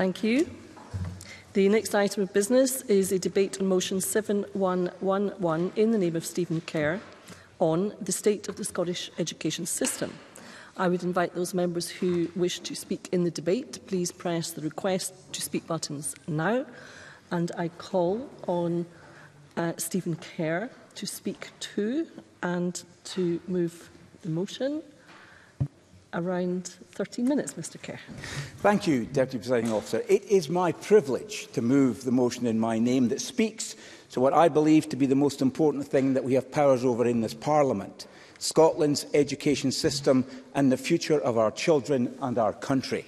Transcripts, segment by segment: Thank you. The next item of business is a debate on motion 7111 in the name of Stephen Kerr on the state of the Scottish education system. I would invite those members who wish to speak in the debate to please press the request to speak buttons now. And I call on Stephen Kerr to speak to and to move the motion. Around 13 minutes, Mr Kerr. Thank you, Deputy Presiding Officer. It is my privilege to move the motion in my name that speaks to what I believe to be the most important thing that we have powers over in this Parliament: Scotland's education system and the future of our children and our country.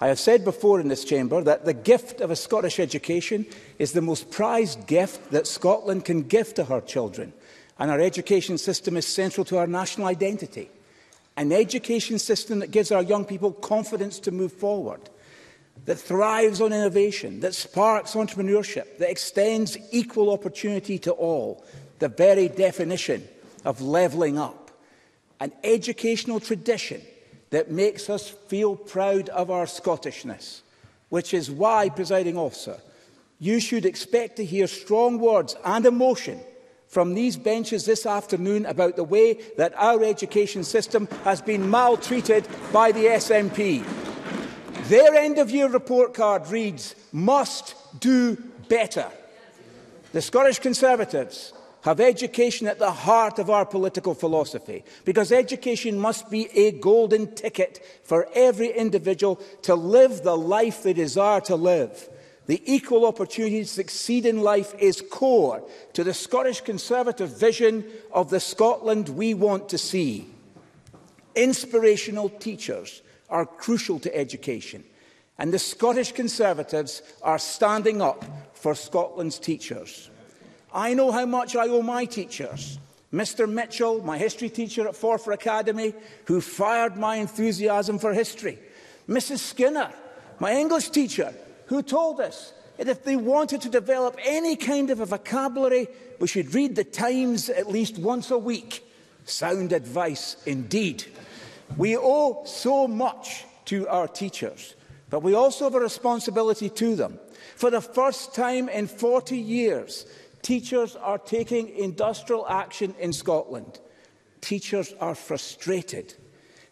I have said before in this chamber that the gift of a Scottish education is the most prized gift that Scotland can give to her children, and our education system is central to our national identity. An education system that gives our young people confidence to move forward, that thrives on innovation, that sparks entrepreneurship, that extends equal opportunity to all, the very definition of levelling up. An educational tradition that makes us feel proud of our Scottishness, which is why, Presiding Officer, you should expect to hear strong words and emotion from these benches this afternoon about the way that our education system has been maltreated by the SNP. Their end-of-year report card reads, "Must do better." The Scottish Conservatives have education at the heart of our political philosophy, because education must be a golden ticket for every individual to live the life they desire to live. The equal opportunity to succeed in life is core to the Scottish Conservative vision of the Scotland we want to see. Inspirational teachers are crucial to education, and the Scottish Conservatives are standing up for Scotland's teachers. I know how much I owe my teachers. Mr Mitchell, my history teacher at Forfar Academy, who fired my enthusiasm for history. Mrs Skinner, my English teacher, who told us that if they wanted to develop any kind of a vocabulary, we should read the Times at least once a week. Sound advice indeed. We owe so much to our teachers, but we also have a responsibility to them. For the first time in 40 years, teachers are taking industrial action in Scotland. Teachers are frustrated.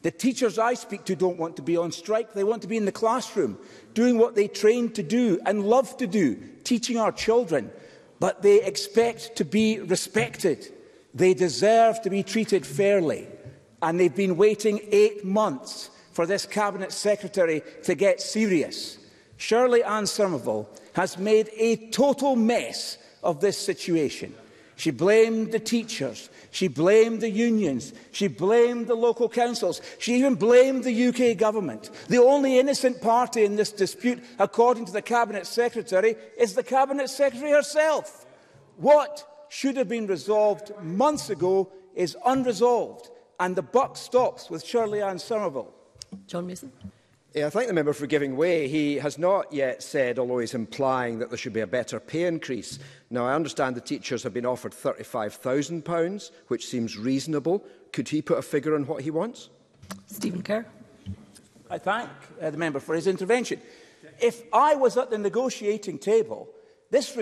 The teachers I speak to don't want to be on strike. They want to be in the classroom, doing what they trained to do and love to do, teaching our children. But they expect to be respected. They deserve to be treated fairly. And they've been waiting 8 months for this Cabinet Secretary to get serious. Shirley-Anne Somerville has made a total mess of this situation. She blamed the teachers, she blamed the unions, she blamed the local councils, she even blamed the UK government. The only innocent party in this dispute, according to the Cabinet Secretary, is the Cabinet Secretary herself. What should have been resolved months ago is unresolved, and the buck stops with Shirley-Anne Somerville. John Mason. Yeah, I thank the member for giving way. He has not yet said, although he's implying, that there should be a better pay increase. Now, I understand the teachers have been offered £35,000, which seems reasonable. Could he put a figure on what he wants? Stephen Kerr. I thank the member for his intervention. If I was at the negotiating table, this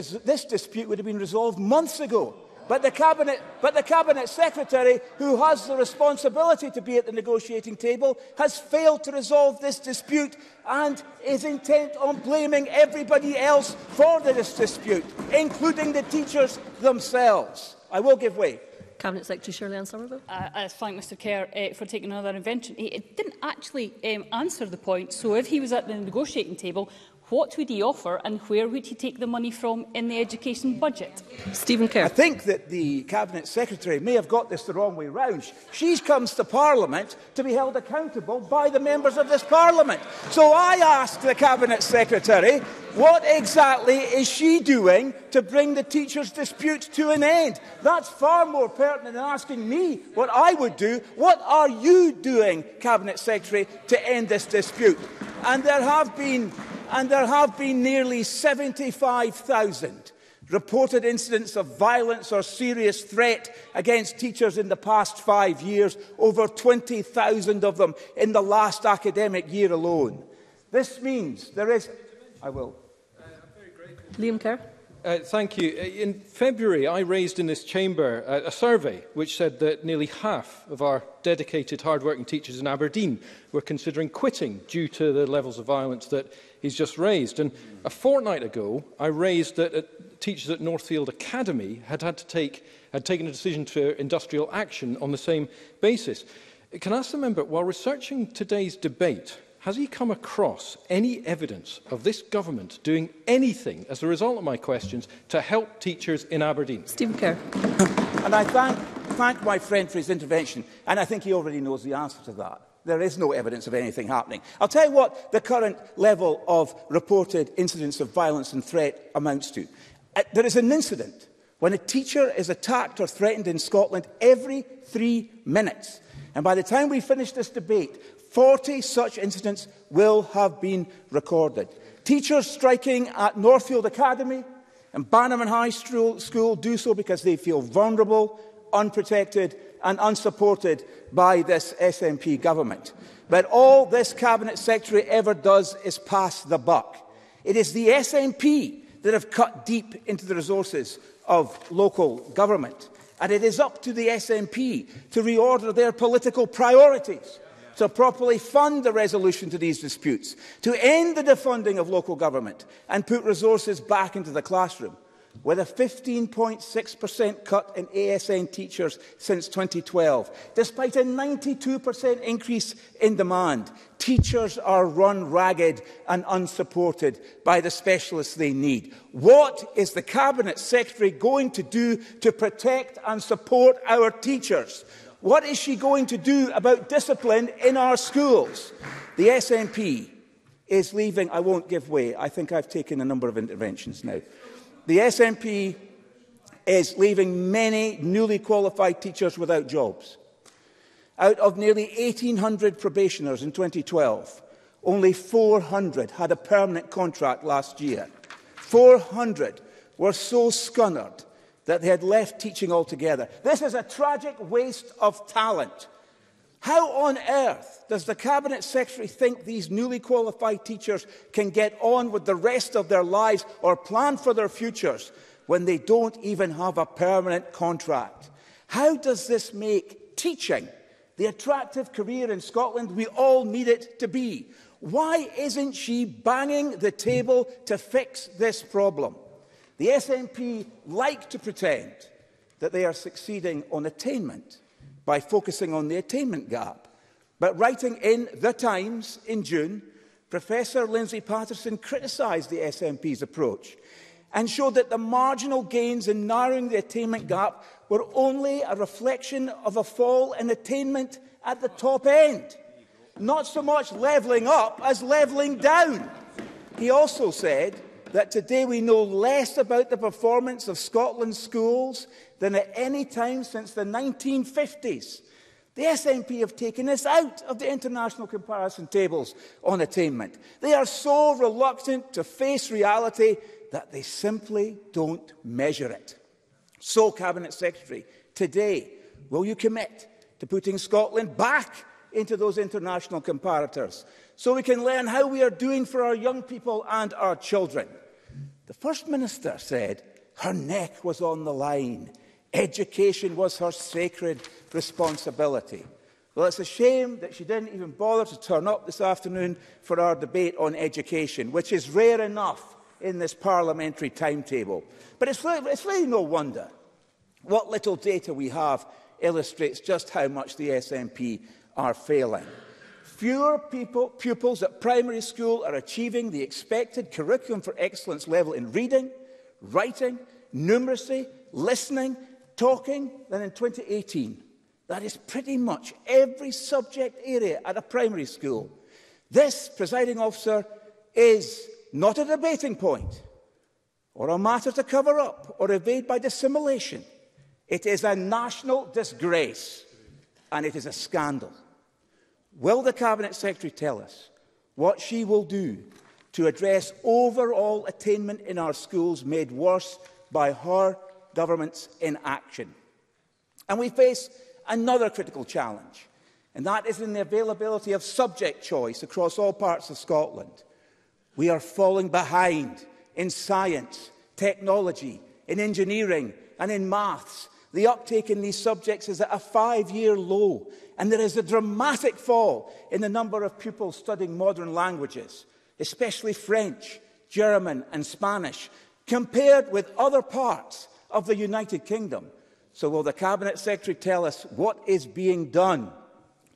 dispute would have been resolved months ago. But the Cabinet Secretary, who has the responsibility to be at the negotiating table, has failed to resolve this dispute and is intent on blaming everybody else for this dispute, including the teachers themselves. I will give way. Cabinet Secretary Shirley-Anne Somerville. I thank Mr Kerr for taking another intervention. He didn't actually answer the point, so if he was at the negotiating table, what would he offer and where would he take the money from in the education budget? Stephen Kerr. I think that the Cabinet Secretary may have got this the wrong way round. She comes to Parliament to be held accountable by the members of this Parliament. So I asked the Cabinet Secretary, what exactly is she doing to bring the teachers' dispute to an end? That's far more pertinent than asking me what I would do. What are you doing, Cabinet Secretary, to end this dispute? And there have been nearly 75,000 reported incidents of violence or serious threat against teachers in the past 5 years, over 20,000 of them in the last academic year alone. This means there is I will. Liam Kerr. Thank you. In February, I raised in this chamber a survey which said that nearly half of our dedicated, hard-working teachers in Aberdeen were considering quitting due to the levels of violence that he's just raised. And a fortnight ago, I raised that teachers at Northfield Academy had taken a decision to industrial action on the same basis. Can I ask the member, while researching today's debate, has he come across any evidence of this government doing anything as a result of my questions to help teachers in Aberdeen? Stephen Kerr. And I thank my friend for his intervention, and I think he already knows the answer to that. There is no evidence of anything happening. I'll tell you what the current level of reported incidents of violence and threat amounts to. There is an incident when a teacher is attacked or threatened in Scotland every 3 minutes. And by the time we finish this debate, 40 such incidents will have been recorded. Teachers striking at Northfield Academy and Bannerman High School do so because they feel vulnerable, unprotected and unsupported by this SNP government. But all this Cabinet Secretary ever does is pass the buck. It is the SNP that have cut deep into the resources of local government. And it is up to the SNP to reorder their political priorities, to properly fund the resolution to these disputes, to end the defunding of local government and put resources back into the classroom. With a 15.6% cut in ASN teachers since 2012, despite a 92% increase in demand, teachers are run ragged and unsupported by the specialists they need. What is the Cabinet Secretary going to do to protect and support our teachers? What is she going to do about discipline in our schools? The SNP is leaving. I won't give way. I think I've taken a number of interventions now. The SNP is leaving many newly qualified teachers without jobs. Out of nearly 1,800 probationers in 2012, only 400 had a permanent contract last year. 400 were so scunnered that they had left teaching altogether. This is a tragic waste of talent. How on earth does the Cabinet Secretary think these newly qualified teachers can get on with the rest of their lives or plan for their futures when they don't even have a permanent contract? How does this make teaching the attractive career in Scotland we all need it to be? Why isn't she banging the table to fix this problem? The SNP like to pretend that they are succeeding on attainment by focusing on the attainment gap. But writing in The Times in June, Professor Lindsay Patterson criticised the SNP's approach and showed that the marginal gains in narrowing the attainment gap were only a reflection of a fall in attainment at the top end, not so much levelling up as levelling down. He also said that today we know less about the performance of Scotland's schools than at any time since the 1950s. The SNP have taken us out of the international comparison tables on attainment. They are so reluctant to face reality that they simply don't measure it. So, Cabinet Secretary, today, will you commit to putting Scotland back into those international comparators so we can learn how we are doing for our young people and our children? The First Minister said her neck was on the line. Education was her sacred responsibility. Well, it's a shame that she didn't even bother to turn up this afternoon for our debate on education, which is rare enough in this parliamentary timetable. But it's really no wonder. What little data we have illustrates just how much the SNP are failing. Fewer pupils at primary school are achieving the expected Curriculum for Excellence level in reading, writing, numeracy, listening, talking than in 2018. That is pretty much every subject area at a primary school. This, presiding officer, is not a debating point or a matter to cover up or evade by dissimulation. It is a national disgrace and it is a scandal. Will the Cabinet Secretary tell us what she will do to address overall attainment in our schools made worse by her government's inaction? And we face another critical challenge, and that is in the availability of subject choice across all parts of Scotland. We are falling behind in science, technology, in engineering and in maths. The uptake in these subjects is at a 5-year low, and there is a dramatic fall in the number of pupils studying modern languages, especially French, German and Spanish, compared with other parts of the United Kingdom. So will the Cabinet Secretary tell us what is being done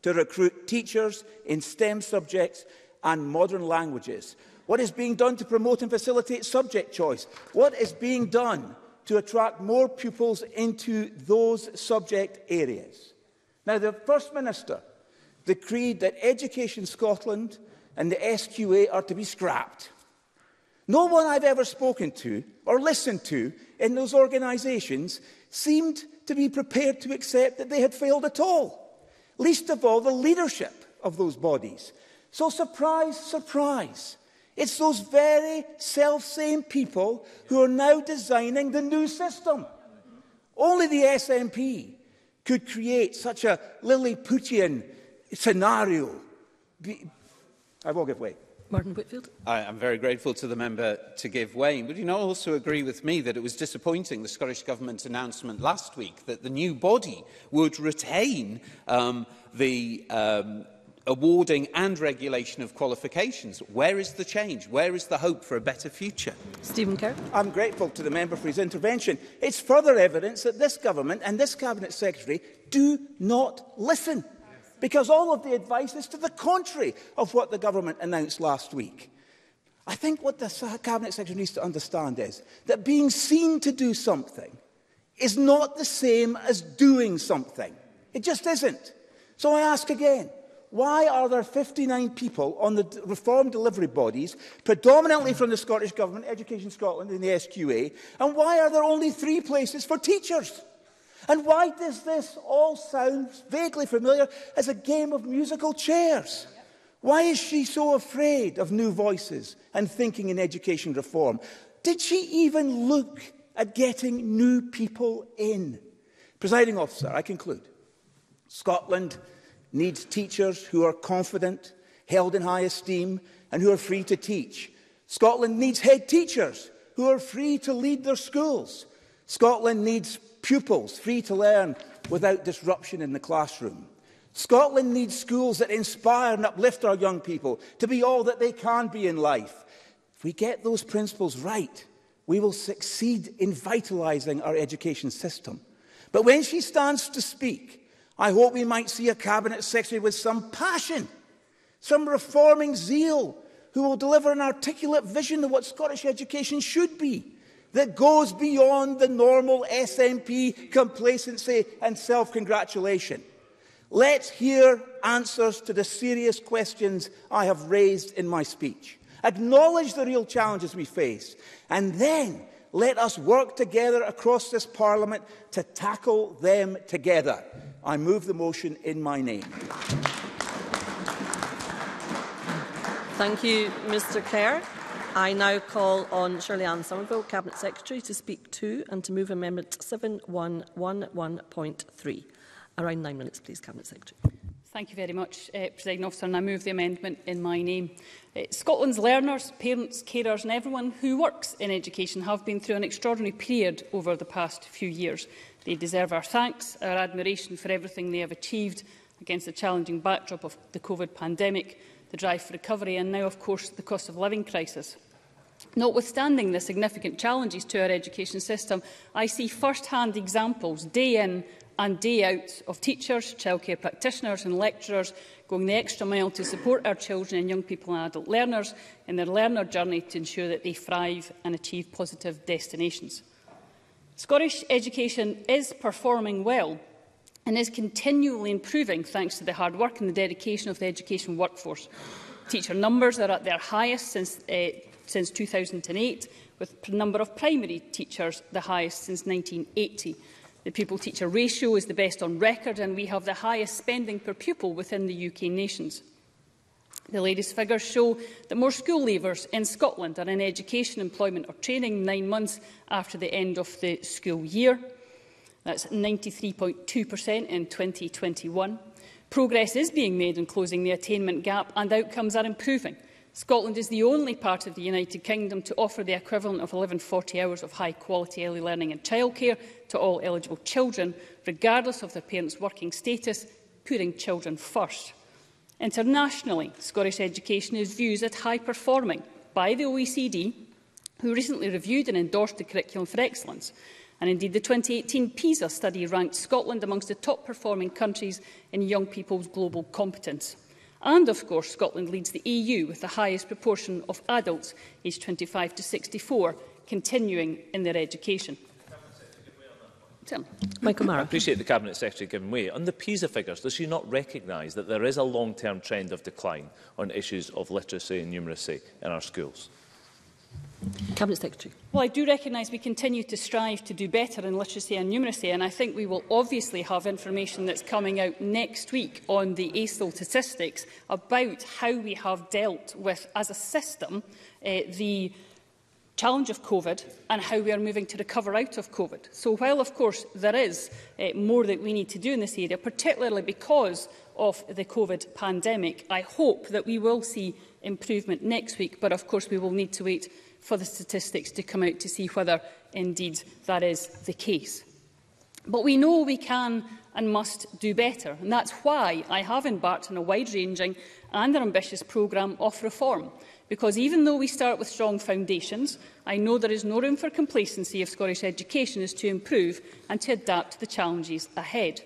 to recruit teachers in STEM subjects and modern languages? What is being done to promote and facilitate subject choice? What is being done to attract more pupils into those subject areas? Now, the First Minister decreed that Education Scotland and the SQA are to be scrapped. No one I've ever spoken to or listened to in those organisations seemed to be prepared to accept that they had failed at all, least of all the leadership of those bodies. So surprise, surprise, it's those very self-same people who are now designing the new system. Only the SNP could create such a Lilliputian scenario. I will give way. Martin Whitfield. I am very grateful to the member to give way. Would you not also agree with me that it was disappointing, the Scottish Government's announcement last week, that the new body would retain the awarding and regulation of qualifications? Where is the change? Where is the hope for a better future? Stephen Kerr. I'm grateful to the member for his intervention. It's further evidence that this Government and this Cabinet Secretary do not listen, because all of the advice is to the contrary of what the Government announced last week. I think what the Cabinet Secretary needs to understand is that being seen to do something is not the same as doing something. It just isn't. So I ask again, why are there 59 people on the reform delivery bodies, predominantly from the Scottish Government, Education Scotland and the SQA, and why are there only 3 places for teachers? And why does this all sound vaguely familiar as a game of musical chairs? Why is she so afraid of new voices and thinking in education reform? Did she even look at getting new people in? Presiding Officer, I conclude. Scotland needs teachers who are confident, held in high esteem, and who are free to teach. Scotland needs head teachers who are free to lead their schools. Scotland needs pupils free to learn without disruption in the classroom. Scotland needs schools that inspire and uplift our young people to be all that they can be in life. If we get those principles right, we will succeed in vitalising our education system. But when she stands to speak, I hope we might see a Cabinet Secretary with some passion, some reforming zeal, who will deliver an articulate vision of what Scottish education should be, that goes beyond the normal SNP complacency and self-congratulation. Let's hear answers to the serious questions I have raised in my speech. Acknowledge the real challenges we face, and then let us work together across this Parliament to tackle them together. I move the motion in my name. Thank you, Mr. Kerr. I now call on Shirley-Anne Somerville, Cabinet Secretary, to speak to and to move Amendment 7111.3. Around 9 minutes, please, Cabinet Secretary. Thank you very much, Presiding Officer, and I move the amendment in my name. Scotland's learners, parents, carers and everyone who works in education have been through an extraordinary period over the past few years. They deserve our thanks, our admiration for everything they have achieved against the challenging backdrop of the COVID pandemic, the drive for recovery and now, of course, the cost of living crisis. Notwithstanding the significant challenges to our education system, I see first-hand examples day in and day out of teachers, childcare practitioners and lecturers going the extra mile to support our children and young people and adult learners in their learner journey to ensure that they thrive and achieve positive destinations. Scottish education is performing well and is continually improving thanks to the hard work and the dedication of the education workforce. Teacher numbers are at their highest since 2008, with the number of primary teachers the highest since 1980. The pupil-teacher ratio is the best on record, and we have the highest spending per pupil within the UK nations. The latest figures show that more school leavers in Scotland are in education, employment or training 9 months after the end of the school year. That's 93.2% in 2021. Progress is being made in closing the attainment gap, and outcomes are improving. Scotland is the only part of the United Kingdom to offer the equivalent of 1140 hours of high-quality early learning and childcare to all eligible children, regardless of their parents' working status, putting children first. Internationally, Scottish education is viewed as high-performing by the OECD, who recently reviewed and endorsed the Curriculum for Excellence. And indeed, the 2018 PISA study ranked Scotland amongst the top-performing countries in young people's global competence. And, of course, Scotland leads the EU with the highest proportion of adults aged 25 to 64 continuing in their education. Michael Marra. I appreciate the Cabinet Secretary giving way. On the PISA figures, does she not recognise that there is a long-term trend of decline on issues of literacy and numeracy in our schools? Cabinet Secretary. Well, I do recognise we continue to strive to do better in literacy and numeracy, and I think we will obviously have information that's coming out next week on the ACIL statistics about how we have dealt with, as a system, the challenge of COVID and how we are moving to recover out of COVID. So while, of course, there is more that we need to do in this area, particularly because of the COVID pandemic, I hope that we will see improvement next week, but of course we will need to wait for the statistics to come out to see whether indeed that is the case. But we know we can and must do better, and that's why I have embarked on a wide-ranging and an ambitious programme of reform. Because even though we start with strong foundations, I know there is no room for complacency if Scottish education is to improve and to adapt to the challenges ahead.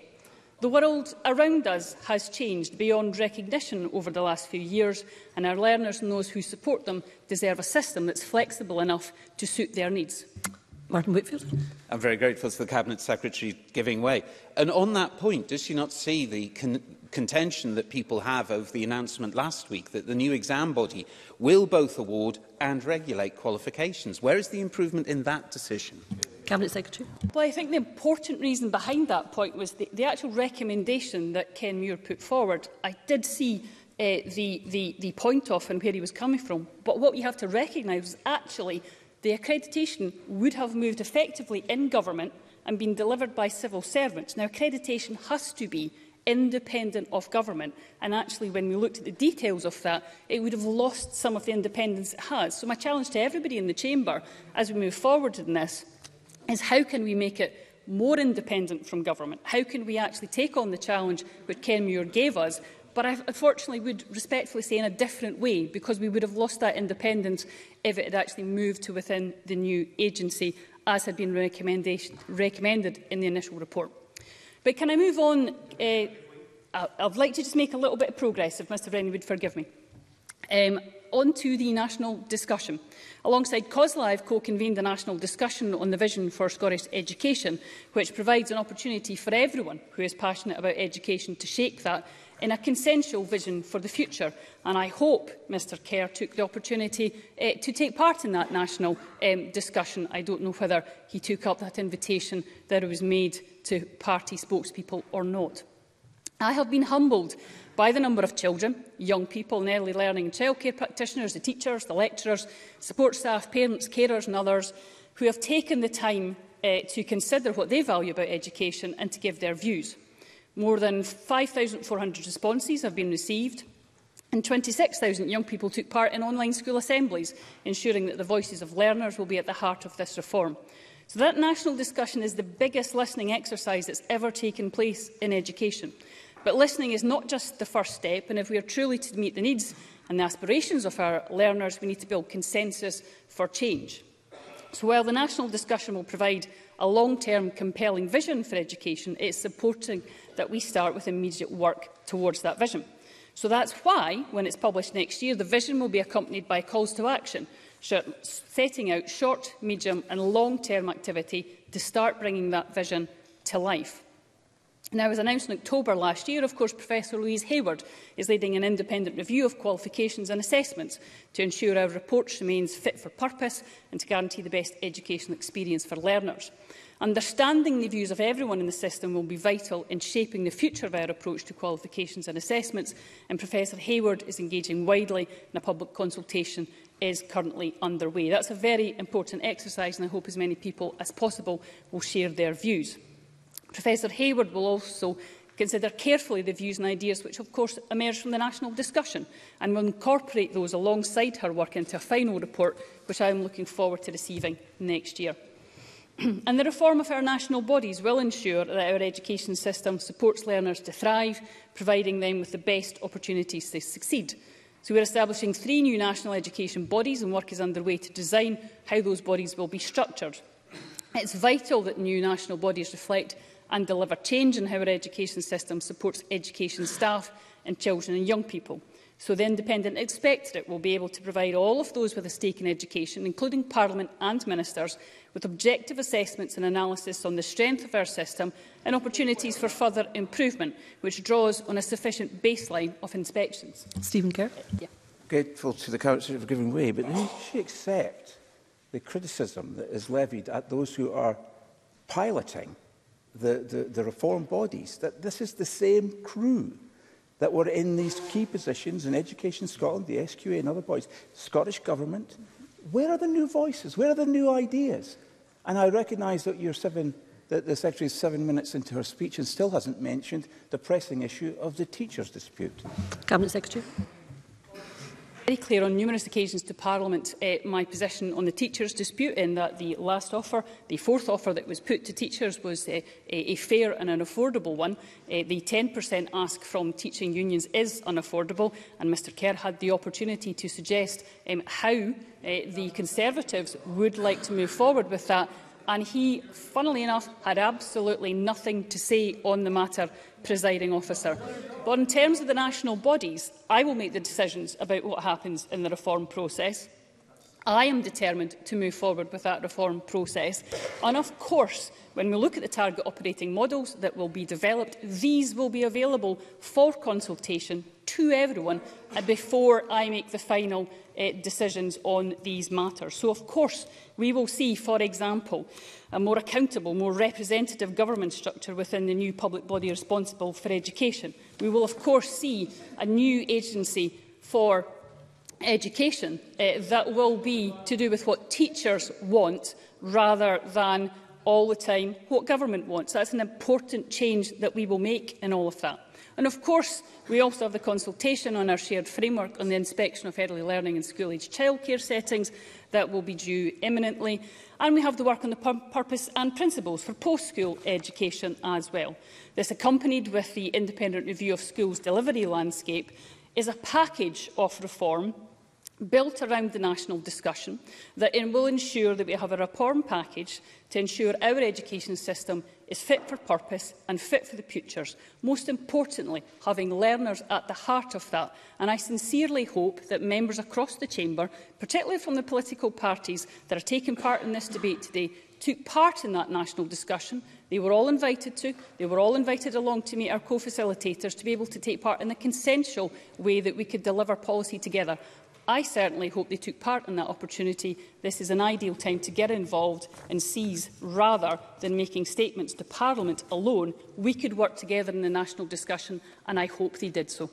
The world around us has changed beyond recognition over the last few years, and our learners and those who support them deserve a system that's flexible enough to suit their needs. Martin Whitfield. I'm very grateful to the Cabinet Secretary giving way. And on that point, does she not see the contention that people have over the announcement last week that the new exam body will both award and regulate qualifications? Where is the improvement in that decision? Cabinet Secretary. Well, I think the important reason behind that point was the actual recommendation that Ken Muir put forward. I did see the point off and where he was coming from, but what you have to recognise is actually the accreditation would have moved effectively in government and been delivered by civil servants. Now, accreditation has to be independent of government, and actually when we looked at the details of that, it would have lost some of the independence it has. So my challenge to everybody in the chamber as we move forward in this is how can we make it more independent from government? How can we actually take on the challenge that Ken Muir gave us? But I unfortunately would respectfully say in a different way, because we would have lost that independence if it had actually moved to within the new agency, as had been recommended in the initial report. But can I move on? I'd like to just make a little bit of progress, if Mr Rennie would forgive me. On to the national discussion. Alongside COSLA, I've co-convened a national discussion on the vision for Scottish education, which provides an opportunity for everyone who is passionate about education to shape that in a consensual vision for the future. And I hope Mr Kerr took the opportunity to take part in that national discussion. I don't know whether he took up that invitation that was made to party spokespeople or not. I have been humbled by the number of children, young people in early learning and childcare practitioners, the teachers, the lecturers, support staff, parents, carers and others who have taken the time to consider what they value about education and to give their views. More than 5,400 responses have been received, and 26,000 young people took part in online school assemblies, ensuring that the voices of learners will be at the heart of this reform. So that national discussion is the biggest listening exercise that's ever taken place in education. But listening is not just the first step, and if we are truly to meet the needs and the aspirations of our learners, we need to build consensus for change. So while the national discussion will provide a long-term compelling vision for education, it is supporting that we start with immediate work towards that vision. So that's why, when it's published next year, the vision will be accompanied by calls to action, setting out short, medium and long-term activity to start bringing that vision to life. Now, as announced in October last year, of course, Professor Louise Hayward is leading an independent review of qualifications and assessments to ensure our report remains fit for purpose and to guarantee the best educational experience for learners. Understanding the views of everyone in the system will be vital in shaping the future of our approach to qualifications and assessments, and Professor Hayward is engaging widely in a public consultation is currently underway. That's a very important exercise, and I hope as many people as possible will share their views. Professor Hayward will also consider carefully the views and ideas which, of course, emerge from the national discussion, and will incorporate those alongside her work into a final report, which I am looking forward to receiving next year. And the reform of our national bodies will ensure that our education system supports learners to thrive, providing them with the best opportunities to succeed. So we are establishing 3 new national education bodies, and work is underway to design how those bodies will be structured. It's vital that new national bodies reflect and deliver change in how our education system supports education staff and children and young people. So the independent inspectorate will be able to provide all of those with a stake in education, including Parliament and ministers, with objective assessments and analysis on the strength of our system and opportunities for further improvement, which draws on a sufficient baseline of inspections. Stephen Kerr. Grateful to the Council for giving way, but does she accept the criticism that is levied at those who are piloting the reform bodies, that this is the same crew that were in these key positions in Education Scotland, the SQA and other bodies? Scottish Government, where are the new voices? Where are the new ideas? And I recognise that, the Secretary is 7 minutes into her speech and still hasn't mentioned the pressing issue of the teachers' dispute. Cabinet Secretary. Very clear on numerous occasions to Parliament my position on the teachers' dispute, in that the last offer, the 4th offer that was put to teachers, was a fair and an affordable one. The 10% ask from teaching unions is unaffordable, and Mr Kerr had the opportunity to suggest how the Conservatives would like to move forward with that, and he, funnily enough, had absolutely nothing to say on the matter, Presiding Officer. But in terms of the national bodies, I will make the decisions about what happens in the reform process. I am determined to move forward with that reform process. And of course, when we look at the target operating models that will be developed, these will be available for consultation to everyone before I make the final decisions on these matters. So, of course, we will see, for example, a more accountable, more representative government structure within the new public body responsible for education. We will, of course, see a new agency for education that will be to do with what teachers want rather than all the time what government wants. That's an important change that we will make in all of that. And of course, we also have the consultation on our shared framework on the inspection of early learning and school-age childcare settings that will be due imminently. And we have the work on the purpose and principles for post-school education as well. This, accompanied with the independent review of schools' delivery landscape, is a package of reform built around the national discussion that will ensure that we have a reform package to ensure our education system is fit for purpose and fit for the futures, most importantly having learners at the heart of that. And I sincerely hope that members across the chamber, particularly from the political parties that are taking part in this debate today, took part in that national discussion. They were all invited to. They were all invited along to meet our co-facilitators to be able to take part in the consensual way that we could deliver policy together. I certainly hope they took part in that opportunity. This is an ideal time to get involved and seize, rather than making statements to Parliament alone. We could work together in the national discussion, and I hope they did so.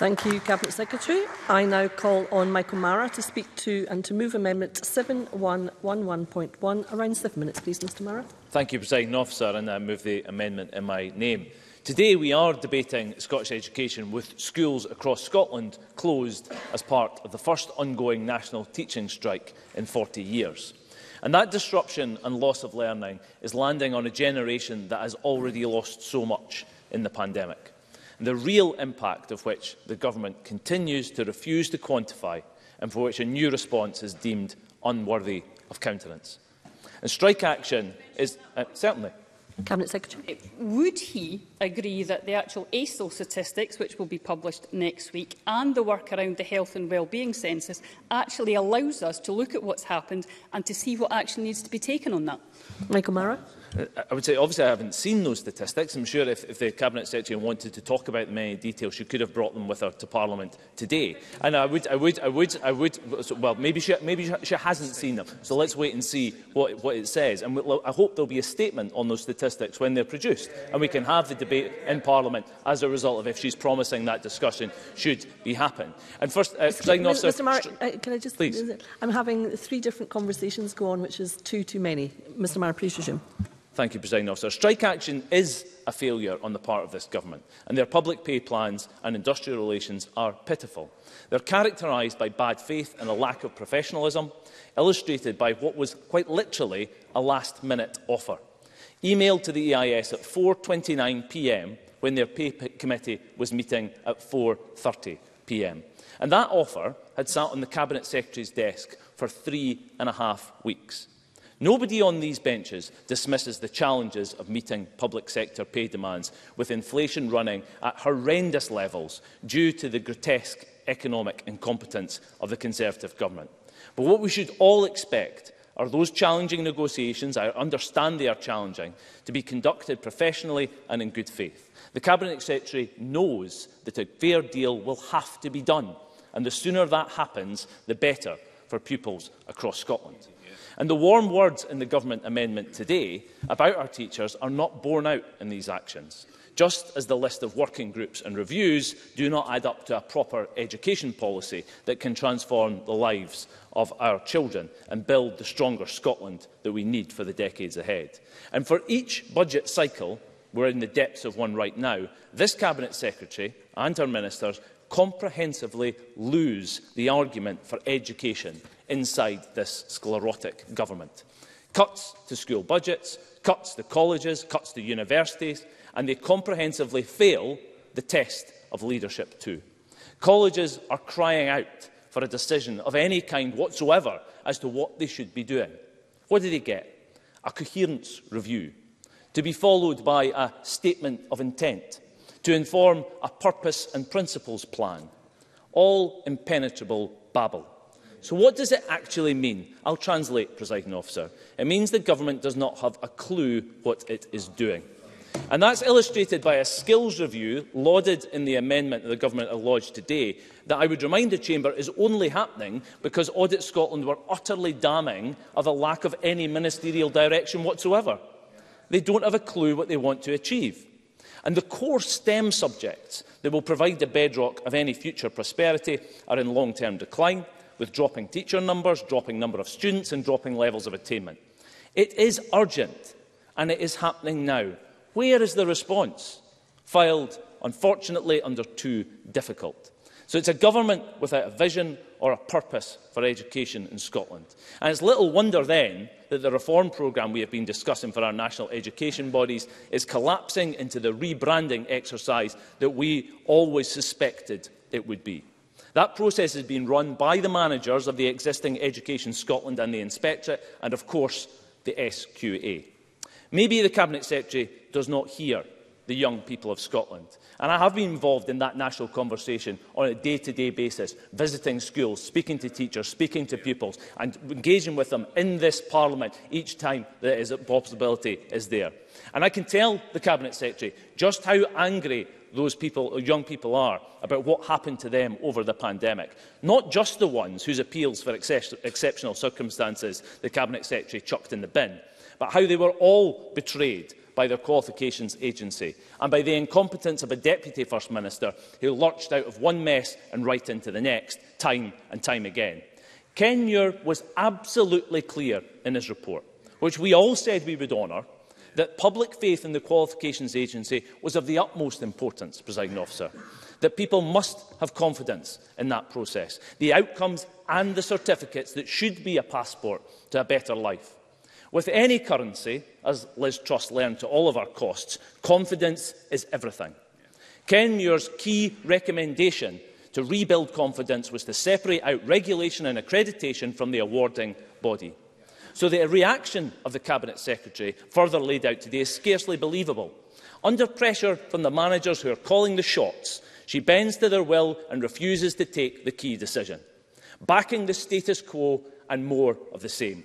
Thank you, Cabinet Secretary. I now call on Michael Marra to speak to and to move Amendment 7111.1. Around 7 minutes, please, Mr Marra. Thank you, Presiding Officer, and I move the amendment in my name. Today we are debating Scottish education with schools across Scotland closed as part of the first ongoing national teaching strike in 40 years. And that disruption and loss of learning is landing on a generation that has already lost so much in the pandemic, the real impact of which the government continues to refuse to quantify, and for which a new response is deemed unworthy of countenance. And strike action is certainly. Cabinet Secretary. Would he agree that the actual ASIL statistics, which will be published next week, and the work around the health and wellbeing census actually allows us to look at what's happened and to see what action needs to be taken on that? Michael Marra. I would say, obviously, I haven't seen those statistics. I'm sure if the Cabinet Secretary wanted to talk about them in any detail, she could have brought them with her to Parliament today. And well, maybe she hasn't seen them. So let's wait and see what it says. And I hope there'll be a statement on those statistics when they're produced, and we can have the debate in Parliament as a result of if she's promising that discussion should be happening. And first, Mr. Marra, can I just? Please. I'm having 3 different conversations go on, which is 2 too many. Mr. Marra, please resume. Thank you, Presiding Officer. Strike action is a failure on the part of this government, and their public pay plans and industrial relations are pitiful. They're characterised by bad faith and a lack of professionalism, illustrated by what was quite literally a last-minute offer. Emailed to the EIS at 4:29 p.m. when their pay committee was meeting at 4:30 p.m. And that offer had sat on the Cabinet Secretary's desk for 3.5 weeks. Nobody on these benches dismisses the challenges of meeting public sector pay demands, with inflation running at horrendous levels due to the grotesque economic incompetence of the Conservative government. But what we should all expect are those challenging negotiations, I understand they are challenging, to be conducted professionally and in good faith. The Cabinet Secretary knows that a fair deal will have to be done, and the sooner that happens, the better for pupils across Scotland. And the warm words in the Government amendment today about our teachers are not borne out in these actions, just as the list of working groups and reviews do not add up to a proper education policy that can transform the lives of our children and build the stronger Scotland that we need for the decades ahead. And for each budget cycle, we're in the depths of one right now, this Cabinet Secretary and her ministers comprehensively lose the argument for education inside this sclerotic government. Cuts to school budgets, cuts to colleges, cuts to universities, and they comprehensively fail the test of leadership too. Colleges are crying out for a decision of any kind whatsoever as to what they should be doing. What do they get? A coherence review, to be followed by a statement of intent, to inform a purpose and principles plan. All impenetrable babble. So what does it actually mean? I'll translate, Presiding Officer. It means the government does not have a clue what it is doing. And that's illustrated by a skills review lauded in the amendment that the government have lodged today, that I would remind the Chamber is only happening because Audit Scotland were utterly damning of a lack of any ministerial direction whatsoever. They don't have a clue what they want to achieve. And the core STEM subjects that will provide the bedrock of any future prosperity are in long-term decline, with dropping teacher numbers, dropping number of students and dropping levels of attainment. It is urgent, and it is happening now. Where is the response? Filed, unfortunately, under too difficult. So it's a government without a vision or a purpose for education in Scotland. And it's little wonder then that the reform programme we have been discussing for our national education bodies is collapsing into the rebranding exercise that we always suspected it would be. That process has been run by the managers of the existing Education Scotland and the Inspectorate and, of course, the SQA. Maybe the Cabinet Secretary does not hear the young people of Scotland. And I have been involved in that national conversation on a day-to-day basis, visiting schools, speaking to teachers, speaking to pupils, and engaging with them in this Parliament each time that is a possibility is there. And I can tell the Cabinet Secretary just how angry those people, young people are about what happened to them over the pandemic. Not just the ones whose appeals for exceptional circumstances the Cabinet Secretary chucked in the bin, but how they were all betrayed by their qualifications agency and by the incompetence of a Deputy First Minister who lurched out of one mess and right into the next, time and time again. Ken Muir was absolutely clear in his report, which we all said we would honour, that public faith in the qualifications agency was of the utmost importance, Presiding Officer, that people must have confidence in that process, the outcomes and the certificates that should be a passport to a better life. With any currency, as Liz Truss learned to all of our costs, confidence is everything. Ken Muir's key recommendation to rebuild confidence was to separate out regulation and accreditation from the awarding body. So the reaction of the Cabinet Secretary, further laid out today, is scarcely believable. Under pressure from the managers who are calling the shots, she bends to their will and refuses to take the key decision, backing the status quo and more of the same.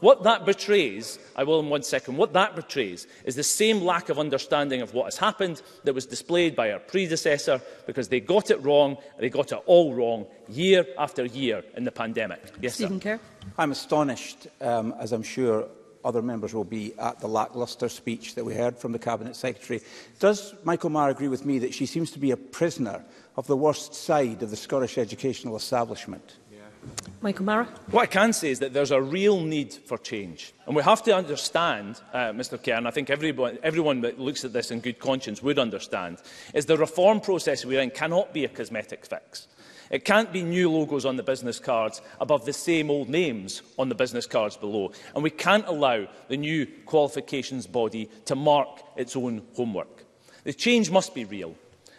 What that betrays, I will in 1 second, what that betrays is the same lack of understanding of what has happened that was displayed by our predecessor, because they got it wrong, and they got it all wrong, year after year in the pandemic. Yes, Stephen Kerr. I'm astonished, as I'm sure other members will be, at the lacklustre speech that we heard from the Cabinet Secretary. Does Michael Marra agree with me that she seems to be a prisoner of the worst side of the Scottish educational establishment? Michael Marra. What I can say is that there's a real need for change. And we have to understand, Mr Kerr, and I think everyone that looks at this in good conscience would understand, is the reform process we're in cannot be a cosmetic fix. It can't be new logos on the business cards above the same old names on the business cards below. And we can't allow the new qualifications body to mark its own homework. The change must be real,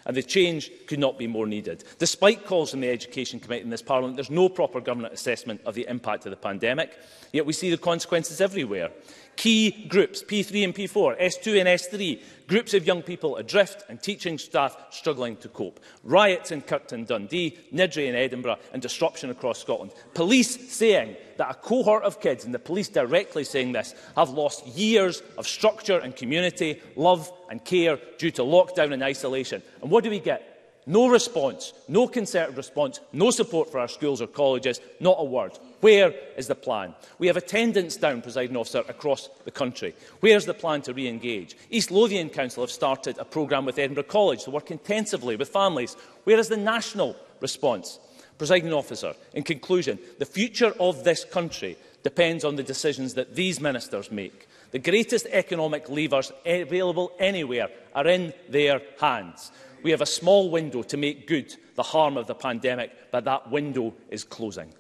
and the change could not be more needed. Despite calls from the Education Committee in this Parliament, there's no proper government assessment of the impact of the pandemic, yet we see the consequences everywhere. Key groups, P3 and P4, S2 and S3, groups of young people adrift and teaching staff struggling to cope. Riots in Kirkton, Dundee, Nidri in Edinburgh, and disruption across Scotland. Police saying that a cohort of kids, and the police directly saying this, have lost years of structure and community, love and care due to lockdown and isolation. And what do we get? No response, no concerted response, no support for our schools or colleges, not a word. Where is the plan? We have attendance down, Presiding Officer, across the country. Where is the plan to re-engage? East Lothian Council have started a programme with Edinburgh College to work intensively with families. Where is the national response? Presiding Officer, in conclusion, the future of this country depends on the decisions that these ministers make. The greatest economic levers available anywhere are in their hands. We have a small window to make good the harm of the pandemic, but that window is closing.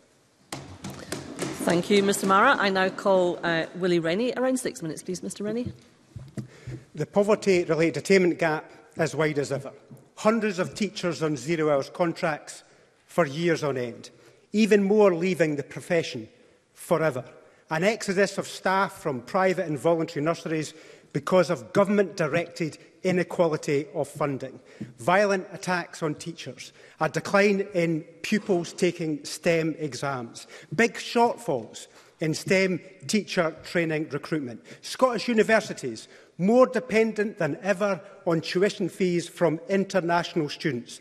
Thank you, Mr Marra. I now call Willie Rennie. Around 6 minutes, please, Mr Rennie. The poverty-related attainment gap is wide as ever. Hundreds of teachers on zero-hours contracts for years on end. Even more leaving the profession forever. An exodus of staff from private and voluntary nurseries because of government-directed inequality of funding, violent attacks on teachers, a decline in pupils taking STEM exams, big shortfalls in STEM teacher training recruitment, Scottish universities more dependent than ever on tuition fees from international students,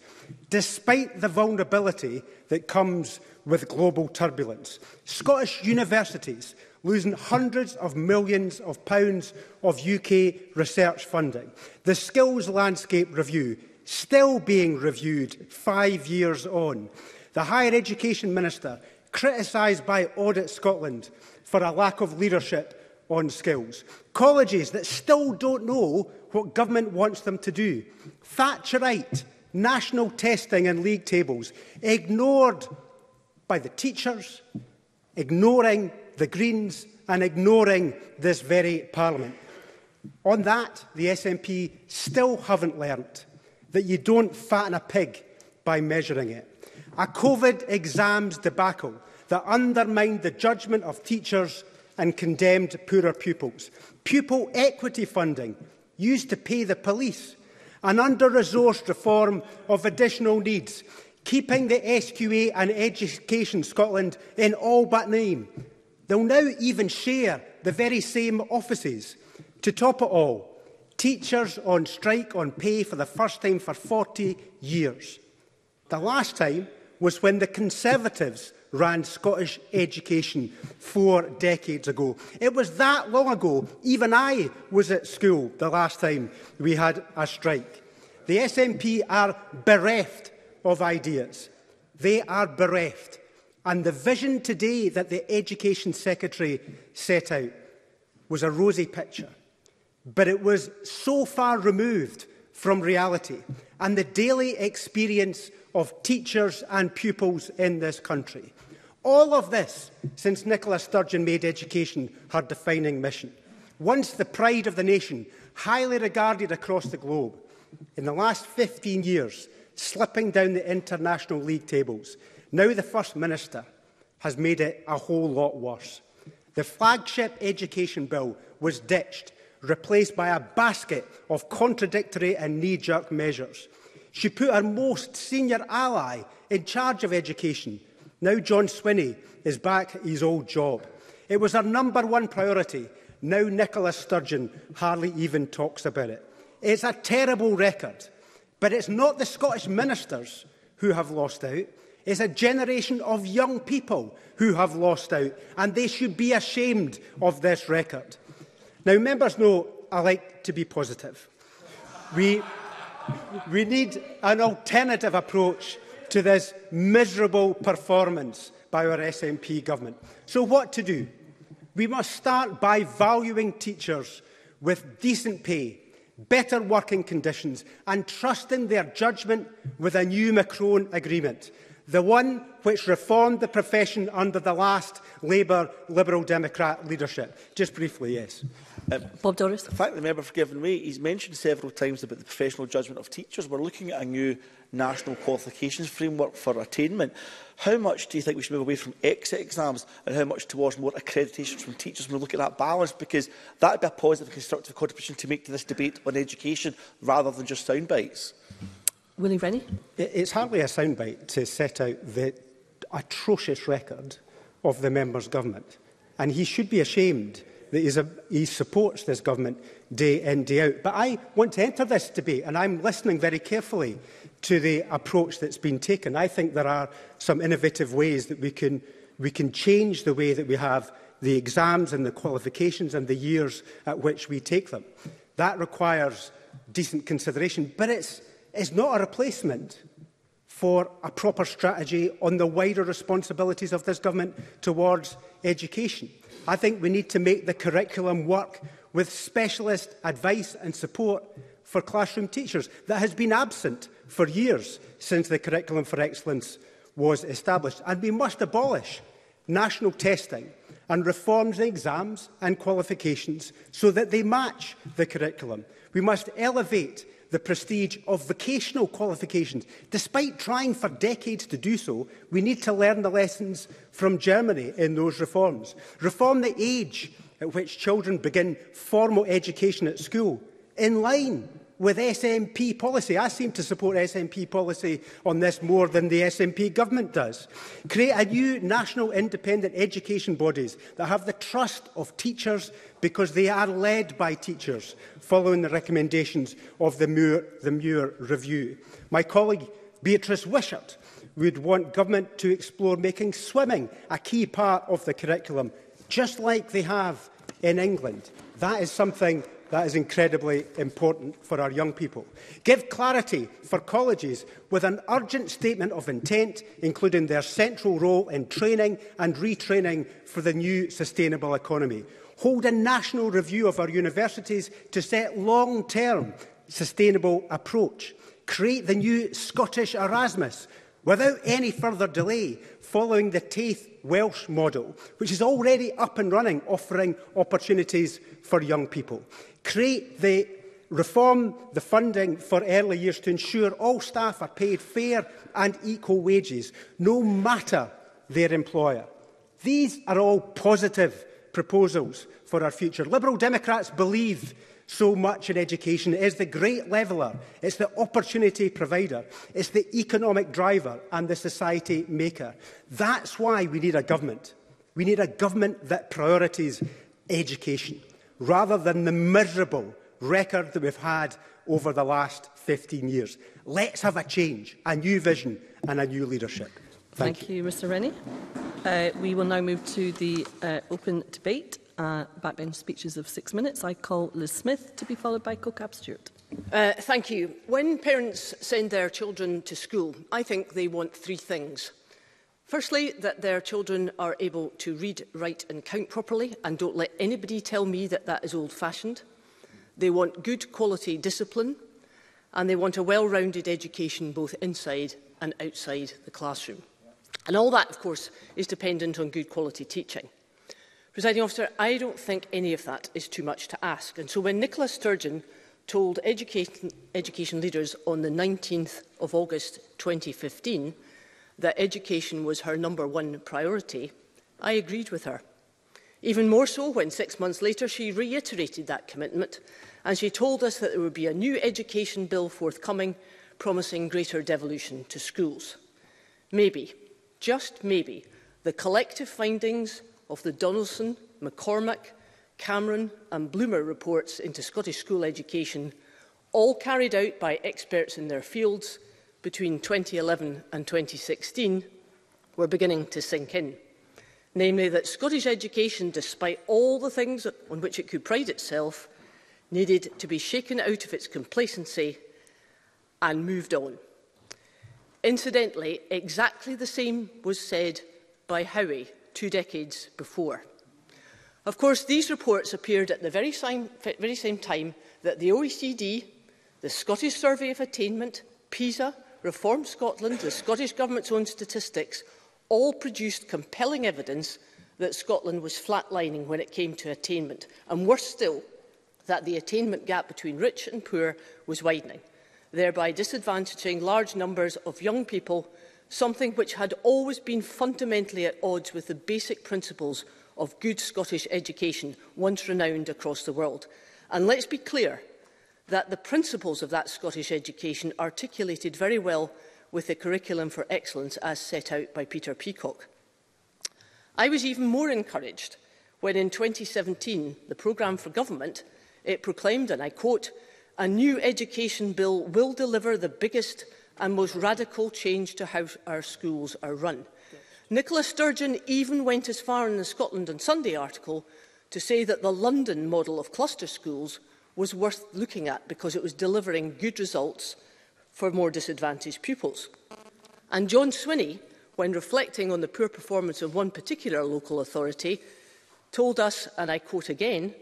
despite the vulnerability that comes with global turbulence, Scottish universities losing hundreds of millions of pounds of UK research funding. The Skills Landscape Review, still being reviewed 5 years on. The Higher Education Minister, criticised by Audit Scotland for a lack of leadership on skills. Colleges that still don't know what government wants them to do. Thatcherite national testing and league tables, ignored by the teachers, ignoring the Greens and ignoring this very Parliament. On that, the SNP still haven't learnt that you don't fatten a pig by measuring it. A COVID exams debacle that undermined the judgment of teachers and condemned poorer pupils. Pupil equity funding used to pay the police. An under-resourced reform of additional needs. Keeping the SQA and Education Scotland in all but name. They'll now even share the very same offices. To top it all, teachers on strike on pay for the first time for 40 years. The last time was when the Conservatives ran Scottish education 4 decades ago. It was that long ago. Even I was at school the last time we had a strike. The SNP are bereft of ideas. They are bereft. And the vision today that the Education Secretary set out was a rosy picture, but it was so far removed from reality and the daily experience of teachers and pupils in this country. All of this since Nicola Sturgeon made education her defining mission, once the pride of the nation, highly regarded across the globe, in the last 15 years, slipping down the international league tables. Now the First Minister has made it a whole lot worse. The flagship education bill was ditched, replaced by a basket of contradictory and knee-jerk measures. She put her most senior ally in charge of education. Now John Swinney is back at his old job. It was her #1 priority. Now Nicola Sturgeon hardly even talks about it. It's a terrible record, but it's not the Scottish ministers who have lost out. It's a generation of young people who have lost out, and they should be ashamed of this record. Now, members know I like to be positive. We need an alternative approach to this miserable performance by our SNP government. So what to do? We must start by valuing teachers with decent pay, better working conditions and trusting their judgment with a new Macron agreement, the one which reformed the profession under the last Labour Liberal Democrat leadership. Just briefly, yes. Bob Doris. Thank the member for giving way. He's mentioned several times about the professional judgment of teachers. We're looking at a new national qualifications framework for attainment. How much do you think we should move away from exit exams and how much towards more accreditations from teachers when we look at that balance? Because that would be a positive and constructive contribution to make to this debate on education rather than just sound bites. Willie Rennie. It's hardly a soundbite to set out the atrocious record of the member's government. And he should be ashamed that he supports this government day in, day out. But I want to enter this debate, and I'm listening very carefully to the approach that's been taken. I think there are some innovative ways that we can change the way that we have the exams and the qualifications and the years at which we take them. That requires decent consideration, but it's not a replacement for a proper strategy on the wider responsibilities of this government towards education. I think we need to make the curriculum work with specialist advice and support for classroom teachers. That has been absent for years since the Curriculum for Excellence was established. And we must abolish national testing and reform the exams and qualifications so that they match the curriculum. We must elevate the prestige of vocational qualifications. Despite trying for decades to do so, we need to learn the lessons from Germany in those reforms. Reform the age at which children begin formal education at school, in line with SNP policy. I seem to support SNP policy on this more than the SNP government does. Create a new national independent education bodies that have the trust of teachers because they are led by teachers, following the recommendations of the Muir Review. My colleague Beatrice Wishart would want government to explore making swimming a key part of the curriculum, just like they have in England. That is something that is incredibly important for our young people. Give clarity for colleges with an urgent statement of intent, including their central role in training and retraining for the new sustainable economy. Hold a national review of our universities to set long-term sustainable approach. Create the new Scottish Erasmus without any further delay, following the Taith Welsh model, which is already up and running, offering opportunities for young people. Reform the funding for early years to ensure all staff are paid fair and equal wages, no matter their employer. These are all positive proposals for our future. Liberal Democrats believe so much in education. It is the great leveller, it's the opportunity provider, it's the economic driver and the society maker. That's why we need a government. We need a government that prioritises education, rather than the miserable record that we've had over the last 15 years. Let's have a change, a new vision and a new leadership. Thank you, Mr Rennie. We will now move to the open debate. Backbench speeches of 6 minutes. I call Liz Smith, to be followed by Kaukab Stewart. Thank you. When parents send their children to school, I think they want three things. Firstly, that their children are able to read, write and count properly, and don't let anybody tell me that that is old-fashioned. They want good quality discipline, and they want a well-rounded education both inside and outside the classroom. And all that, of course, is dependent on good quality teaching. Presiding Officer, I don't think any of that is too much to ask. And so when Nicola Sturgeon told education leaders on the 19th of August 2015 that education was her number 1 priority, I agreed with her. Even more so when 6 months later she reiterated that commitment, and she told us that there would be a new education bill forthcoming promising greater devolution to schools. Maybe, just maybe, the collective findings of the Donaldson, McCormack, Cameron and Bloomer reports into Scottish school education, all carried out by experts in their fields between 2011 and 2016, were beginning to sink in. Namely, that Scottish education, despite all the things on which it could pride itself, needed to be shaken out of its complacency and moved on. Incidentally, exactly the same was said by Howie 2 decades before. Of course, these reports appeared at the very same time that the OECD, the Scottish Survey of Attainment, PISA, Reform Scotland, the Scottish Government's own statistics, all produced compelling evidence that Scotland was flatlining when it came to attainment, and worse still, that the attainment gap between rich and poor was widening, thereby disadvantaging large numbers of young people, something which had always been fundamentally at odds with the basic principles of good Scottish education, once renowned across the world. And let's be clear that the principles of that Scottish education articulated very well with the Curriculum for Excellence as set out by Peter Peacock. I was even more encouraged when in 2017 the Programme for Government it proclaimed, and I quote, "A new education bill will deliver the biggest and most radical change to how our schools are run." Yes. Nicola Sturgeon even went as far in the Scotland on Sunday article to say that the London model of cluster schools was worth looking at because it was delivering good results for more disadvantaged pupils. And John Swinney, when reflecting on the poor performance of one particular local authority, told us, and I quote again,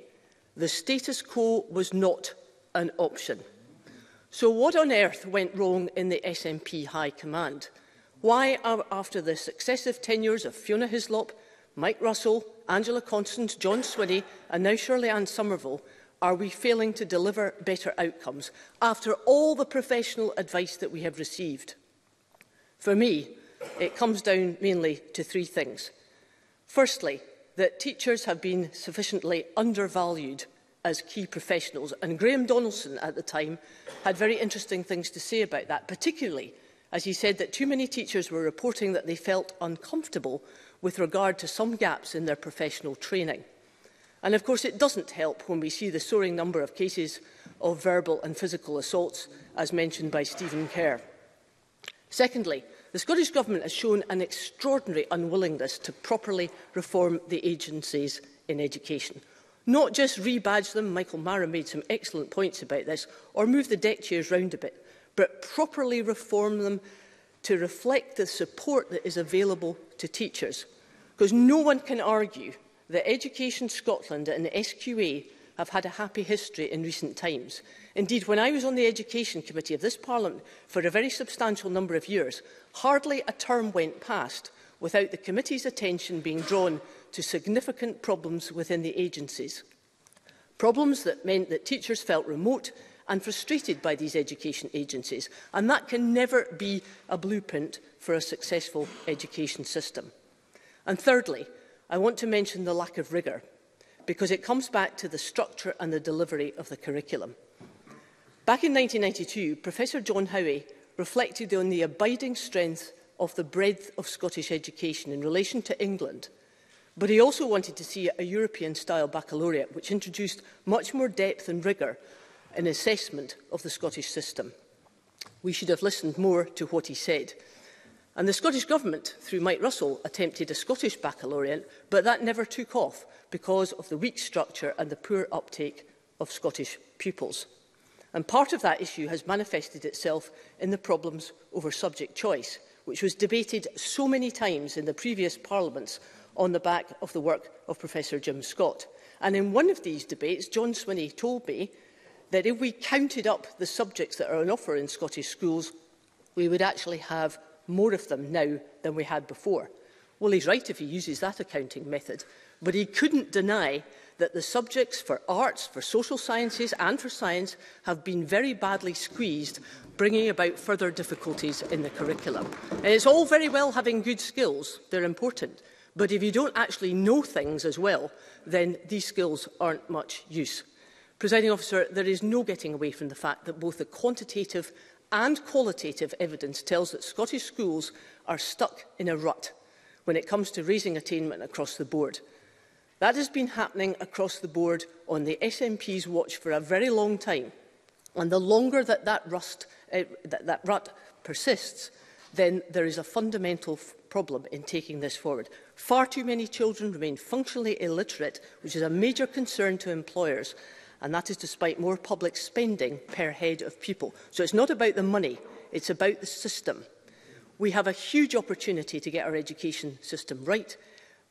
"The status quo was not an option." So what on earth went wrong in the SNP High Command? Why, after the successive tenures of Fiona Hislop, Mike Russell, Angela Constance, John Swinney and now Shirley-Anne Somerville, are we failing to deliver better outcomes after all the professional advice that we have received? For me, it comes down mainly to 3 things. Firstly, that teachers have been sufficiently undervalued as key professionals, and Graham Donaldson at the time had very interesting things to say about that, particularly as he said that too many teachers were reporting that they felt uncomfortable with regard to some gaps in their professional training. And of course it doesn't help when we see the soaring number of cases of verbal and physical assaults as mentioned by Stephen Kerr. Secondly, the Scottish Government has shown an extraordinary unwillingness to properly reform the agencies in education. Not just rebadge them, Michael Marra made some excellent points about this, or move the deck chairs round a bit, but properly reform them to reflect the support that is available to teachers. Because no one can argue that Education Scotland and the SQA have had a happy history in recent times. Indeed, when I was on the Education Committee of this Parliament for a very substantial number of years, hardly a term went past without the committee's attention being drawn to significant problems within the agencies. Problems that meant that teachers felt remote and frustrated by these education agencies, and that can never be a blueprint for a successful education system. And thirdly, I want to mention the lack of rigour, because it comes back to the structure and the delivery of the curriculum. Back in 1992, Professor John Howie reflected on the abiding strength of the breadth of Scottish education in relation to England, but he also wanted to see a European-style baccalaureate, which introduced much more depth and rigour in assessment of the Scottish system. We should have listened more to what he said. And the Scottish Government, through Mike Russell, attempted a Scottish baccalaureate, but that never took off because of the weak structure and the poor uptake of Scottish pupils. And part of that issue has manifested itself in the problems over subject choice, which was debated so many times in the previous parliaments on the back of the work of Professor Jim Scott. And in one of these debates, John Swinney told me that if we counted up the subjects that are on offer in Scottish schools, we would actually have more of them now than we had before. Well, he's right if he uses that accounting method, but he couldn't deny that the subjects for arts, for social sciences and for science have been very badly squeezed, bringing about further difficulties in the curriculum. And it's all very well having good skills, they're important, but if you don't actually know things as well, then these skills aren't much use. Presiding Officer, there is no getting away from the fact that both the quantitative and qualitative evidence tells that Scottish schools are stuck in a rut when it comes to raising attainment across the board. That has been happening across the board on the SNP's watch for a very long time, and the longer that rut persists, then there is a fundamental problem in taking this forward. Far too many children remain functionally illiterate, which is a major concern to employers, and that is despite more public spending per head of pupil. So it's not about the money, it's about the system. We have a huge opportunity to get our education system right.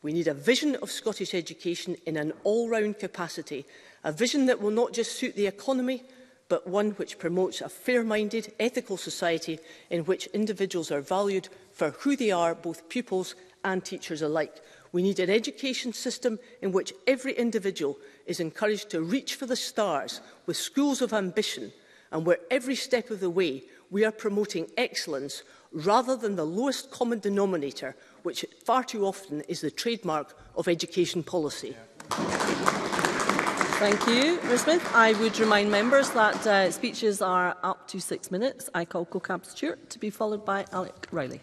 We need a vision of Scottish education in an all-round capacity, a vision that will not just suit the economy, but one which promotes a fair-minded, ethical society in which individuals are valued for who they are, both pupils and teachers alike. We need an education system in which every individual is encouraged to reach for the stars with schools of ambition, and where every step of the way we are promoting excellence rather than the lowest common denominator, which far too often is the trademark of education policy. Thank you, Ms Smith. I would remind members that speeches are up to 6 minutes. I call Kaukab Stewart to be followed by Alec Rowley.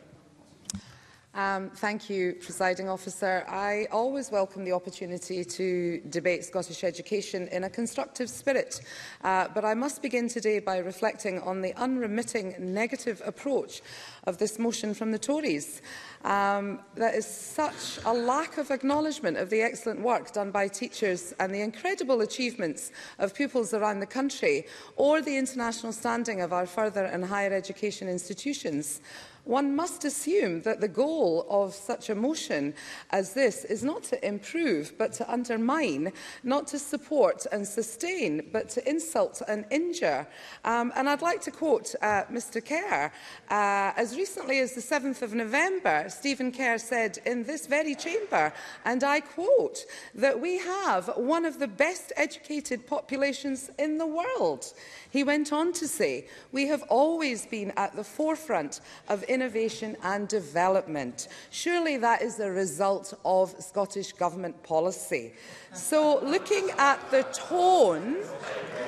Thank you, Presiding Officer. I always welcome the opportunity to debate Scottish education in a constructive spirit, but I must begin today by reflecting on the unremitting negative approach of this motion from the Tories. There is such a lack of acknowledgement of the excellent work done by teachers and the incredible achievements of pupils around the country, or the international standing of our further and higher education institutions. One must assume that the goal of such a motion as this is not to improve, but to undermine, not to support and sustain, but to insult and injure. And I'd like to quote Mr Kerr. As recently as the 7th of November, Stephen Kerr said in this very chamber, and I quote, that we have one of the best educated populations in the world. He went on to say, we have always been at the forefront of innovation and development. Surely that is a result of Scottish Government policy. So looking at the tone,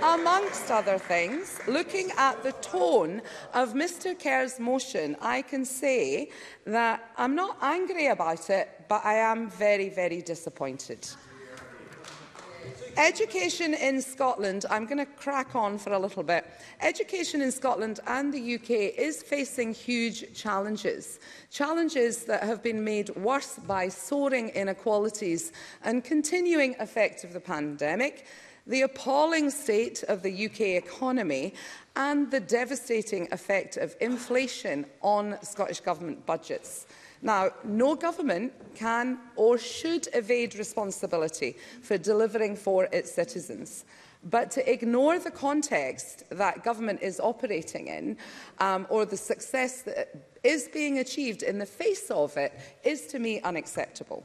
amongst other things, looking at the tone of Mr Kerr's motion, I can say that I'm not angry about it, but I am very, very disappointed. Education in Scotland, I'm going to crack on for a little bit. Education in Scotland and the UK is facing huge challenges. Challenges that have been made worse by soaring inequalities and continuing effects of the pandemic, the appalling state of the UK economy, and the devastating effect of inflation on Scottish Government budgets. Now, no government can or should evade responsibility for delivering for its citizens. But to ignore the context that government is operating in, or the success that is being achieved in the face of it, is to me unacceptable.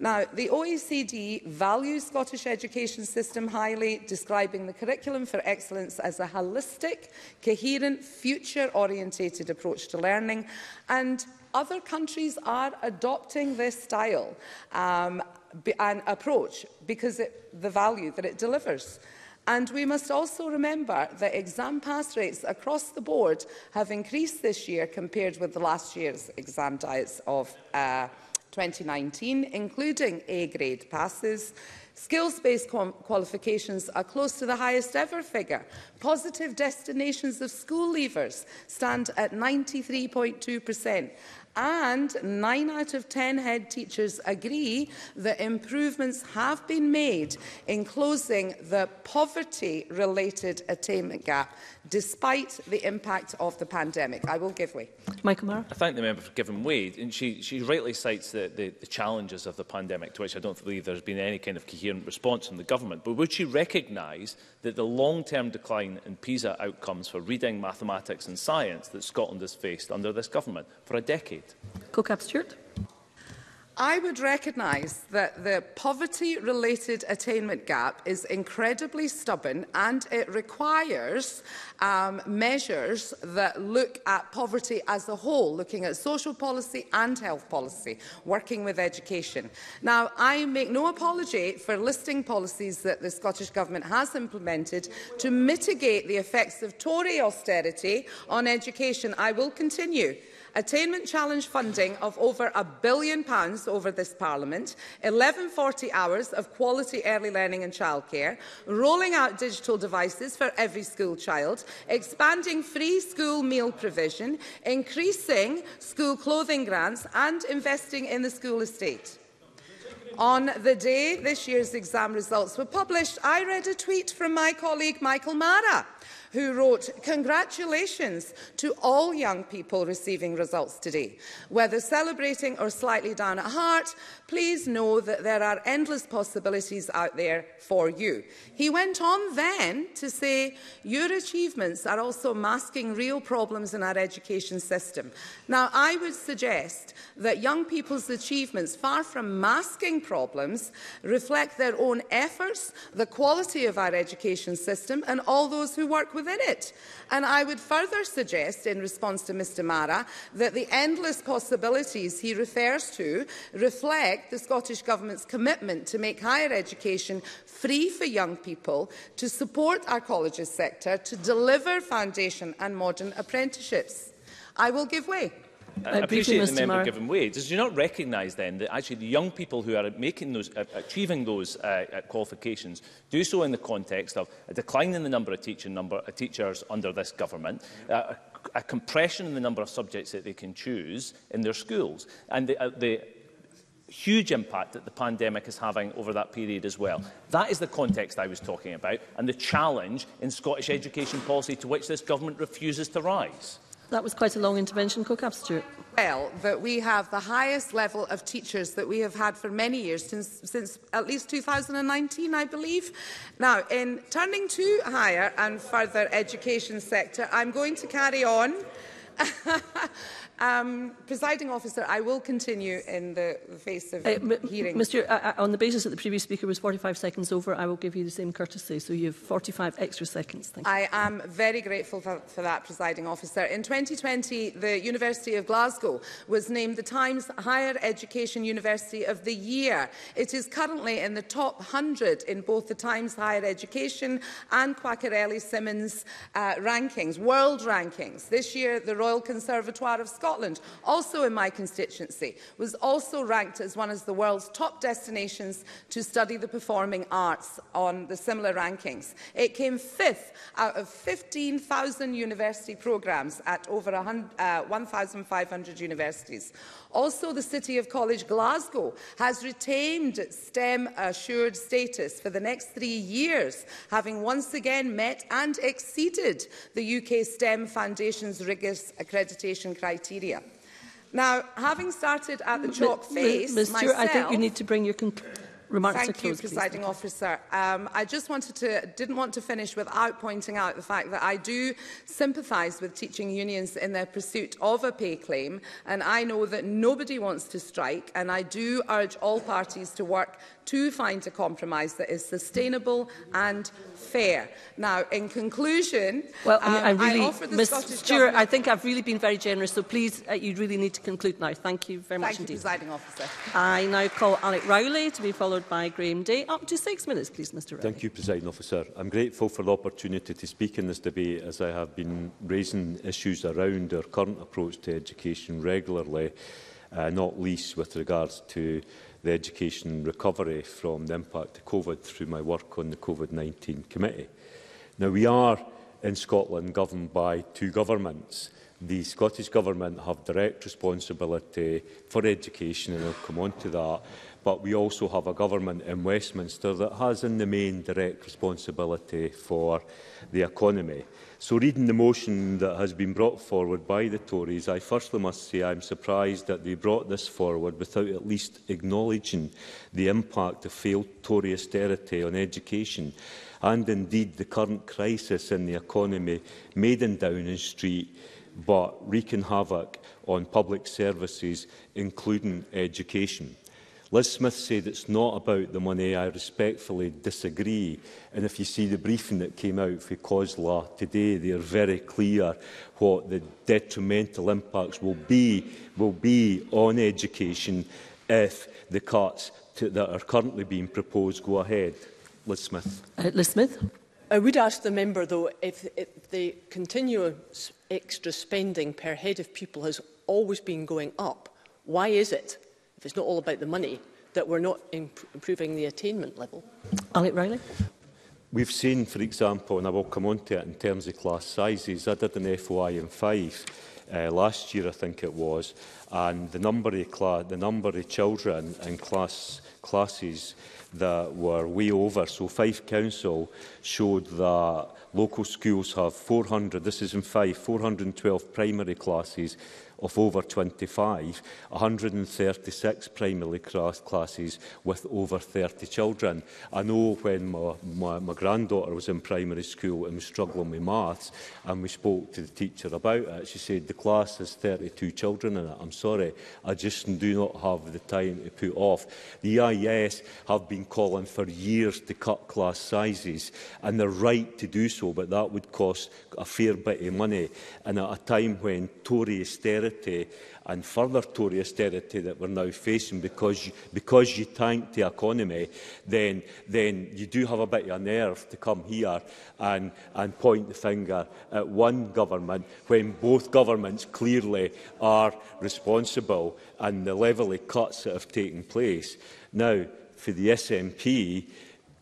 Now, the OECD values Scottish education system highly, describing the Curriculum for Excellence as a holistic, coherent, future-orientated approach to learning, and other countries are adopting this style and approach because of the value that it delivers. And we must also remember that exam pass rates across the board have increased this year compared with the last year's exam diets of 2019, including A grade passes. Skills-based qualifications are close to the highest ever figure. Positive destinations of school leavers stand at 93.2%. And 9 out of 10 head teachers agree that improvements have been made in closing the poverty-related attainment gap, despite the impact of the pandemic. I will give way. Michael Marra. I thank the member for giving way, and she rightly cites the challenges of the pandemic, to which I don't believe there's been any kind of coherent response from the government. But would she recognise that the long-term decline in PISA outcomes for reading, mathematics and science that Scotland has faced under this government for a decade? Kaukab Stewart. I would recognise that the poverty-related attainment gap is incredibly stubborn, and it requires measures that look at poverty as a whole, looking at social policy and health policy, working with education. Now, I make no apology for listing policies that the Scottish Government has implemented to mitigate the effects of Tory austerity on education. I will continue. Attainment Challenge funding of over £1 billion over this Parliament, 1140 hours of quality early learning and childcare, rolling out digital devices for every school child, expanding free school meal provision, increasing school clothing grants and investing in the school estate. On the day this year's exam results were published, I read a tweet from my colleague Michael Marra, who wrote, "Congratulations to all young people receiving results today. Whether celebrating or slightly down at heart, please know that there are endless possibilities out there for you." He went on then to say, "Your achievements are also masking real problems in our education system." Now, I would suggest that young people's achievements, far from masking problems, reflect their own efforts, the quality of our education system, and all those who work within it. And I would further suggest, in response to Mr Marra, that the endless possibilities he refers to reflect the Scottish Government's commitment to make higher education free for young people, to support our colleges sector, to deliver foundation and modern apprenticeships. I will give way. I appreciate the member giving way. Does you not recognise then that actually the young people who are making those, achieving those qualifications do so in the context of a decline in the number of teachers under this government, a compression in the number of subjects that they can choose in their schools, and the huge impact that the pandemic is having over that period as well. That is the context I was talking about, and the challenge in Scottish education policy to which this government refuses to rise. That was quite a long intervention. Kaukab Stewart. Well, that we have the highest level of teachers that we have had for many years, since at least 2019, I believe. Now, in turning to higher and further education sector, I'm going to carry on. Presiding officer, I will continue in the face of hearing. Mr. On the basis that the previous speaker was 45 seconds over, I will give you the same courtesy, so you have 45 extra seconds. Thank you. I am very grateful for that, presiding officer. In 2020, the University of Glasgow was named the Times Higher Education University of the Year. It is currently in the top 100 in both the Times Higher Education and Quacquerelli-Simmons rankings, world rankings. This year, the Royal Conservatoire of Scotland, also in my constituency, was also ranked as one of the world's top destinations to study the performing arts on the similar rankings. It came fifth out of 15,000 university programmes at over 1,500 universities. Also, the City of College Glasgow has retained STEM assured status for the next 3 years, having once again met and exceeded the UK STEM Foundation's rigorous accreditation criteria. Now, having started at the chalk face myself, I think you need to bring your remarks to close. Thank you, presiding officer. I just didn't want to finish without pointing out the fact that I do sympathise with teaching unions in their pursuit of a pay claim, and I know that nobody wants to strike, and I do urge all parties to work to find a compromise that is sustainable and fair. Now, in conclusion, well, I offer the Ms. Scottish Government... I think I've really been very generous, so please, you really need to conclude now. Thank you very much indeed. Thank you, presiding officer. I now call Alec Rowley to be followed by Graham Day. Up to 6 minutes, please, Mr Rowley. Thank you, presiding officer. I'm grateful for the opportunity to speak in this debate, as I have been raising issues around our current approach to education regularly, not least with regards to the education recovery from the impact of COVID through my work on the COVID-19 committee. Now, we are in Scotland governed by two governments. The Scottish Government have direct responsibility for education, and I'll come on to that, but we also have a government in Westminster that has in the main direct responsibility for the economy. So reading the motion that has been brought forward by the Tories, I firstly must say I'm surprised that they brought this forward without at least acknowledging the impact of failed Tory austerity on education, and indeed the current crisis in the economy made in Downing Street, but wreaking havoc on public services, including education. Liz Smith said it's not about the money. I respectfully disagree. And if you see the briefing that came out for COSLA today, they are very clear what the detrimental impacts will be on education if the cuts that are currently being proposed go ahead. Liz Smith. Liz Smith. I would ask the member, though, if the continuous extra spending per head of pupil has always been going up, why is it, if it's not all about the money, that we're not improving the attainment level? Alec Rowley. We've seen, for example, and I will come on to it in terms of class sizes, I did an FOI in 5 last year, I think it was, and the number of children in class classes that were way over. So Fife Council showed that local schools have 400, this is in Fife, 412 primary classes of over 25, 136 primary classes with over 30 children. I know when my granddaughter was in primary school and was struggling with maths, and we spoke to the teacher about it, she said, the class has 32 children in it. I'm sorry, I just do not have the time to put off. The EIS have been calling for years to cut class sizes, and they're right to do so, but that would cost a fair bit of money. And at a time when Tory austerity and further Tory austerity that we're now facing, because you tank the economy, then you do have a bit of nerve to come here and point the finger at one government when both governments clearly are responsible and the level of cuts that have taken place. Now, for the SNP,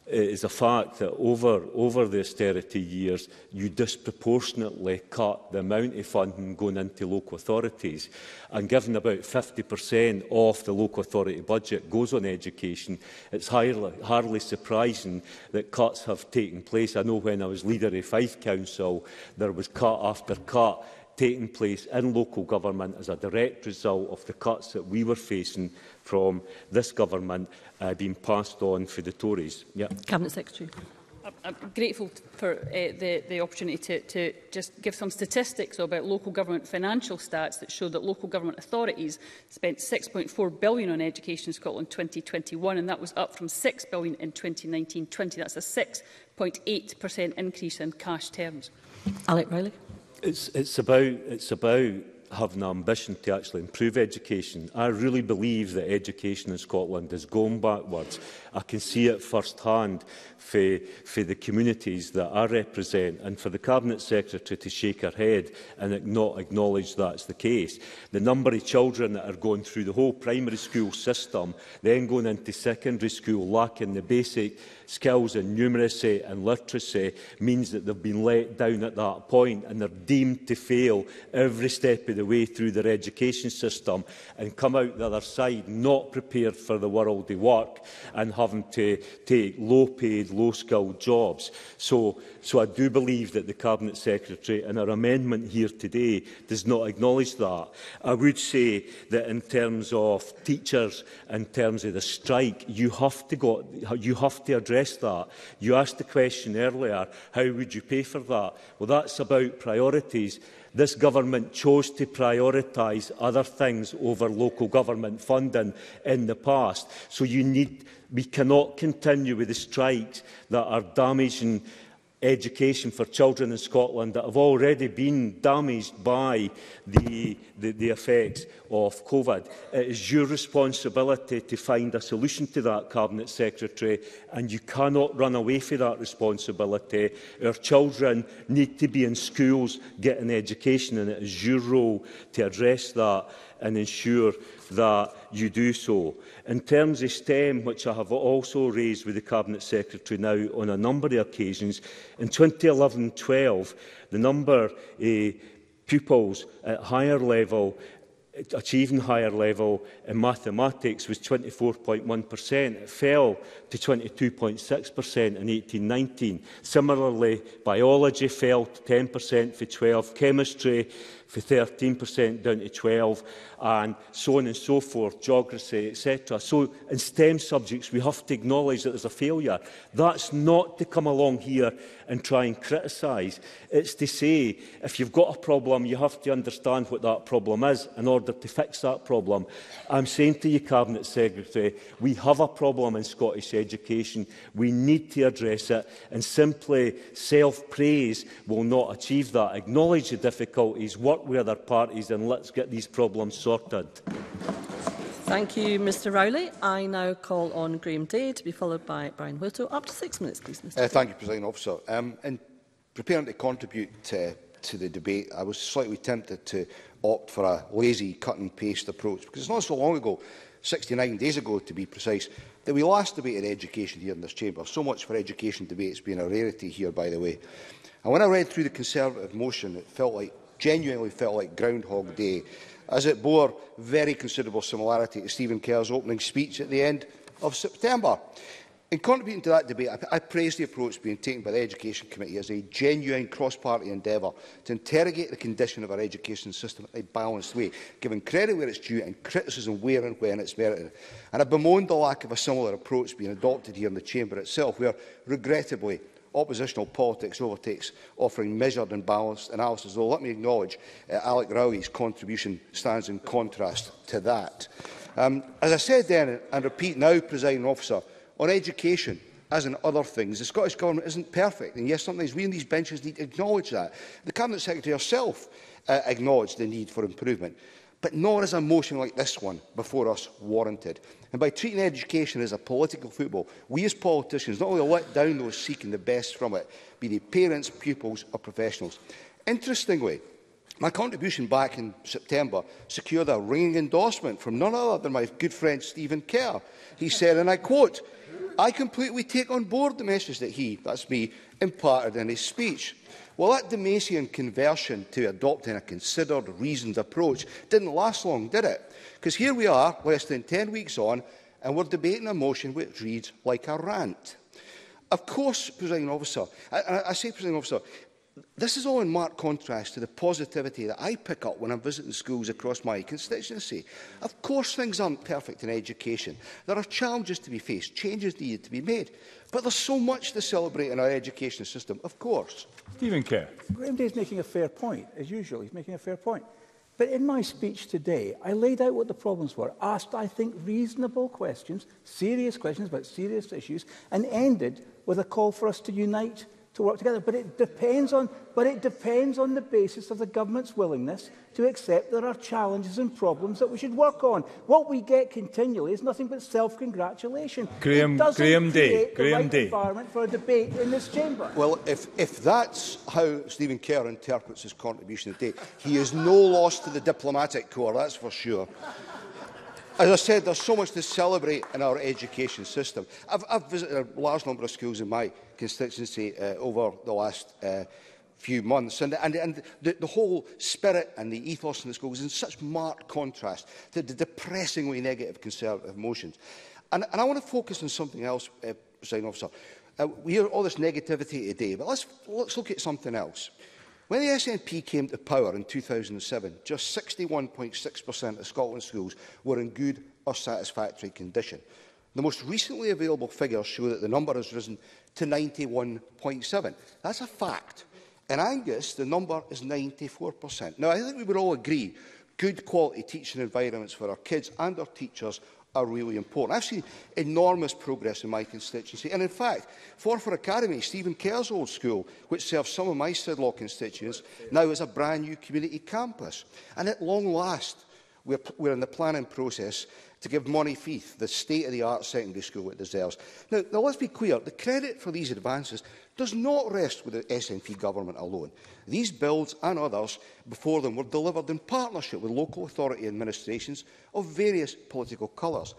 it is a fact that over the austerity years, you disproportionately cut the amount of funding going into local authorities. And given about 50% of the local authority budget goes on education, it's hardly surprising that cuts have taken place. I know when I was leader of Fife Council, there was cut after cut taking place in local government as a direct result of the cuts that we were facing from this government being passed on for the Tories. Yeah. Cabinet Secretary. I'm grateful for the opportunity to just give some statistics about local government financial stats that show that local government authorities spent £6.4 billion on education in Scotland in 2021, and that was up from £6 billion in 2019-20. That's a 6.8% increase in cash terms. Alec Rowley. It's about having an ambition to actually improve education. I really believe that education in Scotland is going backwards. I can see it firsthand for the communities that I represent, and for the Cabinet Secretary to shake her head and not acknowledge that's the case. The number of children that are going through the whole primary school system, then going into secondary school, lacking the basic skills in numeracy and literacy, means that they've been let down at that point, and they're deemed to fail every step of the way through their education system and come out the other side not prepared for the world they work and having to take low-paid, low-skilled jobs. So I do believe that the Cabinet Secretary and her amendment here today does not acknowledge that. I would say that in terms of teachers, in terms of the strike, you have to address that. You asked the question earlier, how would you pay for that? Well, that's about priorities. This government chose to prioritise other things over local government funding in the past. So we cannot continue with the strikes that are damaging education for children in Scotland that have already been damaged by the effects of COVID. It is your responsibility to find a solution to that, Cabinet Secretary, and you cannot run away from that responsibility. Our children need to be in schools getting education, and it is your role to address that and ensure that you do so. In terms of STEM, which I have also raised with the Cabinet Secretary now on a number of occasions, in 2011-12, the number of pupils at higher level achieving higher level in mathematics was 24.1%. It fell to 22.6% in 18-19. Similarly, biology fell to 10% for 12, chemistry for 13% down to 12, and so on and so forth, geography, etc. So in STEM subjects, we have to acknowledge that there's a failure. That's not to come along here and try and criticise. It's to say, if you've got a problem, you have to understand what that problem is in order to fix that problem. I'm saying to you, Cabinet Secretary, we have a problem in Scottish education. We need to address it, and simply self-praise will not achieve that. Acknowledge the difficulties, work with other parties, and let's get these problems sorted. Thank you, Mr Rowley. I now call on Graham Day to be followed by Brian Whittle. Up to 6 minutes, please, Mr Day. Thank you, President Officer. In preparing to contribute to the debate, I was slightly tempted to opt for a lazy cut-and-paste approach, because it's not so long ago, 69 days ago to be precise, that we last debated education here in this chamber. So much for education debates being a rarity here, by the way. And when I read through the Conservative motion, it genuinely felt like Groundhog Day, as it bore very considerable similarity to Stephen Kerr's opening speech at the end of September. In contributing to that debate, I praise the approach being taken by the Education Committee as a genuine cross-party endeavour to interrogate the condition of our education system in a balanced way, giving credit where it's due and criticism where and when it's merited. And I bemoaned the lack of a similar approach being adopted here in the Chamber itself, where, regrettably, oppositional politics overtakes offering measured and balanced analysis, though let me acknowledge Alec Rowley's contribution stands in contrast to that. As I said then, and repeat now, Presiding Officer, on education, as in other things, the Scottish Government isn't perfect, and yes, sometimes we in these benches need to acknowledge that. The Cabinet Secretary herself acknowledged the need for improvement, but nor is a motion like this one before us warranted. And by treating education as a political football, we as politicians not only let down those seeking the best from it, be they parents, pupils or professionals. Interestingly, my contribution back in September secured a ringing endorsement from none other than my good friend Stephen Kerr. He said, and I quote, "I completely take on board the message that he," that's me, imparted in his speech. Well, that Damasian conversion to adopting a considered, reasoned approach didn't last long, did it? Because here we are, less than 10 weeks on, and we're debating a motion which reads like a rant. Of course, Presiding Officer, I say, Presiding Officer, this is all in marked contrast to the positivity that I pick up when I'm visiting schools across my constituency. Of course things aren't perfect in education. There are challenges to be faced, changes needed to be made. But there's so much to celebrate in our education system, of course. Stephen Kerr. Graham Day's making a fair point, as usual. He's making a fair point. But in my speech today, I laid out what the problems were, asked, I think, reasonable questions, serious questions about serious issues, and ended with a call for us to unite to work together, but it depends on the basis of the government's willingness to accept there are challenges and problems that we should work on. What we get continually is nothing but self-congratulation. Graham Day. Environment for a debate in this chamber. Well, if that's how Stephen Kerr interprets his contribution today, he is no loss to the diplomatic corps, that's for sure. As I said, there's so much to celebrate in our education system. I've visited a large number of schools in my constituency over the last few months, and the whole spirit and the ethos in the schools is in such marked contrast to the depressingly negative Conservative motions. And I want to focus on something else, Presiding Officer. We hear all this negativity today, but let's look at something else. When the SNP came to power in 2007, just 61.6% of Scotland's schools were in good or satisfactory condition. The most recently available figures show that the number has risen to 91.7%. That's a fact. In Angus, the number is 94%. Now, I think we would all agree good quality teaching environments for our kids and our teachers are really important. I've seen enormous progress in my constituency, and in fact, Forfar Academy, Stephen Kerr's old school, which serves some of my Sidlaw constituents, now is a brand new community campus. And at long last, we're in the planning process to give Monifeath the state-of-the-art secondary school it deserves. Now, let's be clear, the credit for these advances does not rest with the SNP government alone. These bills and others before them were delivered in partnership with local authority administrations of various political colours.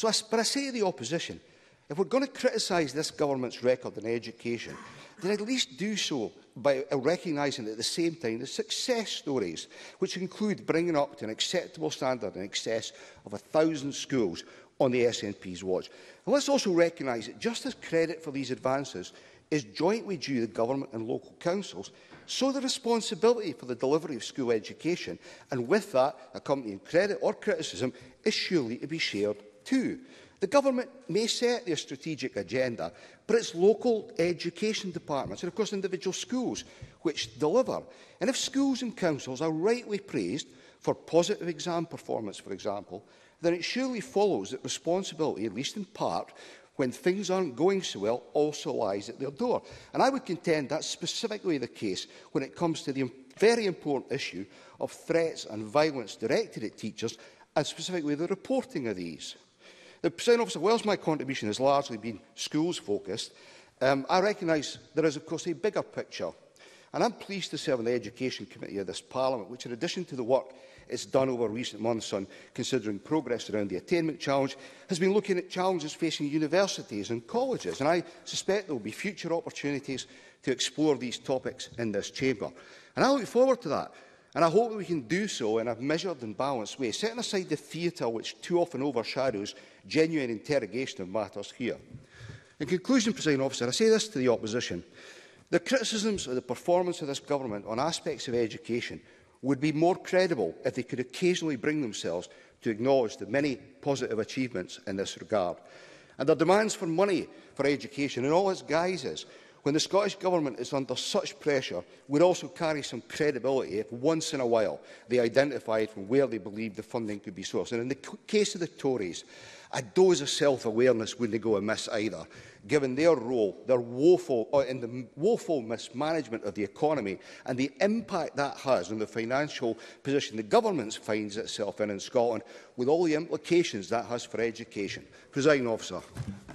But I say to the opposition, if we're going to criticise this government's record in education, then at least do so by recognising at the same time the success stories, which include bringing up to an acceptable standard in excess of 1,000 schools on the SNP's watch. And let's also recognise that just as credit for these advances is jointly due to the government and local councils, so the responsibility for the delivery of school education, and with that accompanying credit or criticism, is surely to be shared too. The government may set their strategic agenda, but it's local education departments and, of course, individual schools which deliver. And if schools and councils are rightly praised for positive exam performance, for example, then it surely follows that responsibility, at least in part, when things aren't going so well, also lies at their door. And I would contend that's specifically the case when it comes to the very important issue of threats and violence directed at teachers, and specifically the reporting of these. The Presiding Officer, whilst my contribution has largely been schools-focused, I recognise there is, of course, a bigger picture. And I'm pleased to serve on the Education Committee of this Parliament, which, in addition to the work it's done over recent months on considering progress around the attainment challenge, has been looking at challenges facing universities and colleges. And I suspect there will be future opportunities to explore these topics in this chamber. And I look forward to that. And I hope that we can do so in a measured and balanced way, setting aside the theatre which too often overshadows genuine interrogation of matters here. In conclusion, President Officer, I say this to the opposition. The criticisms of the performance of this government on aspects of education would be more credible if they could occasionally bring themselves to acknowledge the many positive achievements in this regard. And their demands for money for education in all its guises, when the Scottish Government is under such pressure, would also carry some credibility if once in a while they identified from where they believed the funding could be sourced. And in the case of the Tories, a dose of self-awareness wouldn't go amiss either, given their role in the woeful mismanagement of the economy and the impact that has on the financial position the government finds itself in Scotland, with all the implications that has for education. Presiding Officer.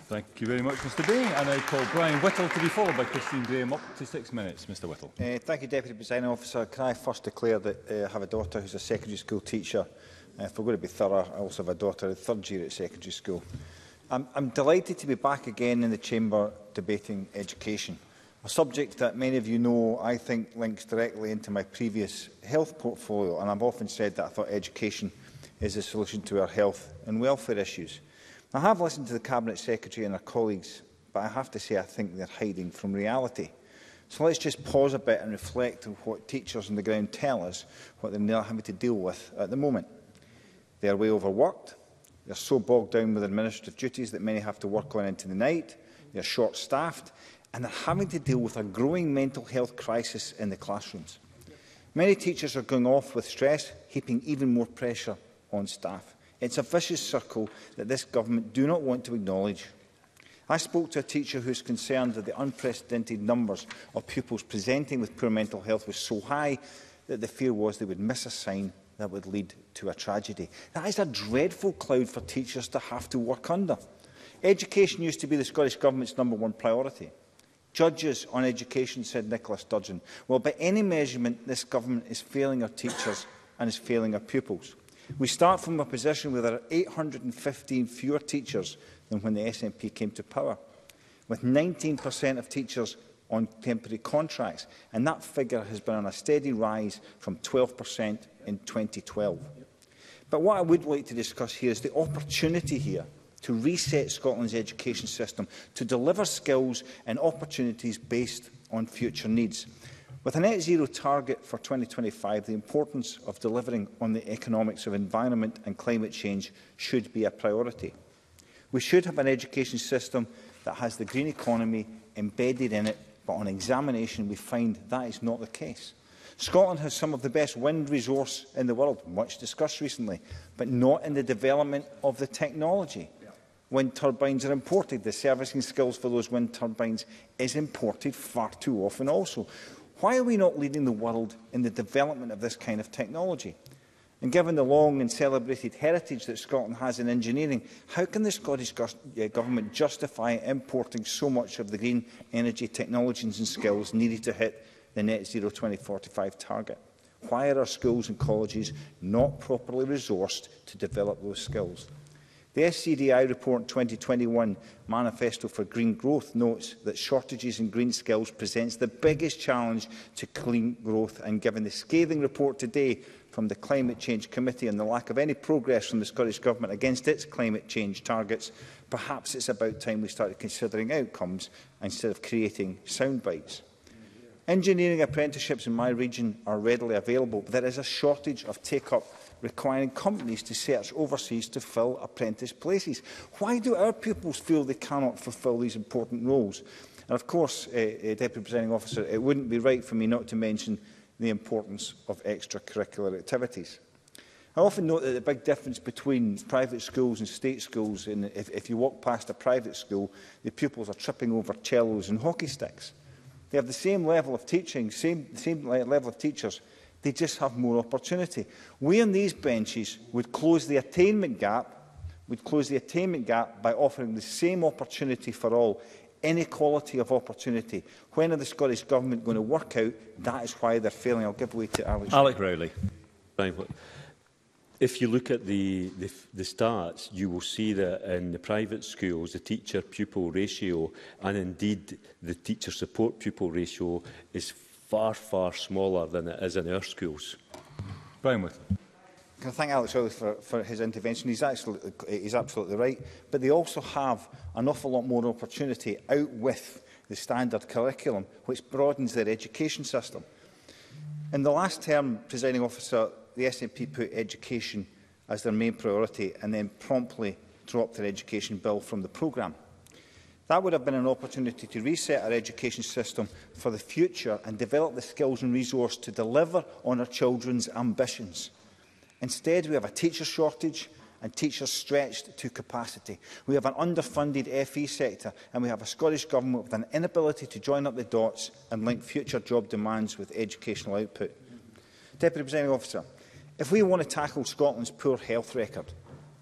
Thank you very much, Mr Day. And I call Brian Whittle to be followed by Christine Graham. Up to 6 minutes, Mr Whittle. Thank you, Deputy Presiding Officer. Can I first declare that I have a daughter who's a secondary school teacher? If we're going to be thorough, I also have a daughter in third year at secondary school. I'm delighted to be back again in the chamber debating education, a subject that many of you know I think links directly into my previous health portfolio, and I've often said that I thought education is the solution to our health and welfare issues. I have listened to the Cabinet Secretary and her colleagues, but I have to say I think they're hiding from reality. So let's just pause a bit and reflect on what teachers on the ground tell us, what they're now having to deal with at the moment. They are way overworked, they are so bogged down with administrative duties that many have to work on into the night, they are short-staffed, and they are having to deal with a growing mental health crisis in the classrooms. Many teachers are going off with stress, heaping even more pressure on staff. It's a vicious circle that this government do not want to acknowledge. I spoke to a teacher whose concerns that the unprecedented numbers of pupils presenting with poor mental health was so high that the fear was they would miss a sign that would lead to a tragedy. That is a dreadful cloud for teachers to have to work under. Education used to be the Scottish Government's #1 priority. Judges on education, said Nicola Sturgeon, well, by any measurement, this government is failing our teachers and is failing our pupils. We start from a position where there are 815 fewer teachers than when the SNP came to power, with 19% of teachers on temporary contracts, and that figure has been on a steady rise from 12% in 2012. But what I would like to discuss here is the opportunity here to reset Scotland's education system, to deliver skills and opportunities based on future needs. With a net zero target for 2025, the importance of delivering on the economics of environment and climate change should be a priority. We should have an education system that has the green economy embedded in it, but on examination we find that is not the case. Scotland has some of the best wind resource in the world, much discussed recently, but not in the development of the technology. Wind turbines are imported. The servicing skills for those wind turbines is imported far too often also. Why are we not leading the world in the development of this kind of technology? And given the long and celebrated heritage that Scotland has in engineering, how can the Scottish Government justify importing so much of the green energy technologies and skills needed to hit the net zero 2045 target? Why are our schools and colleges not properly resourced to develop those skills? The SCDI report 2021 Manifesto for Green Growth notes that shortages in green skills presents the biggest challenge to clean growth, and given the scathing report today from the Climate Change Committee and the lack of any progress from the Scottish Government against its climate change targets, perhaps it's about time we started considering outcomes instead of creating sound bites. Engineering apprenticeships in my region are readily available, but there is a shortage of take-up, requiring companies to search overseas to fill apprentice places. Why do our pupils feel they cannot fulfil these important roles? And of course, Deputy Presiding Officer, it wouldn't be right for me not to mention the importance of extracurricular activities. I often note that the big difference between private schools and state schools, and if you walk past a private school, the pupils are tripping over cellos and hockey sticks. They have the same level of teaching, same level of teachers, they just have more opportunity. We on these benches would close the attainment gap, by offering the same opportunity for all. Inequality of opportunity. When are the Scottish Government going to work out that is why they're failing? I'll give way to Alec Rowley. If you look at the stats, you will see that in the private schools, the teacher-pupil ratio and indeed the teacher-support-pupil ratio is far, far smaller than it is in our schools. Brian Whittle. Can I thank Alec Rowley for his intervention? He's absolutely right. But they also have an awful lot more opportunity out with the standard curriculum, which broadens their education system. In the last term, Presiding Officer, the SNP put education as their main priority and then promptly dropped their education bill from the programme. That would have been an opportunity to reset our education system for the future and develop the skills and resources to deliver on our children's ambitions. Instead, we have a teacher shortage and teachers stretched to capacity. We have an underfunded FE sector, and we have a Scottish Government with an inability to join up the dots and link future job demands with educational output. Deputy Presiding Officer, if we want to tackle Scotland's poor health record,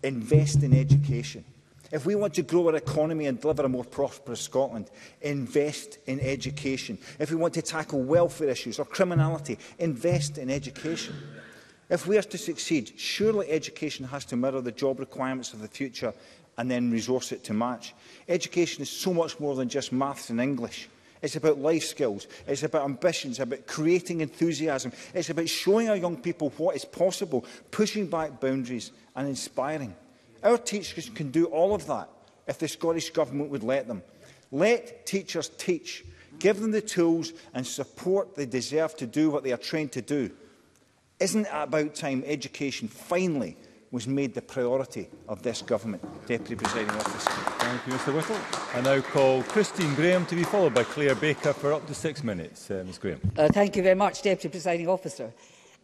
invest in education. If we want to grow our economy and deliver a more prosperous Scotland, invest in education. If we want to tackle welfare issues or criminality, invest in education. If we are to succeed, surely education has to mirror the job requirements of the future and then resource it to match. Education is so much more than just maths and English. It's about life skills, it's about ambitions, about creating enthusiasm, it's about showing our young people what is possible, pushing back boundaries and inspiring. Our teachers can do all of that if the Scottish Government would let them. Let teachers teach, give them the tools and support they deserve to do what they are trained to do. Isn't it about time education finally was made the priority of this Government? Deputy Presiding Officer. Thank you, Mr Whittle. I now call Christine Graham to be followed by Claire Baker for up to 6 minutes. Ms Graham. Thank you very much, Deputy Presiding Officer.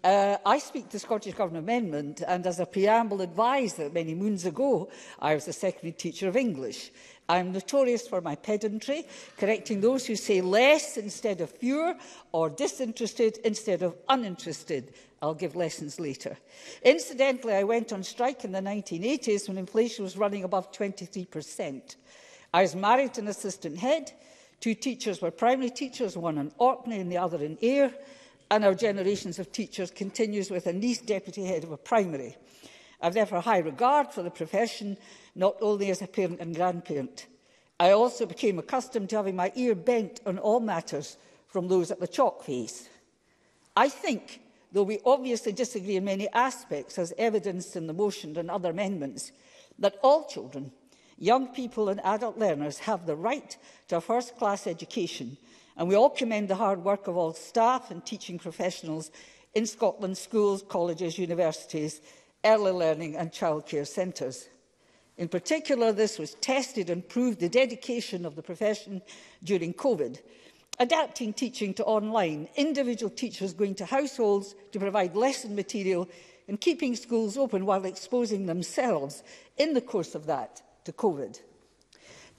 I speak to Scottish Government amendment, and as a preamble advised that many moons ago, I was a secondary teacher of English. I am notorious for my pedantry, correcting those who say less instead of fewer or disinterested instead of uninterested. I'll give lessons later. Incidentally, I went on strike in the 1980s when inflation was running above 23%. I was married to an assistant head. Two teachers were primary teachers, one in Orkney and the other in Ayr. And our generations of teachers continues with a niece deputy head of a primary. I have therefore high regard for the profession, not only as a parent and grandparent. I also became accustomed to having my ear bent on all matters from those at the chalk phase. I think, though we obviously disagree in many aspects, as evidenced in the motion and other amendments, that all children, young people and adult learners have the right to a first-class education, and we all commend the hard work of all staff and teaching professionals in Scotland's schools, colleges, universities, early learning and childcare centres. In particular, this was tested and proved the dedication of the profession during COVID, adapting teaching to online, individual teachers going to households to provide lesson material and keeping schools open while exposing themselves in the course of that to COVID.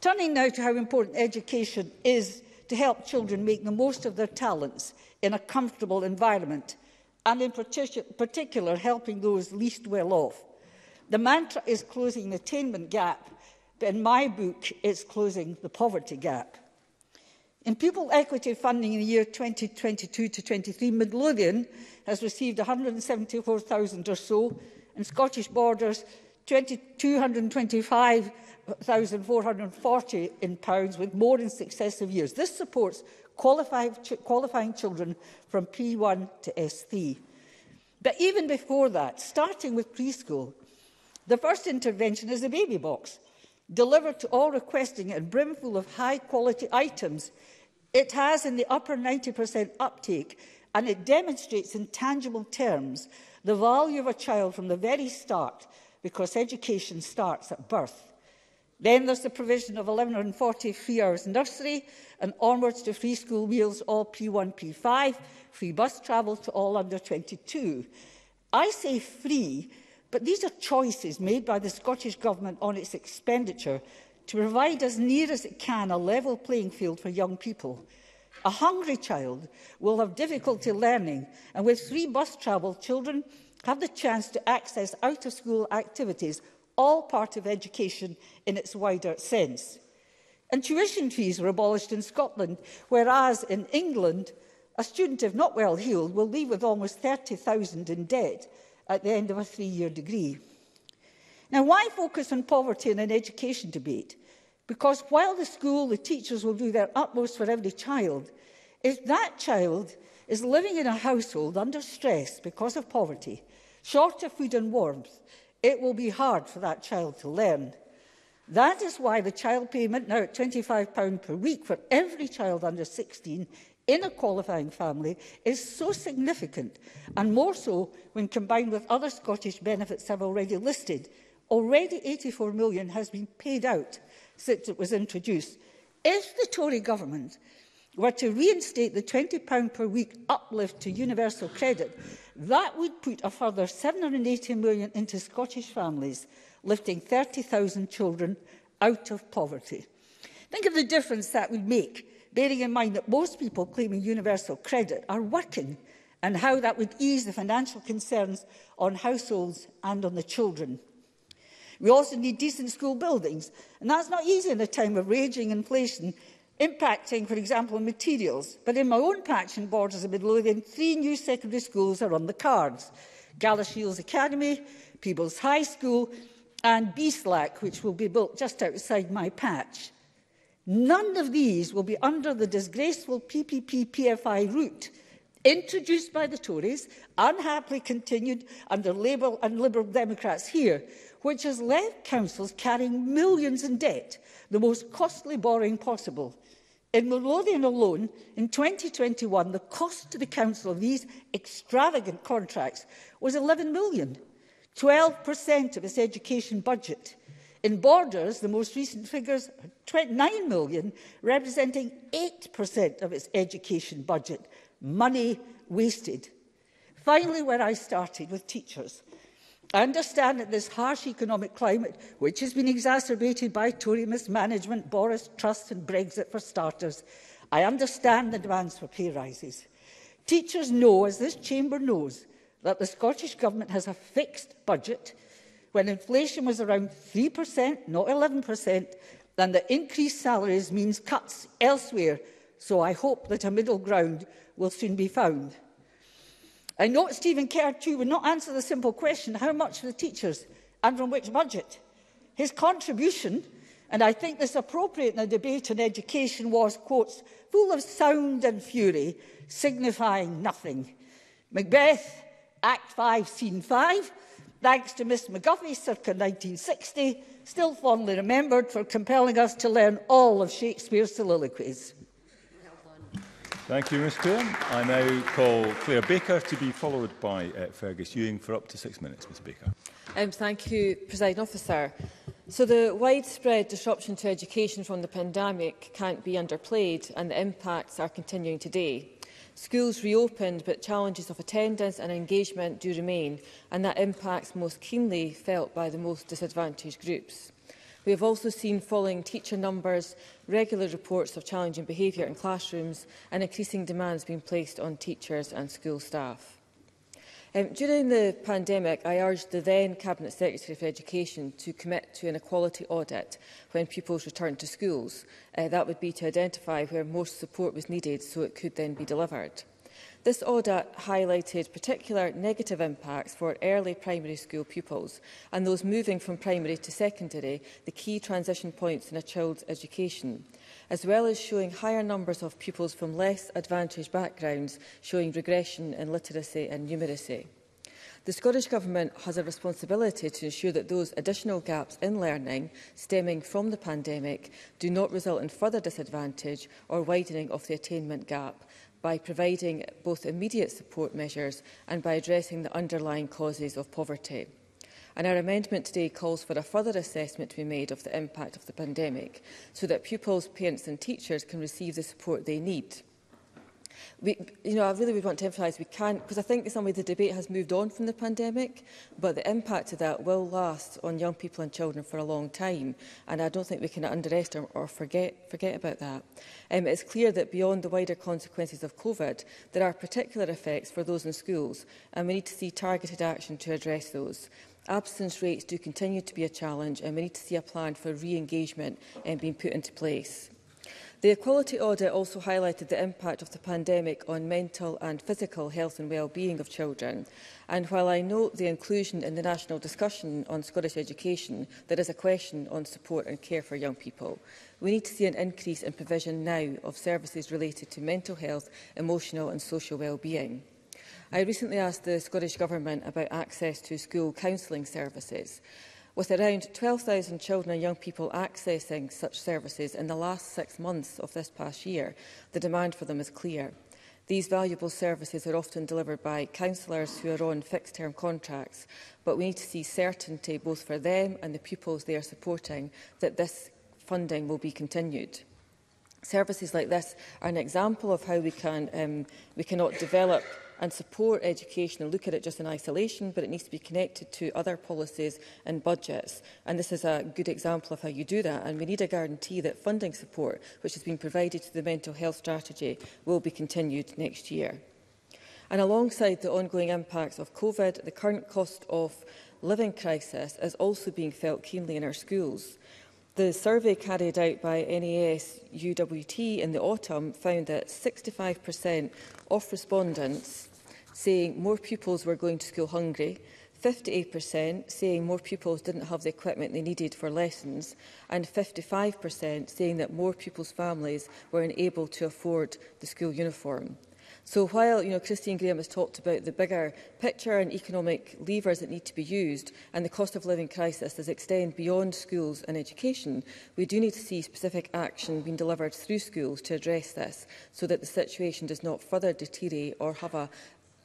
Turning now to how important education is to help children make the most of their talents in a comfortable environment, and in particular helping those least well off. The mantra is closing the attainment gap, but in my book it's closing the poverty gap. In pupil equity funding in the year 2022 to 23, Midlothian has received 174,000 or so, and Scottish Borders 225,440 in pounds, with more in successive years. This supports qualifying children from P1 to S3. But even before that, starting with preschool, the first intervention is a baby box, delivered to all requesting and brimful of high-quality items. It has in the upper 90% uptake, and it demonstrates in tangible terms the value of a child from the very start, because education starts at birth. Then there's the provision of 1140 free hours nursery and onwards to free school meals, all P1, P5, free bus travel to all under 22. I say free, but these are choices made by the Scottish Government on its expenditure to provide as near as it can a level playing field for young people. A hungry child will have difficulty learning, and with free bus travel, children have the chance to access out-of-school activities, all part of education in its wider sense. And tuition fees were abolished in Scotland, whereas in England, a student, if not well-heeled, will leave with almost £30,000 in debt at the end of a three-year degree. Now, why focus on poverty in an education debate? Because while the school, the teachers will do their utmost for every child, if that child is living in a household under stress because of poverty, Short of food and warmth, it will be hard for that child to learn. That is why the child payment, now at £25 per week for every child under 16 in a qualifying family, is so significant, and more so when combined with other Scottish benefits I've already listed. Already £84 million has been paid out since it was introduced. If the Tory government were to reinstate the £20 per week uplift to universal credit, that would put a further £780 million into Scottish families, lifting 30,000 children out of poverty. Think of the difference that would make, bearing in mind that most people claiming universal credit are working, and how that would ease the financial concerns on households and on the children. We also need decent school buildings, and that's not easy in a time of raging inflation, impacting, for example, on materials. But in my own patch in Borders and Midlothian, 3 new secondary schools are on the cards: Galashiels Academy, Peebles High School and Beeslack, which will be built just outside my patch. None of these will be under the disgraceful PPP-PFI route introduced by the Tories, unhappily continued under Labour and Liberal Democrats here, which has left councils carrying millions in debt, the most costly borrowing possible. In Midlothian alone, in 2021, the cost to the council of these extravagant contracts was £11 million, 12% of its education budget. In Borders, the most recent figures are £9 million, representing 8% of its education budget. Money wasted. Finally, where I started, with teachers. I understand that this harsh economic climate, which has been exacerbated by Tory mismanagement, Boris Trust and Brexit for starters, I understand the demands for pay rises. Teachers know, as this chamber knows, that the Scottish Government has a fixed budget when inflation was around 3%, not 11%, and that increased salaries means cuts elsewhere. So I hope that a middle ground will soon be found. I note Stephen Kerr too would not answer the simple question, how much for the teachers and from which budget? His contribution, and I think this appropriate in a debate on education, was, quotes, full of sound and fury, signifying nothing. Macbeth, Act 5, Scene 5, thanks to Miss McGuffey, circa 1960, still fondly remembered for compelling us to learn all of Shakespeare's soliloquies. Thank you, Ms. Kerr. I now call Claire Baker to be followed by Fergus Ewing for up to 6 minutes. Ms. Baker. Thank you, Presiding Officer. So the widespread disruption to education from the pandemic can't be underplayed, and the impacts are continuing today. Schools reopened, but challenges of attendance and engagement do remain, and that impact's most keenly felt by the most disadvantaged groups. We have also seen falling teacher numbers, regular reports of challenging behaviour in classrooms, and increasing demands being placed on teachers and school staff. During the pandemic, I urged the then Cabinet Secretary for Education to commit to an equality audit when pupils returned to schools. That would be to identify where more support was needed so it could then be delivered. This audit highlighted particular negative impacts for early primary school pupils and those moving from primary to secondary, the key transition points in a child's education, as well as showing higher numbers of pupils from less advantaged backgrounds, showing regression in literacy and numeracy. The Scottish Government has a responsibility to ensure that those additional gaps in learning stemming from the pandemic do not result in further disadvantage or widening of the attainment gap, by providing both immediate support measures and by addressing the underlying causes of poverty. And our amendment today calls for a further assessment to be made of the impact of the pandemic so that pupils, parents and teachers can receive the support they need. I really would want to emphasise we can't, because I think in some way the debate has moved on from the pandemic, but the impact of that will last on young people and children for a long time, and I don't think we can underestimate or forget about that. It's clear that beyond the wider consequences of COVID, there are particular effects for those in schools, and we need to see targeted action to address those. Absence rates do continue to be a challenge, and we need to see a plan for re-engagement being put into place. The Equality Audit also highlighted the impact of the pandemic on mental and physical health and well-being of children. And while I note the inclusion in the national discussion on Scottish education, there is a question on support and care for young people. We need to see an increase in provision now of services related to mental health, emotional and social well-being. I recently asked the Scottish Government about access to school counselling services. With around 12,000 children and young people accessing such services in the last 6 months of this past year, the demand for them is clear. These valuable services are often delivered by counsellors who are on fixed-term contracts, but we need to see certainty, both for them and the pupils they are supporting, that this funding will be continued. Services like this are an example of how we cannot develop and support education and look at it just in isolation, but it needs to be connected to other policies and budgets. And this is a good example of how you do that. And we need a guarantee that funding support, which has been provided to the mental health strategy, will be continued next year. And alongside the ongoing impacts of COVID, the current cost of living crisis is also being felt keenly in our schools. The survey carried out by NAS UWT in the autumn found that 65% of respondents saying more pupils were going to school hungry, 58% saying more pupils didn't have the equipment they needed for lessons, and 55% saying that more pupils' families were unable to afford the school uniform. So while Christine Graham has talked about the bigger picture and economic levers that need to be used, and the cost of living crisis does extend beyond schools and education, we do need to see specific action being delivered through schools to address this, so that the situation does not further deteriorate or have a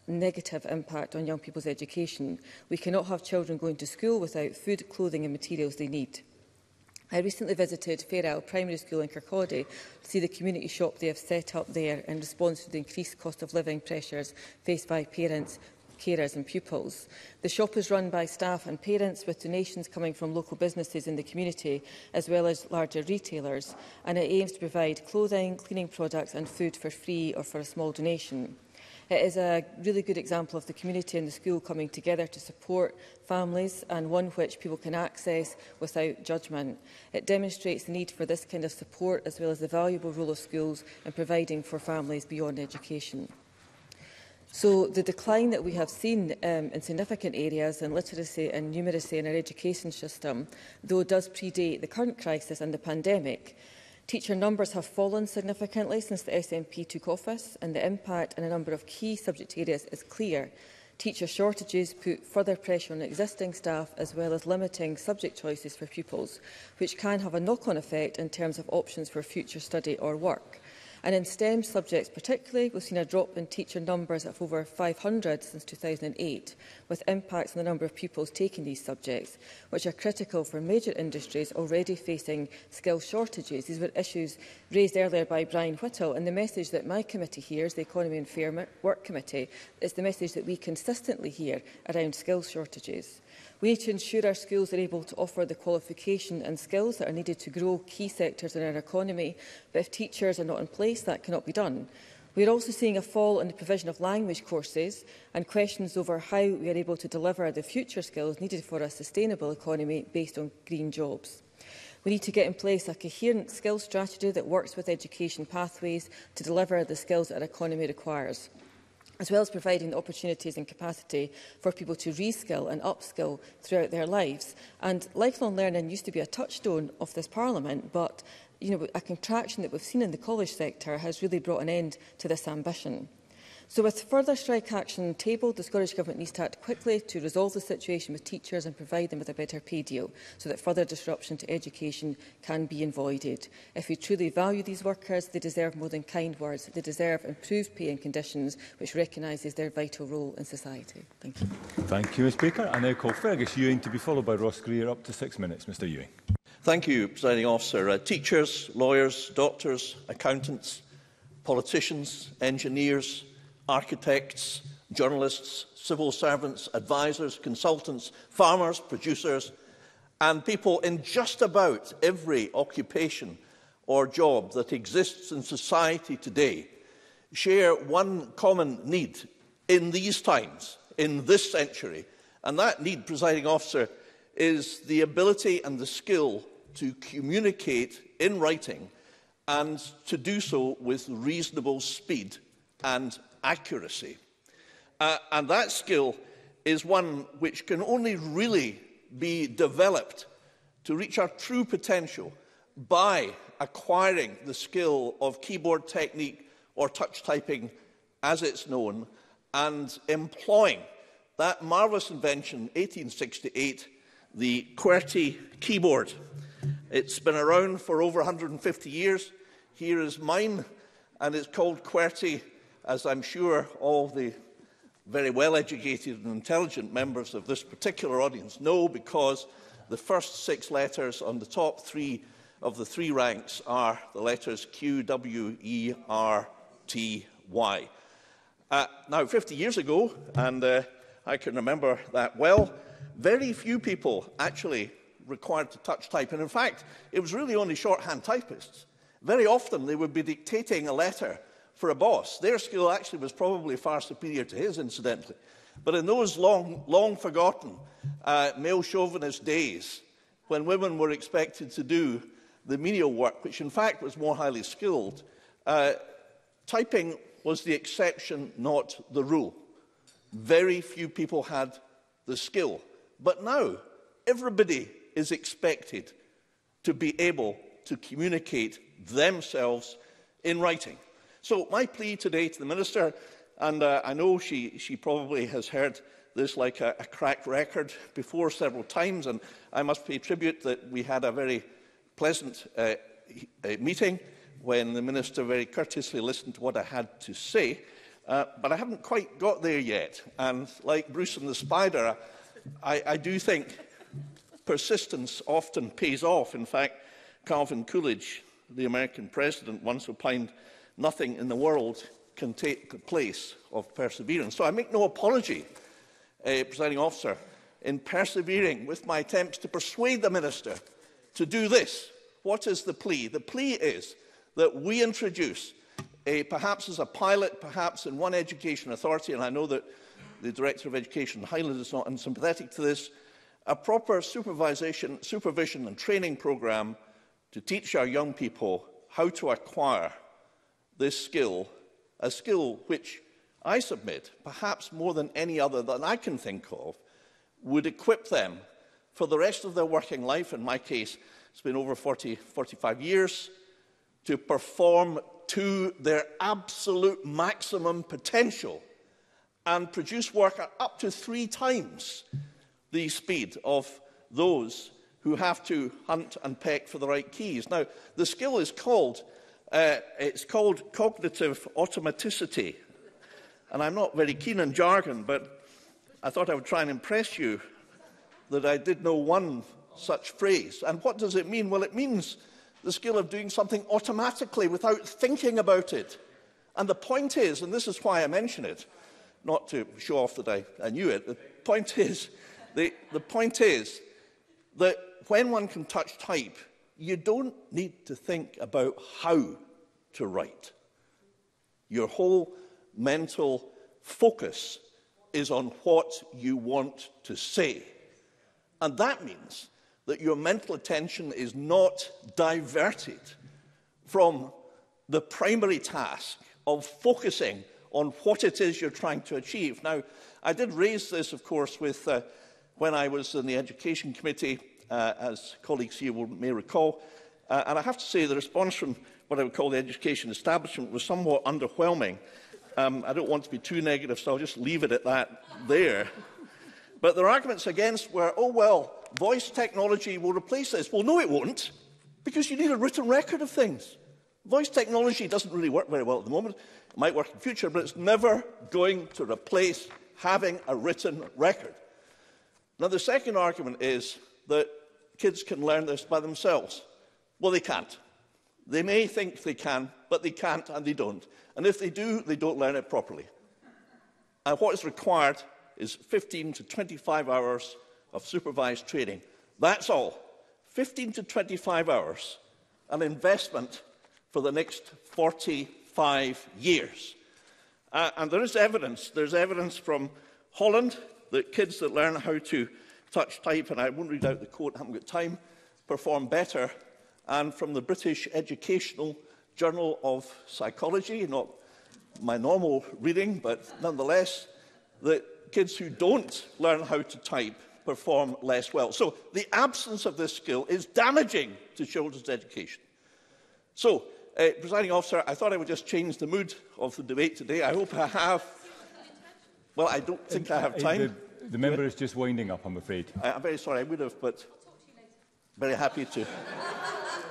negative impact on young people's education. We cannot have children going to school without food, clothing and materials they need. I recently visited Fair Isle Primary School in Kirkcaldy to see the community shop they have set up there in response to the increased cost of living pressures faced by parents, carers and pupils. The shop is run by staff and parents, with donations coming from local businesses in the community as well as larger retailers, and it aims to provide clothing, cleaning products and food for free or for a small donation. It is a really good example of the community and the school coming together to support families, and one which people can access without judgment. It demonstrates the need for this kind of support, as well as the valuable role of schools in providing for families beyond education. So the decline that we have seen in significant areas in literacy and numeracy in our education system, though, does predate the current crisis and the pandemic. Teacher numbers have fallen significantly since the SNP took office, and the impact in a number of key subject areas is clear. Teacher shortages put further pressure on existing staff, as well as limiting subject choices for pupils, which can have a knock-on effect in terms of options for future study or work. And in STEM subjects particularly, we've seen a drop in teacher numbers of over 500 since 2008, with impacts on the number of pupils taking these subjects, which are critical for major industries already facing skill shortages. These were issues raised earlier by Brian Whittle, and the message that my committee hears, the Economy and Fair Work Committee, is the message that we consistently hear around skill shortages. We need to ensure our schools are able to offer the qualification and skills that are needed to grow key sectors in our economy, but if teachers are not in place, that cannot be done. We are also seeing a fall in the provision of language courses, and questions over how we are able to deliver the future skills needed for a sustainable economy based on green jobs. We need to get in place a coherent skills strategy that works with education pathways to deliver the skills that our economy requires, as well as providing the opportunities and capacity for people to reskill and upskill throughout their lives. And lifelong learning used to be a touchstone of this Parliament, but a contraction that we've seen in the college sector has really brought an end to this ambition. So with further strike action tabled, the Scottish Government needs to act quickly to resolve the situation with teachers and provide them with a better pay deal, so that further disruption to education can be avoided. If we truly value these workers, they deserve more than kind words. They deserve improved pay and conditions, which recognises their vital role in society. Thank you. Thank you, Ms Baker. I now call Fergus Ewing to be followed by Ross Greer. Up to 6 minutes, Mr Ewing. Thank you, Presiding Officer. Teachers, lawyers, doctors, accountants, politicians, engineers, architects, journalists, civil servants, advisers, consultants, farmers, producers, and people in just about every occupation or job that exists in society today share one common need in these times, in this century. And that need, Presiding Officer, is the ability and the skill to communicate in writing, and to do so with reasonable speed and accuracy. And that skill is one which can only really be developed to reach our true potential by acquiring the skill of keyboard technique, or touch typing as it's known, and employing that marvellous invention, 1868, the QWERTY keyboard. It's been around for over 150 years. Here is mine, and it's called QWERTY, as I'm sure all the very well-educated and intelligent members of this particular audience know, because the first six letters on the top three of the three ranks are the letters Q, W, E, R, T, Y. Now, 50 years ago, and I can remember that well, very few people actually required to touch type. And in fact, it was really only shorthand typists. Very often they would be dictating a letter for a boss. Their skill actually was probably far superior to his, incidentally. But in those long forgotten male chauvinist days, when women were expected to do the menial work, which in fact was more highly skilled, typing was the exception, not the rule. Very few people had the skill. But now, everybody is expected to be able to communicate themselves in writing. So my plea today to the Minister, and I know she probably has heard this like a cracked record before several times, and I must pay tribute that we had a very pleasant meeting when the Minister very courteously listened to what I had to say, but I haven't quite got there yet. And like Bruce and the Spider, I do think persistence often pays off. In fact, Calvin Coolidge, the American President, once opined, "Nothing in the world can take the place of perseverance." So I make no apology, Presiding Officer, in persevering with my attempts to persuade the Minister to do this. What is the plea? The plea is that we introduce, perhaps as a pilot, perhaps in one education authority, and I know that the Director of Education in Highland is not unsympathetic to this, a proper supervision and training programme to teach our young people how to acquire this skill, a skill which I submit, perhaps more than any other that I can think of, would equip them for the rest of their working life. In my case, it's been over 45 years, to perform to their absolute maximum potential and produce work at up to 3 times the speed of those who have to hunt and peck for the right keys. Now, the skill is called cognitive automaticity. And I'm not very keen on jargon, but I thought I would try and impress you that I did know one such phrase. And what does it mean? Well, it means the skill of doing something automatically without thinking about it. And the point is, and this is why I mention it, not to show off that I knew it, the point is that when one can touch type, you don't need to think about how to write. Your whole mental focus is on what you want to say. And that means that your mental attention is not diverted from the primary task of focusing on what it is you're trying to achieve. Now, I did raise this, of course, with when I was in the Education Committee, as colleagues here may recall, and I have to say the response from what I would call the education establishment was somewhat underwhelming. I don't want to be too negative, so I'll just leave it at that there. But their arguments against were, oh, well, voice technology will replace this. Well, no, it won't, because you need a written record of things. Voice technology doesn't really work very well at the moment. It might work in the future, but it's never going to replace having a written record. Now, the second argument is that kids can learn this by themselves. Well, they can't. They may think they can, but they can't and they don't. And if they do, they don't learn it properly. And what is required is 15 to 25 hours of supervised training. That's all. 15 to 25 hours, an investment for the next 45 years. And there is evidence. There's evidence from Holland that kids that learn how to touch type, and I won't read out the quote, I haven't got time, perform better. And from the British Educational Journal of Psychology, not my normal reading, but nonetheless, that kids who don't learn how to type perform less well. So the absence of this skill is damaging to children's education. So, Presiding Officer, I thought I would just change the mood of the debate today. I hope I have. Well, I don't think I have time. The member is just winding up, I'm afraid. I'm very sorry, I would have, but very happy to.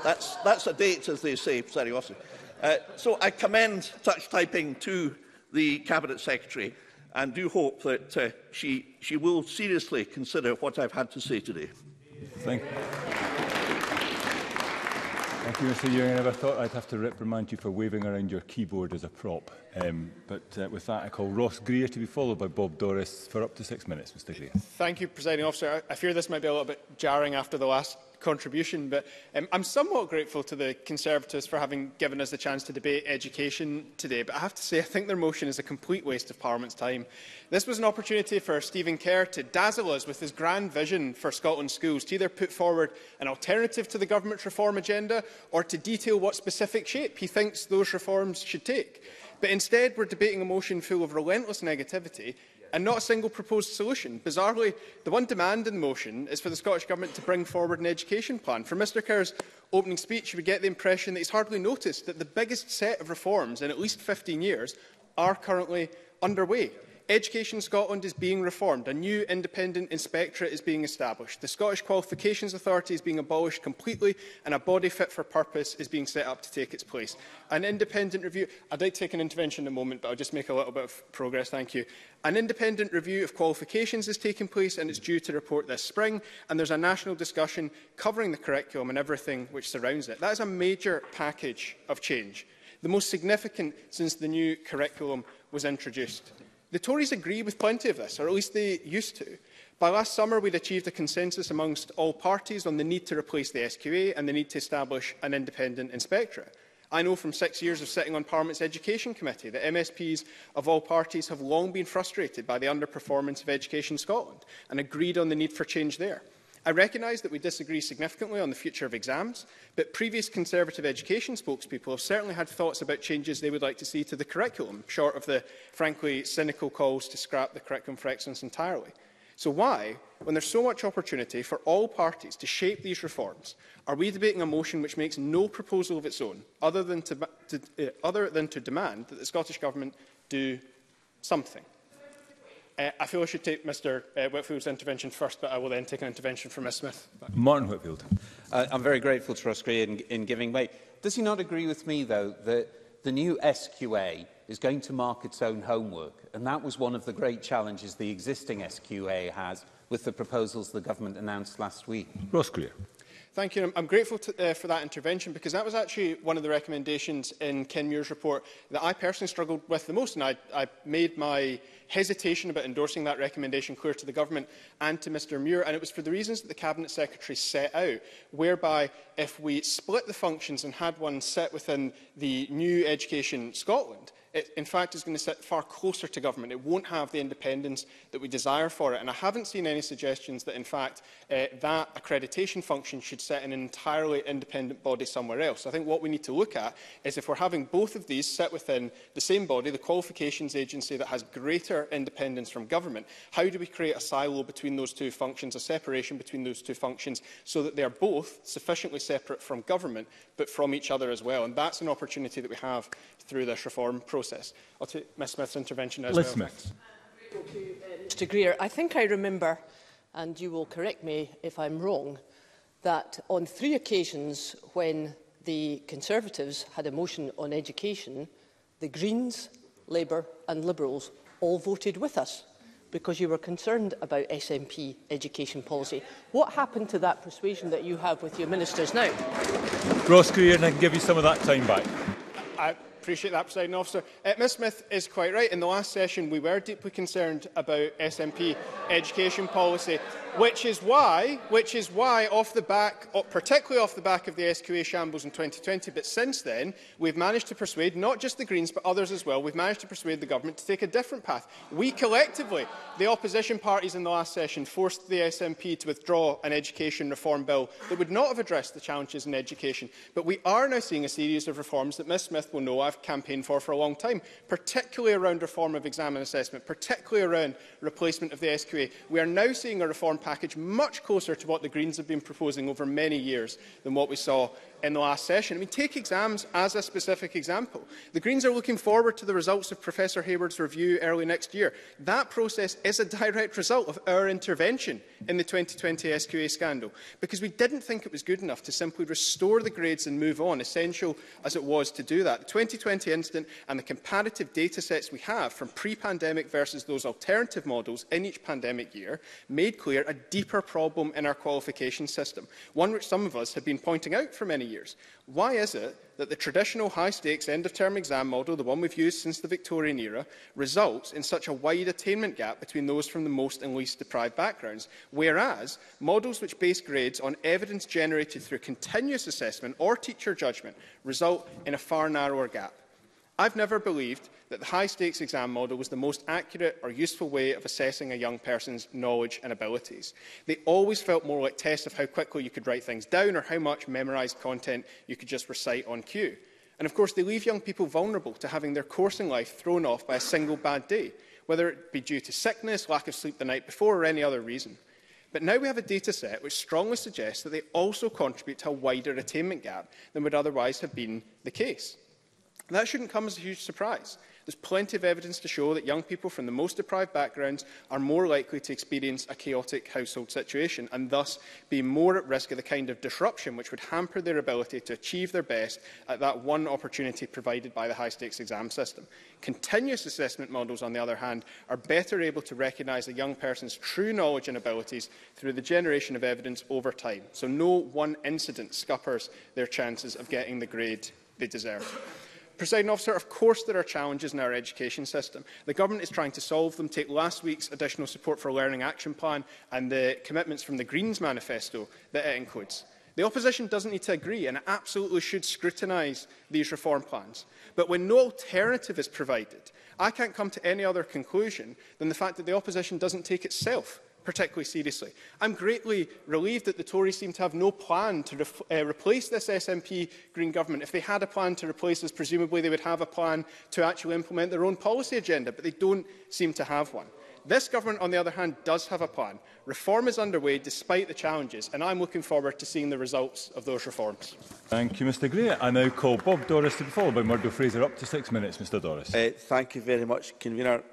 That's a date, as they say, seriously. So I commend touch typing to the Cabinet Secretary and do hope that she will seriously consider what I've had to say today. Thank you, Mr. Ewing. I never thought I'd have to reprimand you for waving around your keyboard as a prop. But with that, I call Ross Greer to be followed by Bob Doris for up to 6 minutes. Mr. Greer. Thank you, Presiding Officer. I fear this might be a little bit jarring after the last contribution, but I'm somewhat grateful to the Conservatives for having given us the chance to debate education today. But I have to say, I think their motion is a complete waste of Parliament's time. This was an opportunity for Stephen Kerr to dazzle us with his grand vision for Scotland's schools, to either put forward an alternative to the government's reform agenda or to detail what specific shape he thinks those reforms should take. But instead, we're debating a motion full of relentless negativity and not a single proposed solution. Bizarrely, the one demand in the motion is for the Scottish Government to bring forward an education plan. From Mr Kerr's opening speech, we get the impression that he's hardly noticed that the biggest set of reforms in at least 15 years are currently underway. Education Scotland is being reformed. A new independent inspectorate is being established. The Scottish Qualifications Authority is being abolished completely, and a body fit for purpose is being set up to take its place. An independent review... I'd like to take an intervention in a moment, but I'll just make a little bit of progress, thank you. An independent review of qualifications is taking place, and it's due to report this spring, and there's a national discussion covering the curriculum and everything which surrounds it. That is a major package of change, the most significant since the new curriculum was introduced. The Tories agree with plenty of this, or at least they used to. By last summer, we'd achieved a consensus amongst all parties on the need to replace the SQA and the need to establish an independent inspectorate. I know from 6 years of sitting on Parliament's Education Committee that MSPs of all parties have long been frustrated by the underperformance of Education Scotland and agreed on the need for change there. I recognise that we disagree significantly on the future of exams, but previous Conservative education spokespeople have certainly had thoughts about changes they would like to see to the curriculum, short of the, frankly, cynical calls to scrap the Curriculum for Excellence entirely. So why, when there's so much opportunity for all parties to shape these reforms, are we debating a motion which makes no proposal of its own, other than to demand that the Scottish Government do something? I feel I should take Mr Whitfield's intervention first, but I will then take an intervention from Ms Smith. Martin Whitfield. I'm very grateful to Ross Greer in giving way. Does he not agree with me, though, that the new SQA is going to mark its own homework? And that was one of the great challenges the existing SQA has with the proposals the government announced last week. Ross Greer. Thank you. I'm grateful for that intervention, because that was actually one of the recommendations in Ken Muir's report that I personally struggled with the most, and I made my hesitation about endorsing that recommendation clear to the government and to Mr Muir, and it was for the reasons that the Cabinet Secretary set out, whereby if we split the functions and had one sit within the new Education Scotland, it, in fact, is going to sit far closer to government. It won't have the independence that we desire for it. And I haven't seen any suggestions that, in fact, that accreditation function should sit in an entirely independent body somewhere else. I think what we need to look at is if we're having both of these sit within the same body, the qualifications agency that has greater independence from government, how do we create a silo between those two functions, a separation between those two functions, so that they are both sufficiently separate from government, but from each other as well? And that's an opportunity that we have through this reform process. I'll take Ms Smith's intervention as well. Liz Smith. Mr Greer, I think I remember, and you will correct me if I'm wrong, that on 3 occasions when the Conservatives had a motion on education, the Greens, Labour and Liberals all voted with us because you were concerned about SNP education policy. What happened to that persuasion that you have with your ministers now? Ross Greer, and I can give you some of that time back. Appreciate that, Presiding Officer. Ms Smith is quite right. In the last session, we were deeply concerned about SNP education policy, which is why off the back, particularly off the back of the SQA shambles in 2020, but since then, we've managed to persuade not just the Greens, but others as well, we've managed to persuade the government to take a different path. We collectively, the opposition parties in the last session, forced the SNP to withdraw an education reform bill that would not have addressed the challenges in education. But we are now seeing a series of reforms that Ms Smith will know I've campaigned for a long time, particularly around reform of exam and assessment, particularly around replacement of the SQA. We are now seeing a reform package much closer to what the Greens have been proposing over many years than what we saw in the last session. I mean, take exams as a specific example. The Greens are looking forward to the results of Professor Hayward's review early next year. That process is a direct result of our intervention in the 2020 SQA scandal, because we didn't think it was good enough to simply restore the grades and move on, essential as it was to do that. The 2020 incident and the comparative data sets we have from pre-pandemic versus those alternative models in each pandemic year made clear a deeper problem in our qualification system, one which some of us have been pointing out for many years. Why is it that the traditional high-stakes end-of-term exam model, the one we've used since the Victorian era, results in such a wide attainment gap between those from the most and least deprived backgrounds, whereas models which base grades on evidence generated through continuous assessment or teacher judgment result in a far narrower gap? I've never believed that the high-stakes exam model was the most accurate or useful way of assessing a young person's knowledge and abilities. They always felt more like tests of how quickly you could write things down or how much memorised content you could just recite on cue. And of course, they leave young people vulnerable to having their course in life thrown off by a single bad day, whether it be due to sickness, lack of sleep the night before, or any other reason. But now we have a data set which strongly suggests that they also contribute to a wider attainment gap than would otherwise have been the case. That shouldn't come as a huge surprise. There's plenty of evidence to show that young people from the most deprived backgrounds are more likely to experience a chaotic household situation and thus be more at risk of the kind of disruption which would hamper their ability to achieve their best at that one opportunity provided by the high-stakes exam system. Continuous assessment models, on the other hand, are better able to recognise a young person's true knowledge and abilities through the generation of evidence over time, so no one incident scuppers their chances of getting the grade they deserve. Presiding Officer, of course there are challenges in our education system. The Government is trying to solve them. Take last week's Additional Support for Learning Action Plan and the commitments from the Greens manifesto that it includes. The opposition doesn't need to agree and absolutely should scrutinise these reform plans. But when no alternative is provided, I can't come to any other conclusion than the fact that the opposition doesn't take itself particularly seriously. I'm greatly relieved that the Tories seem to have no plan to replace this SNP Green government. If they had a plan to replace us, presumably they would have a plan to actually implement their own policy agenda, but they don't seem to have one. This government, on the other hand, does have a plan. Reform is underway despite the challenges, and I'm looking forward to seeing the results of those reforms. Thank you, Mr Greer. I now call Bob Doris to be followed by Murdo Fraser. Up to 6 minutes, Mr Doris. Thank you very much, Convener.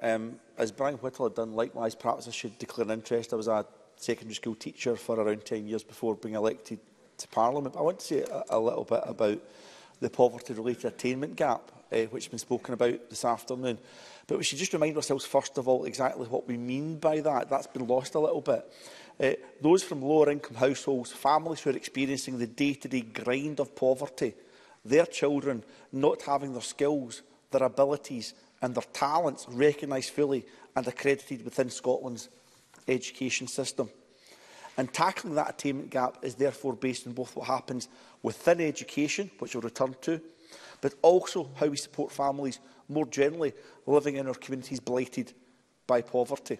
As Brian Whittle had done, likewise, perhaps I should declare an interest. I was a secondary school teacher for around 10 years before being elected to Parliament. I want to say a little bit about the poverty-related attainment gap, which has been spoken about this afternoon. But we should just remind ourselves, first of all, exactly what we mean by that. That's been lost a little bit. Those from lower-income households, families who are experiencing the day-to-day grind of poverty, their children not having their skills, their abilities and their talents recognised fully and accredited within Scotland's education system. And tackling that attainment gap is therefore based on both what happens within education, which I'll return to, but also how we support families more generally living in our communities blighted by poverty.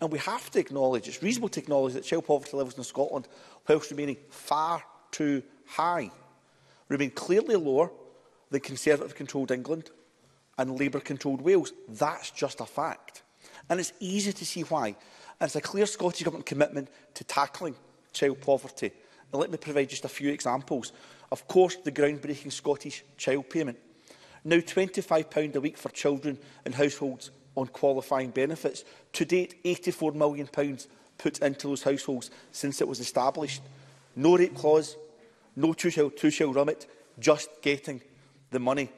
And we have to acknowledge, it's reasonable to acknowledge that child poverty levels in Scotland, whilst remaining far too high, remain clearly lower than Conservative-controlled England and Labour-controlled Wales. That's just a fact. And it's easy to see why. And it's a clear Scottish Government commitment to tackling child poverty. And let me provide just a few examples. Of course, the groundbreaking Scottish child payment. Now £25 a week for children in households on qualifying benefits. To date, £84 million put into those households since it was established. No rape clause, no two-child remit, just getting the money.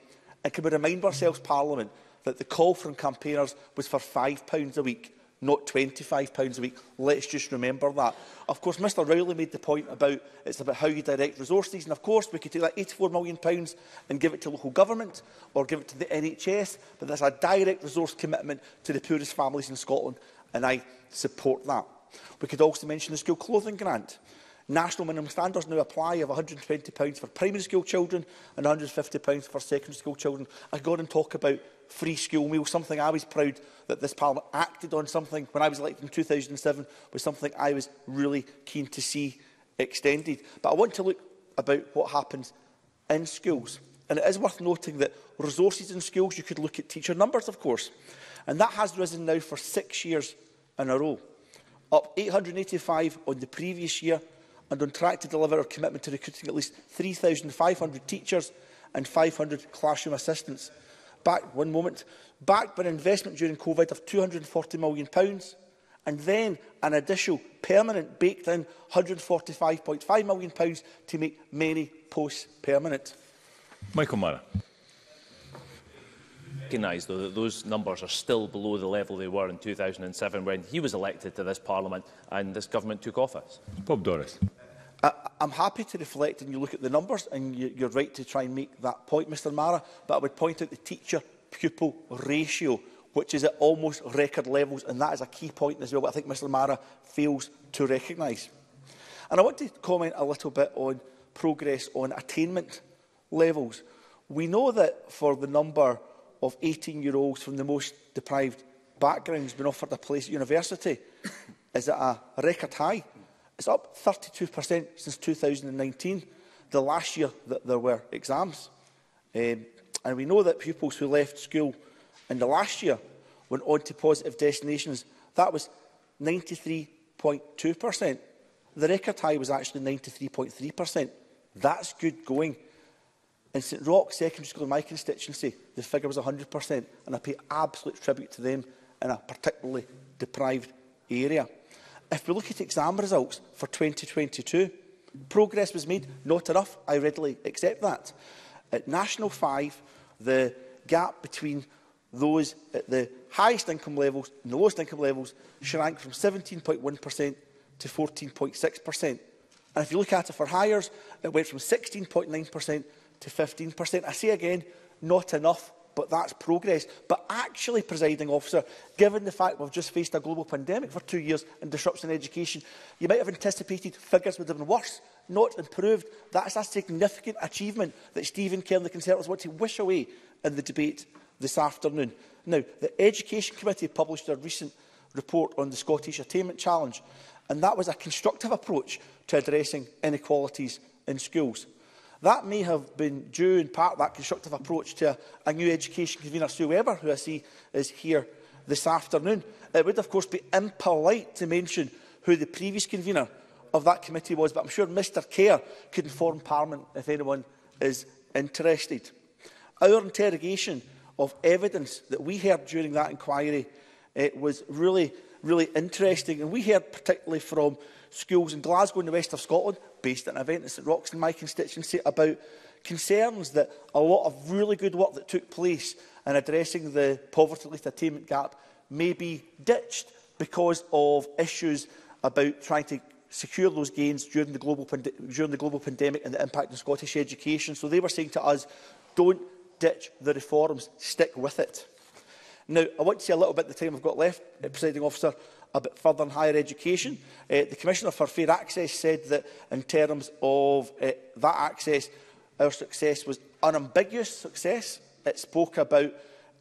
And can we remind ourselves, Parliament, that the call from campaigners was for £5 a week, not £25 a week. Let's just remember that. Of course, Mr Rowley made the point about it's about how you direct resources, and of course we could take that £84 million and give it to local government or give it to the NHS, but that's a direct resource commitment to the poorest families in Scotland, and I support that. We could also mention the school clothing grant. National minimum standards now apply of £120 for primary school children and £150 for secondary school children. I could go on and talk about free school meals, something I was proud that this Parliament acted on, something when I was elected in 2007 was something I was really keen to see extended. But I want to look about what happens in schools. And it is worth noting that resources in schools, you could look at teacher numbers, of course. And that has risen now for 6 years in a row, up 885 on the previous year, and on track to deliver our commitment to recruiting at least 3,500 teachers and 500 classroom assistants. Backed by an investment during COVID of £240 million, and then an additional permanent baked-in £145.5 million to make many posts permanent. Michael Marra. I recognise, though, that those numbers are still below the level they were in 2007 when he was elected to this Parliament and this government took office. Bob Doris. I'm happy to reflect and you look at the numbers and you're right to try and make that point, Mr Marra, but I would point out the teacher-pupil ratio, which is at almost record levels, and that is a key point as well, but I think Mr Marra fails to recognise. And I want to comment a little bit on progress on attainment levels. We know that for the number of 18-year-olds from the most deprived backgrounds being offered a place at university is at a record high. It's up 32% since 2019, the last year that there were exams. And we know that pupils who left school in the last year went on to positive destinations. That was 93.2%. The record high was actually 93.3%. That's good going. In St Rock Secondary School in my constituency, the figure was 100%, and I pay absolute tribute to them in a particularly deprived area. If we look at exam results for 2022, progress was made, not enough, I readily accept that. At National 5, the gap between those at the highest income levels and the lowest income levels shrank from 17.1% to 14.6%. And if you look at it for hires, it went from 16.9% to 15%. I say again, not enough, but that's progress. But actually, presiding officer, given the fact we've just faced a global pandemic for 2 years and disruption in education, you might have anticipated figures would have been worse, not improved. That's a significant achievement that Stephen Kerr and the Conservatives want to wish away in the debate this afternoon. Now, the Education Committee published a recent report on the Scottish Attainment Challenge, and that was a constructive approach to addressing inequalities in schools. That may have been due, in part, that constructive approach to a new education convener, Sue Webber, who I see is here this afternoon. It would, of course, be impolite to mention who the previous convener of that committee was, but I'm sure Mr Kerr could inform Parliament if anyone is interested. Our interrogation of evidence that we heard during that inquiry was really interesting, and we heard particularly from schools in Glasgow in the west of Scotland, based at an event in St Rock's in my constituency, about concerns that a lot of really good work that took place in addressing the poverty-related attainment gap may be ditched because of issues about trying to secure those gains during the global pandemic and the impact on Scottish education. So they were saying to us, don't ditch the reforms, stick with it. Now, I want to say a little bit of the time I've got left, presiding officer, a bit further in higher education. The Commissioner for Fair Access said that in terms of that access, our success was unambiguous success. It spoke about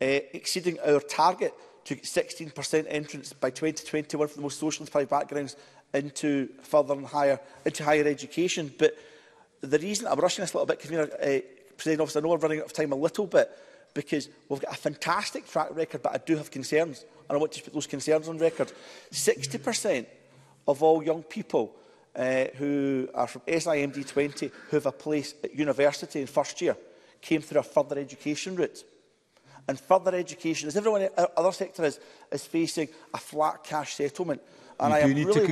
exceeding our target to get 16% entrance by 2021 for the most socially deprived backgrounds into further and higher education. But the reason I'm rushing this a little bit, Convener, President Officer, I know I'm running out of time a little bit, because we've got a fantastic track record, but I do have concerns, and I want to put those concerns on record. 60% of all young people who are from SIMD 20 who have a place at university in first year came through a further education route. And further education, as everyone in our other sector is facing a flat cash settlement. And I am really worried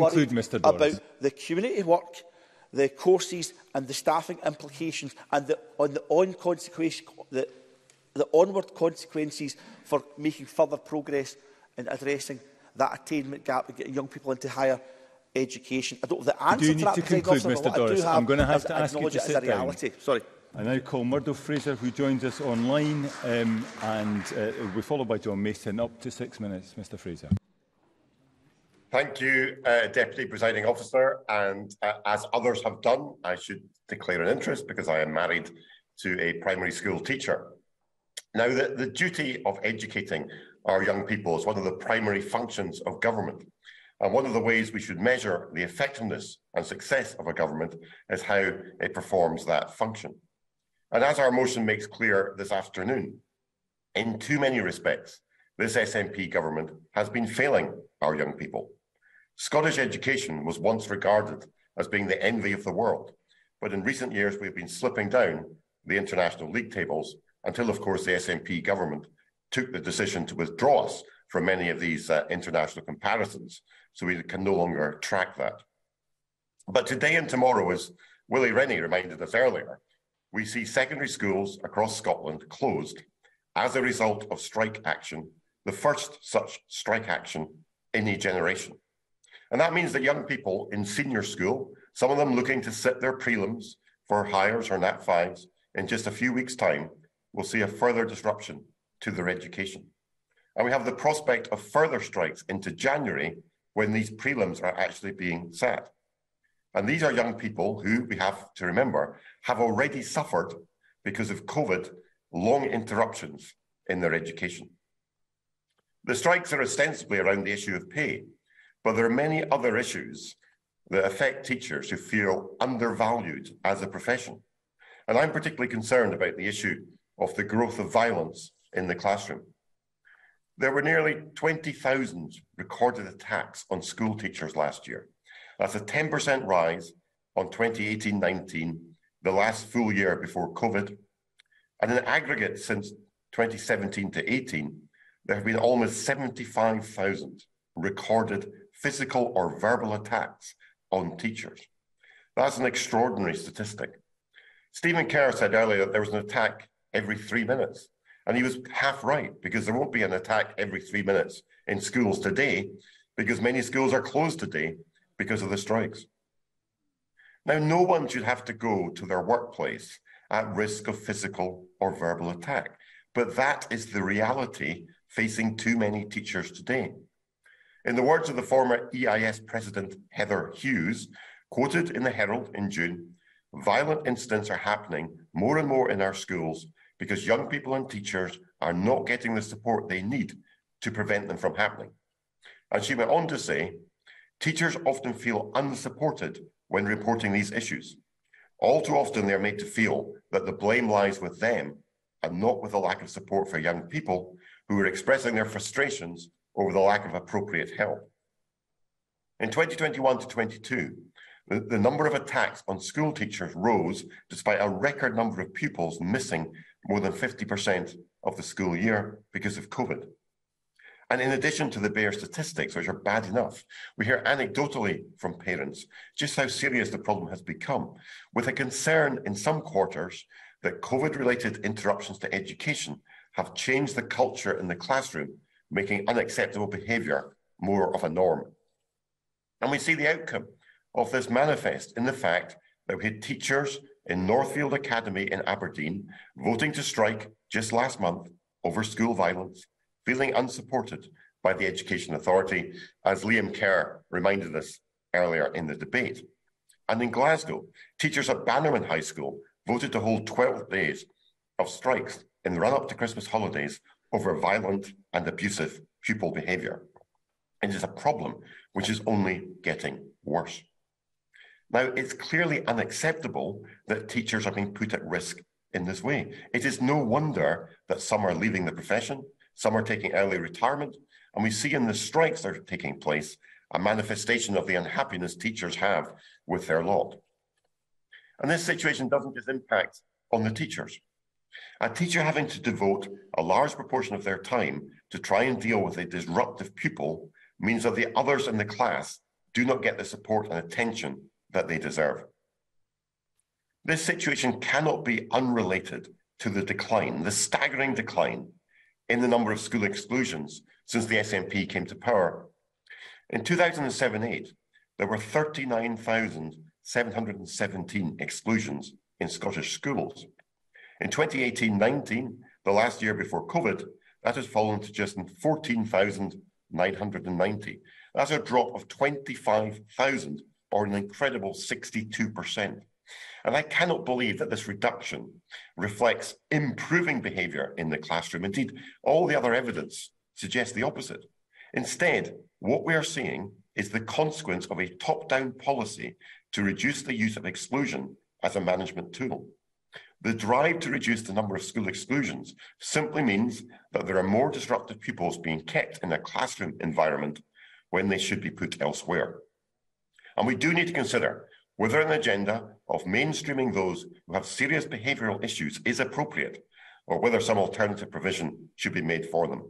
about the community work, the courses and the staffing implications, and the onward consequences for making further progress in addressing that attainment gap and getting young people into higher education. I don't have the answer to that, Mr Doris. I'm going to have to ask you to sit down. Sorry. I now call Murdo Fraser, who joins us online, and we're followed by John Mason. Up to 6 minutes, Mr Fraser. Thank you, Deputy Presiding Officer. And as others have done, I should declare an interest because I am married to a primary school teacher. Now, the duty of educating our young people is one of the primary functions of government. And one of the ways we should measure the effectiveness and success of a government is how it performs that function. And as our motion makes clear this afternoon, in too many respects, this SNP government has been failing our young people. Scottish education was once regarded as being the envy of the world. But in recent years, we've been slipping down the international league tables until, of course, the SNP government took the decision to withdraw us from many of these international comparisons, so we can no longer track that. But today and tomorrow, as Willie Rennie reminded us earlier, we see secondary schools across Scotland closed as a result of strike action, the first such strike action in a generation. And that means that young people in senior school, some of them looking to sit their prelims for hires or Nat 5s in just a few weeks' time, will see a further disruption to their education. And we have the prospect of further strikes into January when these prelims are actually being sat. And these are young people who, we have to remember, have already suffered, because of COVID, long interruptions in their education. The strikes are ostensibly around the issue of pay, but there are many other issues that affect teachers who feel undervalued as a profession. And I'm particularly concerned about the issue of the growth of violence in the classroom. There were nearly 20,000 recorded attacks on school teachers last year. That's a 10% rise on 2018-19, the last full year before COVID. And in aggregate, since 2017-18, there have been almost 75,000 recorded physical or verbal attacks on teachers. That's an extraordinary statistic. Stephen Kerr said earlier that there was an attack every 3 minutes, and he was half right, because there won't be an attack every 3 minutes in schools today, because many schools are closed today because of the strikes. Now, no one should have to go to their workplace at risk of physical or verbal attack, but that is the reality facing too many teachers today. In the words of the former EIS president Heather Hughes, quoted in the Herald in June, violent incidents are happening more and more in our schools because young people and teachers are not getting the support they need to prevent them from happening. And she went on to say, teachers often feel unsupported when reporting these issues. All too often, they're made to feel that the blame lies with them and not with the lack of support for young people who are expressing their frustrations over the lack of appropriate help. In 2021 to 22, the number of attacks on school teachers rose despite a record number of pupils missing more than 50% of the school year because of COVID. And in addition to the bare statistics, which are bad enough, we hear anecdotally from parents just how serious the problem has become, with a concern in some quarters that COVID-related interruptions to education have changed the culture in the classroom, making unacceptable behaviour more of a norm. And we see the outcome of this manifest in the fact that we had teachers in Northfield Academy in Aberdeen voting to strike just last month over school violence, feeling unsupported by the Education Authority, as Liam Kerr reminded us earlier in the debate. And in Glasgow, teachers at Bannerman High School voted to hold 12 days of strikes in the run-up to Christmas holidays over violent and abusive pupil behaviour. It is a problem which is only getting worse. Now, it's clearly unacceptable that teachers are being put at risk in this way. It is no wonder that some are leaving the profession, some are taking early retirement, and we see in the strikes that are taking place a manifestation of the unhappiness teachers have with their lot. And this situation doesn't just impact on the teachers. A teacher having to devote a large proportion of their time to try and deal with a disruptive pupil means that the others in the class do not get the support and attention that they deserve. This situation cannot be unrelated to the decline, the staggering decline in the number of school exclusions since the SNP came to power. In 2007-8, there were 39,717 exclusions in Scottish schools. In 2018-19, the last year before COVID, that has fallen to just 14,990. That's a drop of 25,000, or an incredible 62%. And I cannot believe that this reduction reflects improving behaviour in the classroom. Indeed, all the other evidence suggests the opposite. Instead, what we are seeing is the consequence of a top-down policy to reduce the use of exclusion as a management tool. The drive to reduce the number of school exclusions simply means that there are more disruptive pupils being kept in a classroom environment when they should be put elsewhere. And we do need to consider whether an agenda of mainstreaming those who have serious behavioural issues is appropriate, or whether some alternative provision should be made for them.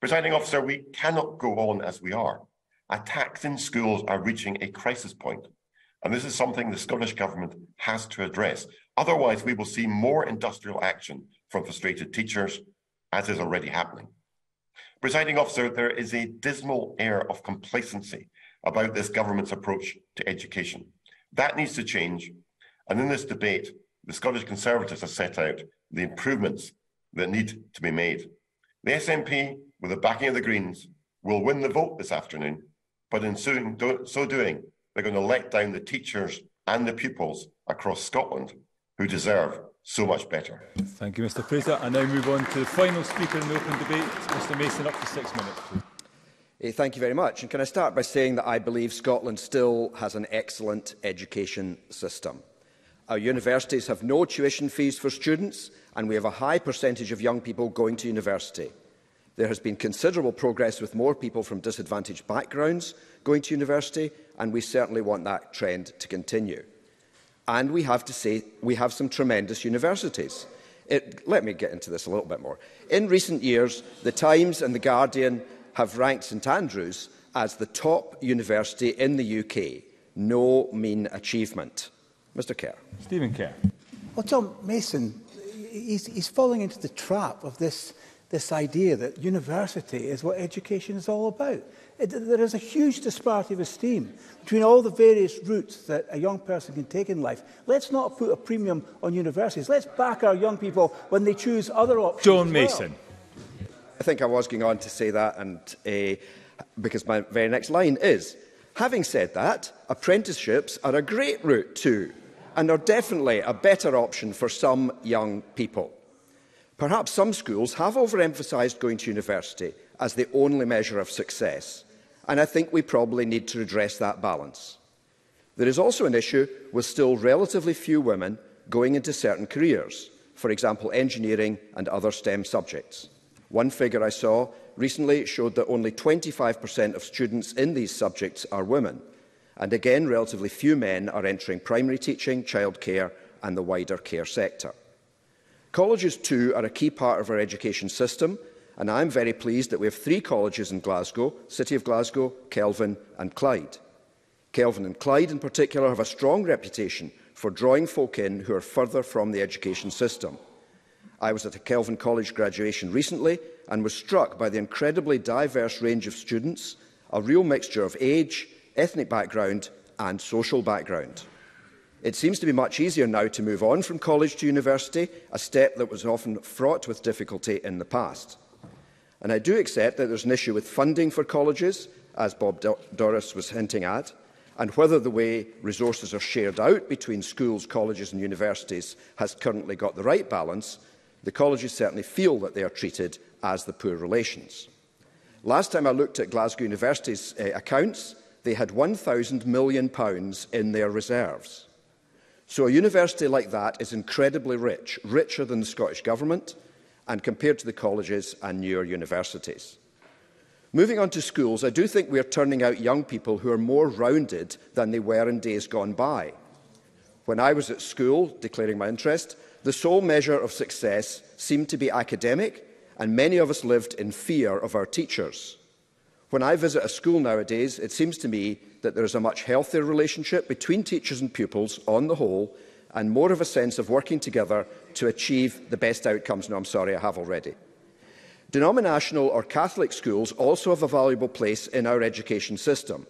Presiding Officer, we cannot go on as we are. Attacks in schools are reaching a crisis point, and this is something the Scottish Government has to address. Otherwise, we will see more industrial action from frustrated teachers, as is already happening. Presiding Officer, there is a dismal air of complacency about this government's approach to education. That needs to change, and in this debate, the Scottish Conservatives have set out the improvements that need to be made. The SNP, with the backing of the Greens, will win the vote this afternoon, but in so doing, they're going to let down the teachers and the pupils across Scotland who deserve so much better. Thank you, Mr Fraser. I now move on to the final speaker in the open debate, Mr Mason, up to 6 minutes, please. Thank you very much. And can I start by saying that I believe Scotland still has an excellent education system. Our universities have no tuition fees for students, and we have a high percentage of young people going to university. There has been considerable progress with more people from disadvantaged backgrounds going to university, and we certainly want that trend to continue. And we have to say we have some tremendous universities. Let me get into this a little bit more. In recent years, The Times and The Guardian have ranked St Andrews as the top university in the UK. No mean achievement. Mr Kerr. Stephen Kerr. Well, John Mason, he's falling into the trap of this idea that university is what education is all about. There is a huge disparity of esteem between all the various routes that a young person can take in life. Let's not put a premium on universities. Let's back our young people when they choose other options. John Mason. I think I was going on to say that, and because my very next line is, having said that, apprenticeships are a great route too, and are definitely a better option for some young people. Perhaps some schools have overemphasised going to university as the only measure of success, and I think we probably need to redress that balance. There is also an issue with still relatively few women going into certain careers, for example, engineering and other STEM subjects. One figure I saw recently showed that only 25% of students in these subjects are women, and again, relatively few men are entering primary teaching, childcare, and the wider care sector. Colleges, too, are a key part of our education system, and I am very pleased that we have 3 colleges in Glasgow, City of Glasgow, Kelvin and Clyde. Kelvin and Clyde, in particular, have a strong reputation for drawing folk in who are further from the education system. I was at a Kelvin College graduation recently and was struck by the incredibly diverse range of students, a real mixture of age, ethnic background and social background. It seems to be much easier now to move on from college to university, a step that was often fraught with difficulty in the past. And I do accept that there's an issue with funding for colleges, as Bob Doris was hinting at, and whether the way resources are shared out between schools, colleges and universities has currently got the right balance. The colleges certainly feel that they are treated as the poor relations. Last time I looked at Glasgow University's accounts, they had £1,000 million in their reserves. So a university like that is incredibly rich, richer than the Scottish Government, and compared to the colleges and newer universities. Moving on to schools, I do think we are turning out young people who are more rounded than they were in days gone by. When I was at school, declaring my interest, the sole measure of success seemed to be academic, and many of us lived in fear of our teachers. When I visit a school nowadays, it seems to me that there is a much healthier relationship between teachers and pupils on the whole, and more of a sense of working together to achieve the best outcomes. No, I'm sorry, I have already. Denominational or Catholic schools also have a valuable place in our education system.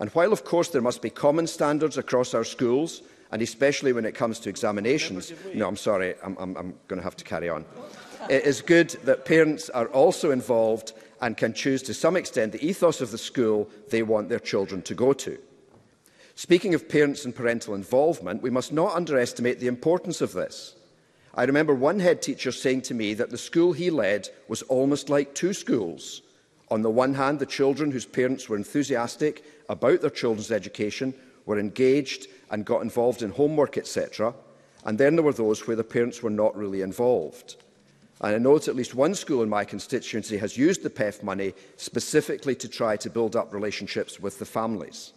And while, of course, there must be common standards across our schools, and especially when it comes to examinations, no, I'm sorry, I'm going to have to carry on. It is good that parents are also involved and can choose to some extent the ethos of the school they want their children to go to. Speaking of parents and parental involvement, we must not underestimate the importance of this. I remember one head teacher saying to me that the school he led was almost like 2 schools. On the one hand, the children whose parents were enthusiastic about their children's education were engaged and got involved in homework, etc. And then there were those where the parents were not really involved. And I know that at least one school in my constituency has used the PEF money specifically to try to build up relationships with the families.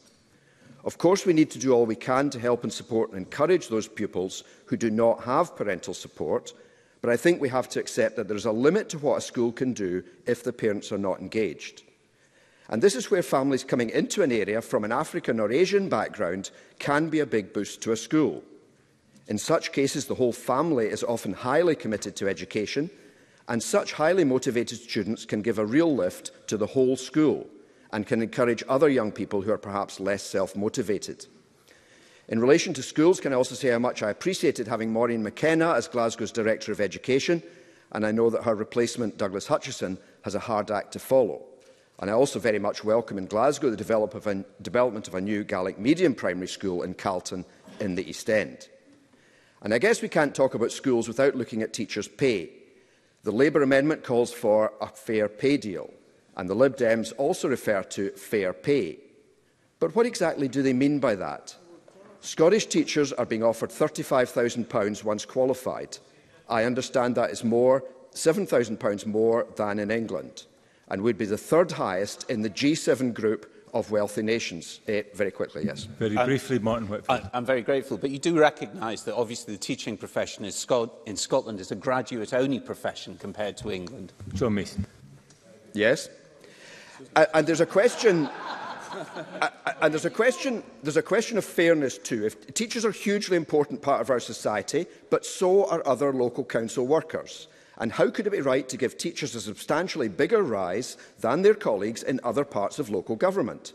Of course, we need to do all we can to help and support and encourage those pupils who do not have parental support, but I think we have to accept that there is a limit to what a school can do if the parents are not engaged. And this is where families coming into an area from an African or Asian background can be a big boost to a school. In such cases, the whole family is often highly committed to education, and such highly motivated students can give a real lift to the whole school and can encourage other young people who are perhaps less self-motivated. In relation to schools, can I also say how much I appreciated having Maureen McKenna as Glasgow's Director of Education, and I know that her replacement, Douglas Hutchison, has a hard act to follow. And I also very much welcome in Glasgow the development of a new Gaelic medium primary school in Carlton in the East End. And I guess we can't talk about schools without looking at teachers' pay. The Labour amendment calls for a fair pay deal, and the Lib Dems also refer to fair pay. But what exactly do they mean by that? Scottish teachers are being offered £35,000 once qualified. I understand that is more, £7,000 more than in England, and would be the third highest in the G7 group of wealthy nations. Very quickly, yes. Very briefly, Martin Whitfield. I'm very grateful, but you do recognise that obviously the teaching profession is in Scotland is a graduate-only profession compared to England. John Mason. Yes. And there's a question. And there's a question of fairness too. If teachers are a hugely important part of our society, but so are other local council workers. And how could it be right to give teachers a substantially bigger rise than their colleagues in other parts of local government?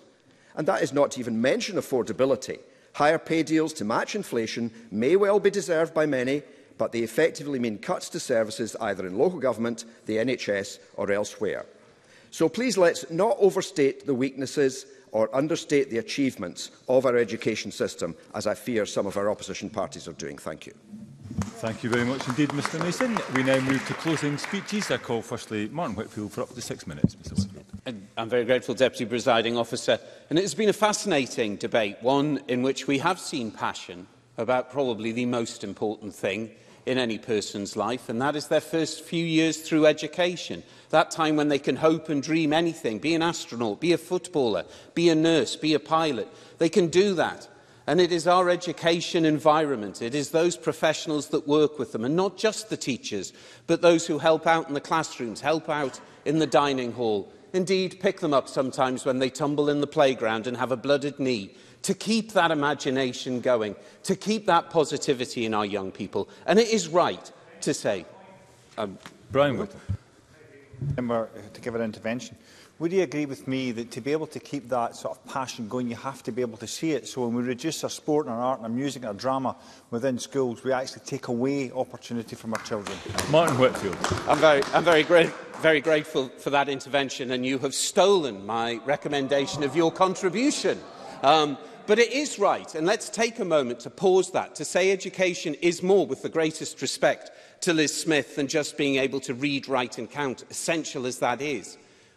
And that is not to even mention affordability. Higher pay deals to match inflation may well be deserved by many, but they effectively mean cuts to services either in local government, the NHS or elsewhere. So please let's not overstate the weaknesses or understate the achievements of our education system, as I fear some of our opposition parties are doing. Thank you. Thank you very much indeed, Mr Mason. We now move to closing speeches. I call firstly Martin Whitfield for up to 6 minutes. Mr Whitfield. I'm very grateful, Deputy Presiding Officer. And it has been a fascinating debate, one in which we have seen passion about probably the most important thing in any person's life, and that is their first few years through education. That time when they can hope and dream anything, be an astronaut, be a footballer, be a nurse, be a pilot. They can do that. And it is our education environment, it is those professionals that work with them, and not just the teachers, but those who help out in the classrooms, help out in the dining hall, indeed pick them up sometimes when they tumble in the playground and have a blooded knee, to keep that imagination going, to keep that positivity in our young people. And it is right to say... Brian Whittle. To give an intervention. Would you agree with me that to be able to keep that sort of passion going, you have to be able to see it? So when we reduce our sport and our art and our music and our drama within schools, we actually take away opportunity from our children. Martin Whitfield. I'm very grateful for that intervention, and you have stolen my recommendation of your contribution. But it is right, and let's take a moment to pause that, to say education is more, with the greatest respect to Liz Smith, than just being able to read, write and count, essential as that is.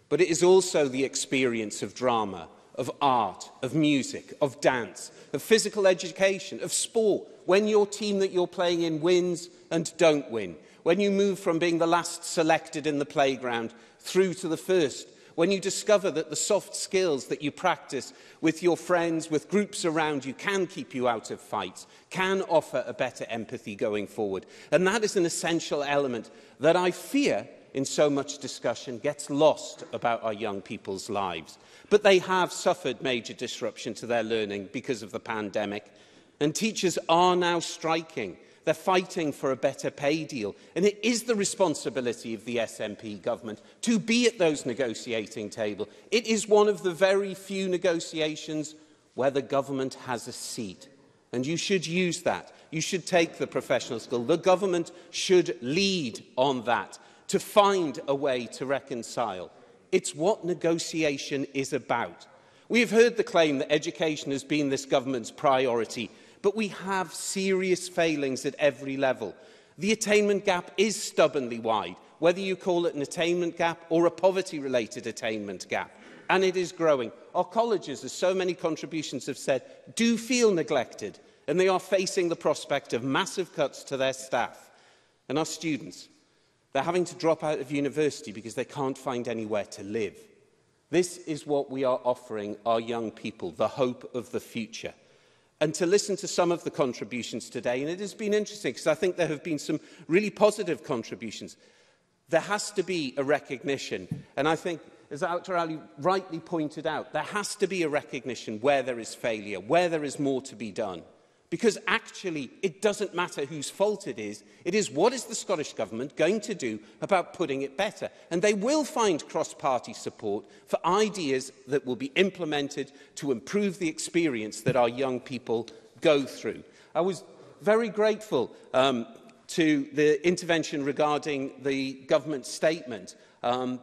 But it is also the experience of drama, of art, of music, of dance, of physical education, of sport, when your team that you're playing in wins and don't win, when you move from being the last selected in the playground through to the first, when you discover that the soft skills that you practice with your friends, with groups around you, can keep you out of fights, can offer a better empathy going forward. And that is an essential element that I fear in so much discussion gets lost about our young people's lives. But they have suffered major disruption to their learning because of the pandemic. And teachers are now striking. They're fighting for a better pay deal. And it is the responsibility of the SNP government to be at those negotiating table. It is one of the very few negotiations where the government has a seat. And you should use that. You should take the professional skill. The government should lead on that, to find a way to reconcile. It's what negotiation is about. We have heard the claim that education has been this government's priority, but we have serious failings at every level. The attainment gap is stubbornly wide, whether you call it an attainment gap or a poverty-related attainment gap, and it is growing. Our colleges, as so many contributions have said, do feel neglected, and they are facing the prospect of massive cuts to their staff and our students. They're having to drop out of university because they can't find anywhere to live. This is what we are offering our young people, the hope of the future. And to listen to some of the contributions today, and it has been interesting because I think there have been some really positive contributions. There has to be a recognition, and I think, as Alec Rowley rightly pointed out, there has to be a recognition where there is failure, where there is more to be done. Because actually, it doesn't matter whose fault it is what is the Scottish Government going to do about putting it better? And they will find cross-party support for ideas that will be implemented to improve the experience that our young people go through. I was very grateful to the intervention regarding the government statement,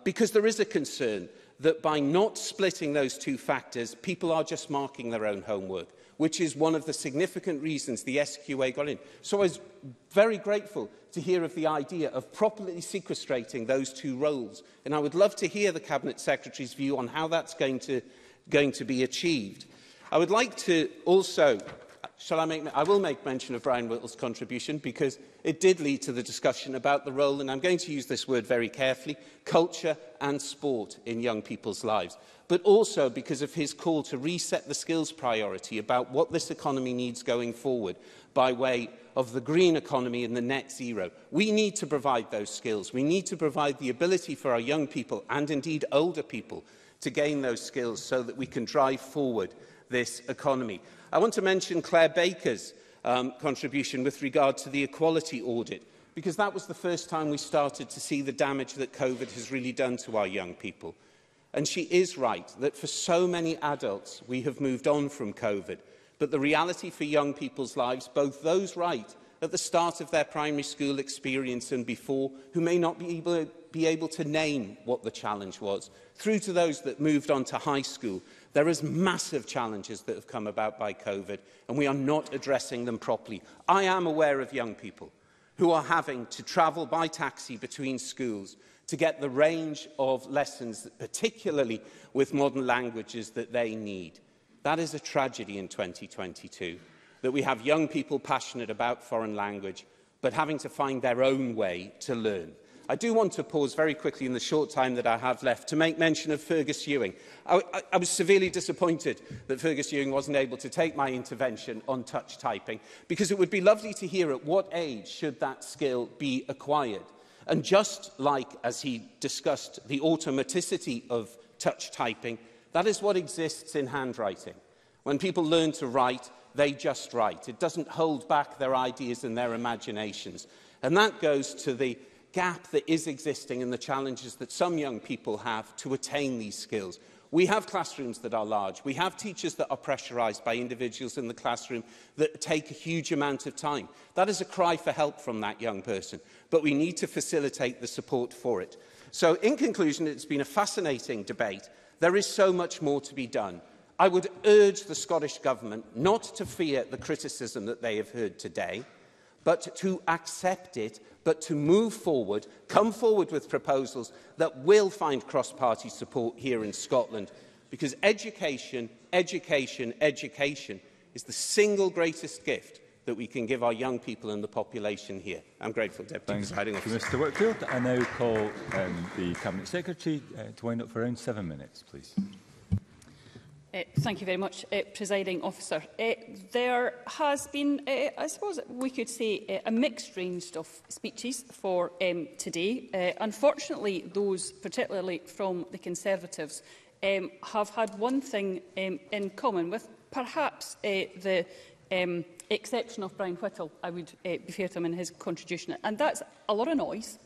because there is a concern that by not splitting those two factors, people are just marking their own homework, which is one of the significant reasons the SQA got in. So I was very grateful to hear of the idea of properly sequestrating those two roles. And I would love to hear the Cabinet Secretary's view on how that's going to be achieved. I would like to also, I will make mention of Brian Whittle's contribution, because it did lead to the discussion about the role, and I'm going to use this word very carefully, culture and sport in young people's lives. But also because of his call to reset the skills priority about what this economy needs going forward by way of the green economy and the net zero. We need to provide those skills. We need to provide the ability for our young people and indeed older people to gain those skills so that we can drive forward this economy. I want to mention Claire Baker's contribution with regard to the equality audit, because that was the first time we started to see the damage that COVID has really done to our young people. And she is right that for so many adults, we have moved on from COVID. But the reality for young people's lives, both those right at the start of their primary school experience and before, who may not be able to name what the challenge was, through to those that moved on to high school, there is massive challenges that have come about by COVID, and we are not addressing them properly. I am aware of young people who are having to travel by taxi between schools to get the range of lessons, particularly with modern languages, that they need. That is a tragedy in 2022, that we have young people passionate about foreign language, but having to find their own way to learn. I do want to pause very quickly in the short time that I have left to make mention of Fergus Ewing. I was severely disappointed that Fergus Ewing wasn't able to take my intervention on touch typing, because it would be lovely to hear at what age should that skill be acquired. And just like, as he discussed, the automaticity of touch typing, that is what exists in handwriting. When people learn to write, they just write. It doesn't hold back their ideas and their imaginations. And that goes to the gap that is existing and the challenges that some young people have to attain these skills. We have classrooms that are large. We have teachers that are pressurised by individuals in the classroom that take a huge amount of time. That is a cry for help from that young person, but we need to facilitate the support for it. So in conclusion, it's been a fascinating debate. There is so much more to be done. I would urge the Scottish Government not to fear the criticism that they have heard today, but to accept it, but to move forward, come forward with proposals that will find cross-party support here in Scotland, because education, education, education is the single greatest gift that we can give our young people and the population here. I'm grateful, Deputy Presiding Officer. Thank you, Mr. Whitfield. I now call the Cabinet Secretary to wind up for around 7 minutes, please. Thank you very much, Presiding Officer. There has been, I suppose we could say, a mixed range of speeches for today. Unfortunately, those, particularly from the Conservatives, have had one thing in common, with perhaps the exception of Brian Whittle, I would be fair to him in his contribution, and that's a lot of noise,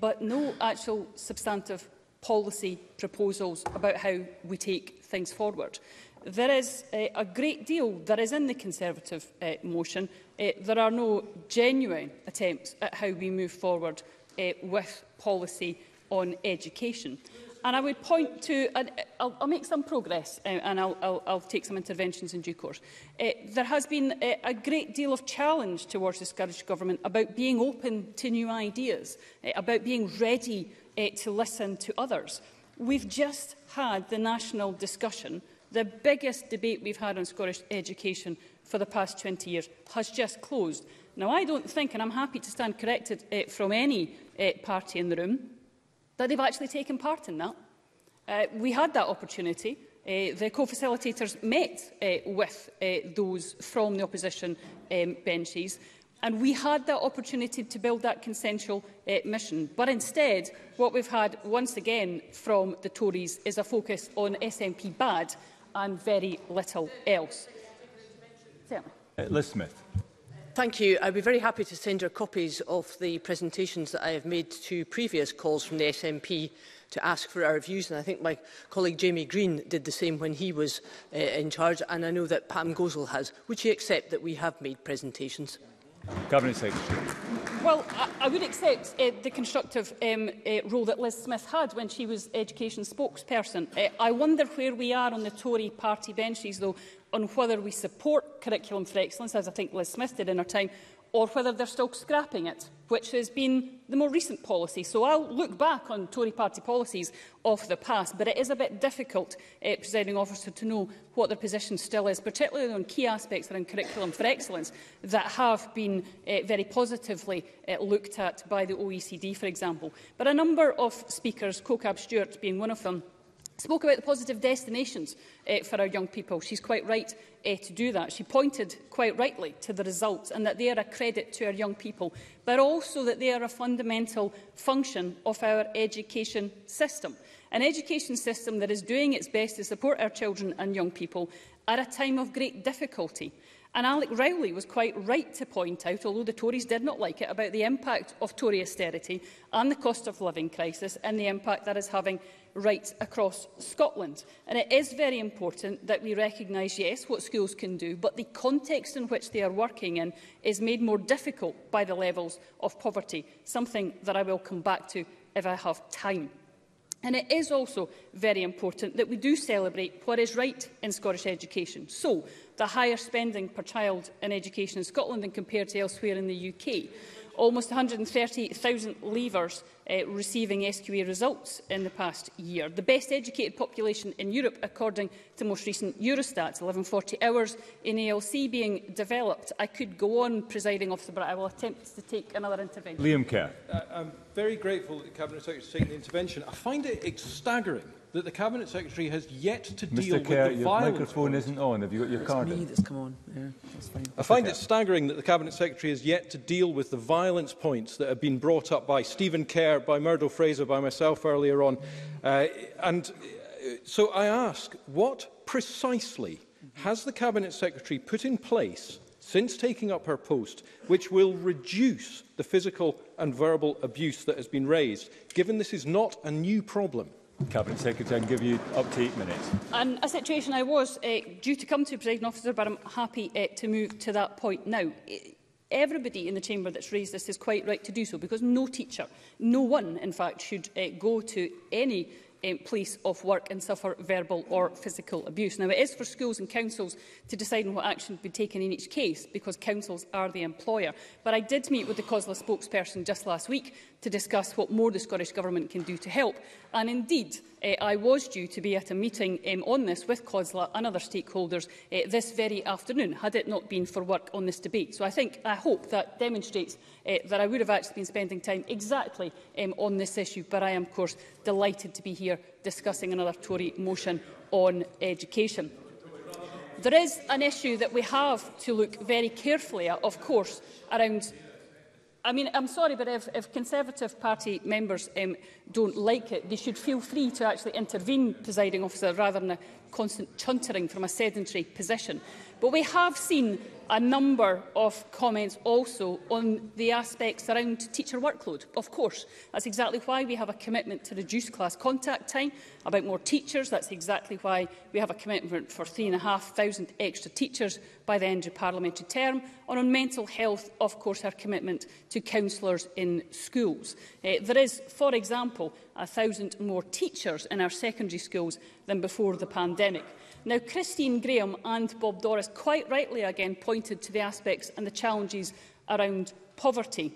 but no actual substantive policy proposals about how we take things forward. There is a great deal that is in the Conservative motion. There are no genuine attempts at how we move forward with policy on education. And I would point to, I'll make some progress and I'll take some interventions in due course. There has been a great deal of challenge towards the Scottish Government about being open to new ideas, about being ready to listen to others. We've just had the national discussion. The biggest debate we've had on Scottish education for the past 20 years has just closed. Now, I don't think, and I'm happy to stand corrected from any party in the room, that they've actually taken part in that. We had that opportunity. The co-facilitators met with those from the opposition benches, and we had that opportunity to build that consensual mission. But instead, what we've had once again from the Tories is a focus on SNP bad and very little else. Liz Smith. Thank you. I would be very happy to send her copies of the presentations that I have made to previous calls from the SNP to ask for our views, and I think my colleague Jamie Green did the same when he was in charge, and I know that Pam Gosell has. Would she accept that we have made presentations? Cabinet Secretary. Well, I would accept the constructive role that Liz Smith had when she was education spokesperson. I wonder where we are on the Tory party benches, though, on whether we support Curriculum for Excellence, as I think Liz Smith did in her time, or whether they're still scrapping it, which has been the more recent policy. So I'll look back on Tory party policies of the past, but it is a bit difficult, presiding officer, to know what their position still is, particularly on key aspects around Curriculum for Excellence that have been very positively looked at by the OECD, for example. But a number of speakers, Kaukab Stewart being one of them, spoke about the positive destinations for our young people. She's quite right to do that. She pointed quite rightly to the results and that they are a credit to our young people, but also that they are a fundamental function of our education system. An education system that is doing its best to support our children and young people at a time of great difficulty. And Alec Rowley was quite right to point out, although the Tories did not like it, about the impact of Tory austerity and the cost of living crisis and the impact that is having right across Scotland. And it is very important that we recognise, yes, what schools can do, but the context in which they are working in is made more difficult by the levels of poverty, something that I will come back to if I have time. And it is also very important that we do celebrate what is right in Scottish education. So, the higher spending per child in education in Scotland than compared to elsewhere in the UK. Almost 130,000 leavers receiving SQA results in the past year. The best educated population in Europe, according to most recent Eurostat, 1140 hours in ALC being developed. I could go on, presiding officer, but I will attempt to take another intervention. Liam Kerr. I'm very grateful that the Cabinet Secretary has taken the intervention. I find it staggering that the Cabinet Secretary has yet to deal with the violence. Mr Kerr, your microphone isn't on. Have you got your card? It's me that's come on. Yeah, that's fine. I find it staggering that the Cabinet Secretary has yet to deal with the violence points that have been brought up by Stephen Kerr, by Murdo Fraser, by myself earlier on. And so I ask, what precisely has the Cabinet Secretary put in place since taking up her post, which will reduce the physical and verbal abuse that has been raised, given this is not a new problem? Cabinet Secretary, I can give you up to 8 minutes. And a situation I was due to come to, presiding officer, but I'm happy to move to that point now. Everybody in the chamber that's raised this is quite right to do so, because no teacher, no one, in fact, should go to any place of work and suffer verbal or physical abuse. Now, it is for schools and councils to decide on what action would be taken in each case, because councils are the employer. But I did meet with the COSLA spokesperson just last week to discuss what more the Scottish Government can do to help. And indeed, I was due to be at a meeting on this with COSLA and other stakeholders this very afternoon, had it not been for work on this debate. So I hope that demonstrates that I would have actually been spending time exactly on this issue, but I am, of course, delighted to be here discussing another Tory motion on education. There is an issue that we have to look very carefully at, of course, around... I mean, I'm sorry, but if Conservative Party members don't like it, they should feel free to actually intervene, presiding officer, rather than a constant chuntering from a sedentary position. But we have seen a number of comments also on the aspects around teacher workload. Of course, that's exactly why we have a commitment to reduce class contact time, about more teachers. That's exactly why we have a commitment for 3,500 extra teachers by the end of parliamentary term. And on mental health, of course, our commitment to counsellors in schools. There is, for example, 1,000 more teachers in our secondary schools than before the pandemic. Now, Christine Graham and Bob Doris quite rightly again pointed to the aspects and the challenges around poverty.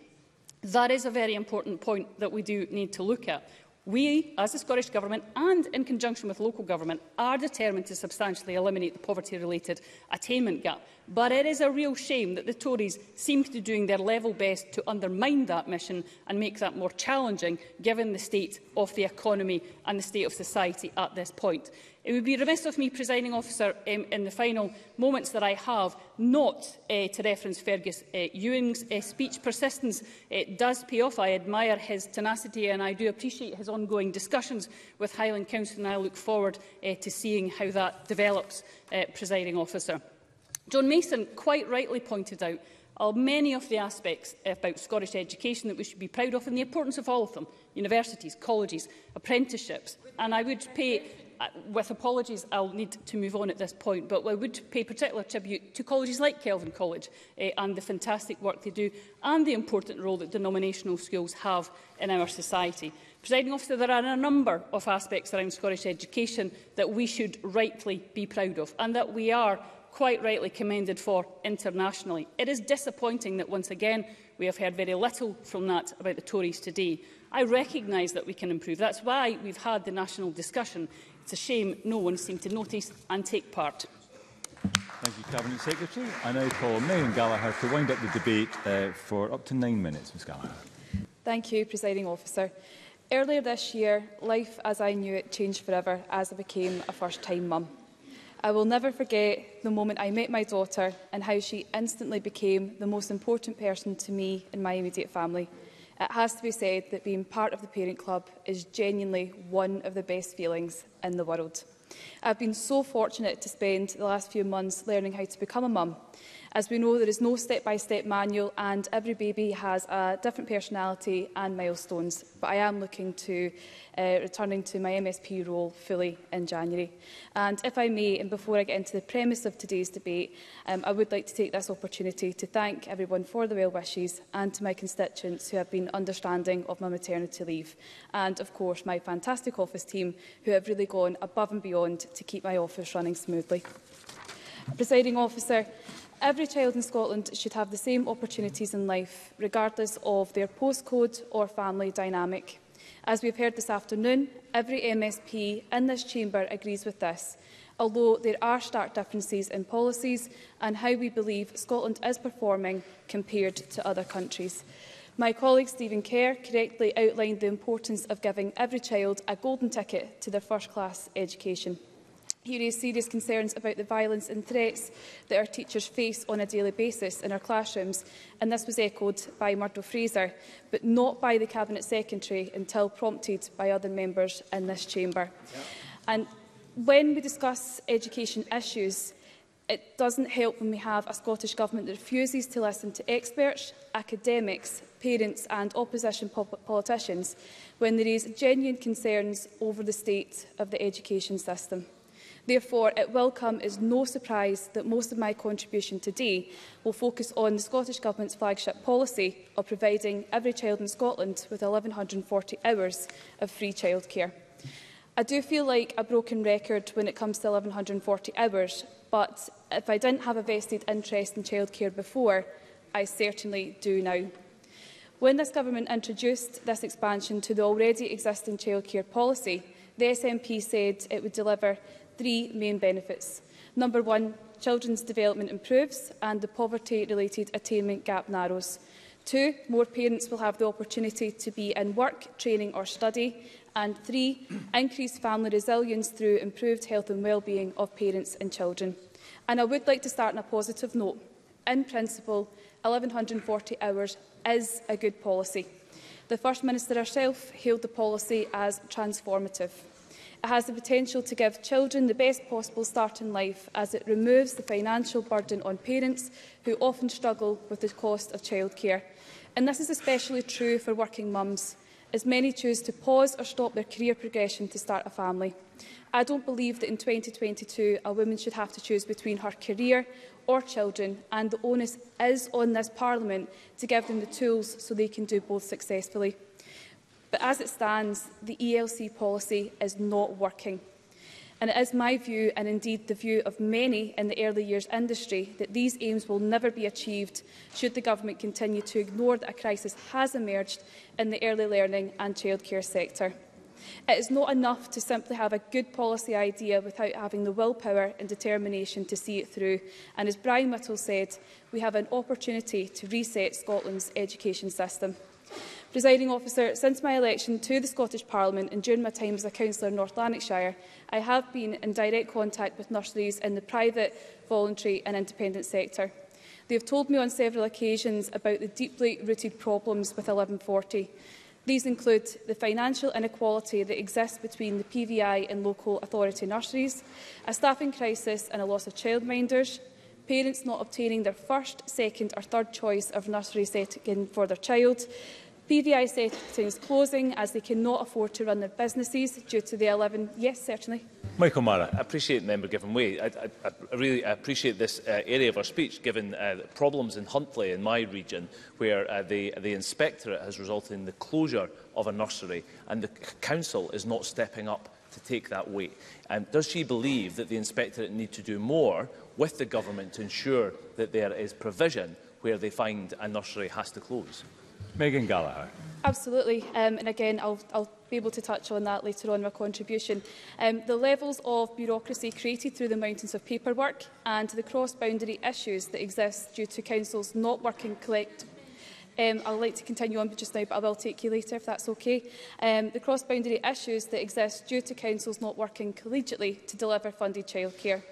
That is a very important point that we do need to look at. We, as the Scottish Government and in conjunction with local government, are determined to substantially eliminate the poverty-related attainment gap. But it is a real shame that the Tories seem to be doing their level best to undermine that mission and make that more challenging, given the state of the economy and the state of society at this point. It would be remiss of me, Presiding Officer, in the final moments that I have, not to reference Fergus Ewing's speech. Persistence does pay off. I admire his tenacity and I do appreciate his ongoing discussions with Highland Council, and I look forward to seeing how that develops, Presiding Officer. John Mason quite rightly pointed out many of the aspects about Scottish education that we should be proud of, and the importance of all of them: universities, colleges, apprenticeships. And I would pay, with apologies, I'll need to move on at this point, but I would pay particular tribute to colleges like Kelvin College and the fantastic work they do, and the important role that denominational schools have in our society. Presiding Officer, there are a number of aspects around Scottish education that we should rightly be proud of, and that we are quite rightly commended for internationally. It is disappointing that, once again, we have heard very little from that about the Tories today. I recognise that we can improve. That's why we've had the national discussion. It's a shame no one seemed to notice and take part. Thank you, Cabinet Secretary. I now call Marion Gallagher to wind up the debate for up to 9 minutes. Ms Gallagher. Thank you, Presiding Officer. Earlier this year, life as I knew it changed forever as I became a first-time mum. I will never forget the moment I met my daughter and how she instantly became the most important person to me and my immediate family. It has to be said that being part of the parent club is genuinely one of the best feelings in the world. I've been so fortunate to spend the last few months learning how to become a mum. As we know, there is no step-by-step manual and every baby has a different personality and milestones, but I am looking to returning to my MSP role fully in January. And if I may, and before I get into the premise of today's debate, I would like to take this opportunity to thank everyone for the well wishes, and to my constituents who have been understanding of my maternity leave, and of course my fantastic office team who have really gone above and beyond to keep my office running smoothly. Presiding Officer, every child in Scotland should have the same opportunities in life, regardless of their postcode or family dynamic. As we've heard this afternoon, every MSP in this chamber agrees with this, although there are stark differences in policies and how we believe Scotland is performing compared to other countries. My colleague Stephen Kerr correctly outlined the importance of giving every child a golden ticket to their first-class education. He raised serious concerns about the violence and threats that our teachers face on a daily basis in our classrooms, and this was echoed by Murdo Fraser, but not by the Cabinet Secretary until prompted by other members in this chamber. Yeah. And when we discuss education issues, it doesn't help when we have a Scottish Government that refuses to listen to experts, academics, parents and opposition politicians when they raise genuine concerns over the state of the education system. Therefore, it will come as no surprise that most of my contribution today will focus on the Scottish Government's flagship policy of providing every child in Scotland with 1,140 hours of free childcare. I do feel like a broken record when it comes to 1,140 hours, but if I didn't have a vested interest in childcare before, I certainly do now. When this Government introduced this expansion to the already existing childcare policy, the SNP said it would deliver three main benefits. Number one, children's development improves and the poverty-related attainment gap narrows. Two, more parents will have the opportunity to be in work, training or study. And three, increased family resilience through improved health and well-being of parents and children. And I would like to start on a positive note. In principle, 1,140 hours is a good policy. The First Minister herself hailed the policy as transformative. It has the potential to give children the best possible start in life, as it removes the financial burden on parents who often struggle with the cost of childcare. And this is especially true for working mums, as many choose to pause or stop their career progression to start a family. I don't believe that in 2022 a woman should have to choose between her career or children, and the onus is on this Parliament to give them the tools so they can do both successfully. But as it stands, the ELC policy is not working. And it is my view, and indeed the view of many in the early years industry, that these aims will never be achieved should the Government continue to ignore that a crisis has emerged in the early learning and childcare sector. It is not enough to simply have a good policy idea without having the willpower and determination to see it through. And as Brian Whittle said, we have an opportunity to reset Scotland's education system. Presiding Officer, since my election to the Scottish Parliament and during my time as a councillor in North Lanarkshire, I have been in direct contact with nurseries in the private, voluntary and independent sector. They have told me on several occasions about the deeply rooted problems with 1140. These include the financial inequality that exists between the PVI and local authority nurseries, a staffing crisis and a loss of childminders, parents not obtaining their first, second or third choice of nursery setting for their child, PVI settings closing as they cannot afford to run their businesses due to the 11... Yes, certainly. Michael Marra. I appreciate the member giving way. I really appreciate this area of our speech, given the problems in Huntly, in my region, where the inspectorate has resulted in the closure of a nursery and the council is not stepping up to take that weight. Does she believe that the inspectorate need to do more with the government to ensure that there is provision where they find a nursery has to close? Megan Gallagher. Absolutely, and again I'll be able to touch on that later on in my contribution. The levels of bureaucracy created through the mountains of paperwork and the cross-boundary issues that exist due to councils not working collectively. I'd like to continue on just now, but I will take you later if that's okay. The cross-boundary issues that exist due to councils not working collegiately to deliver funded childcare.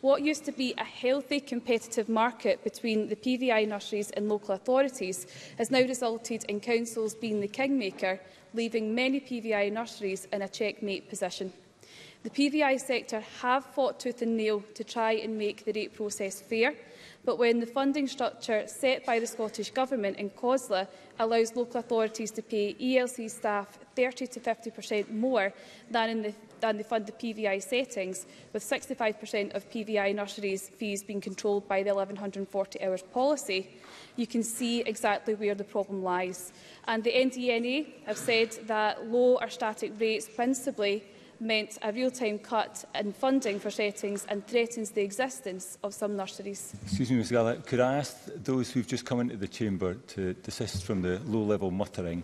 What used to be a healthy competitive market between the PVI nurseries and local authorities has now resulted in councils being the kingmaker, leaving many PVI nurseries in a checkmate position. The PVI sector have fought tooth and nail to try and make the rate process fair, but when the funding structure set by the Scottish Government in COSLA allows local authorities to pay ELC staff 30 to 50% more than they fund the PVI settings, with 65% of PVI nurseries' fees being controlled by the 1140 hours policy, you can see exactly where the problem lies. And the NDNA have said that low or static rates principally meant a real-time cut in funding for settings and threatens the existence of some nurseries. Excuse me, Ms Gallagher, could I ask those who have just come into the chamber to desist from the low-level muttering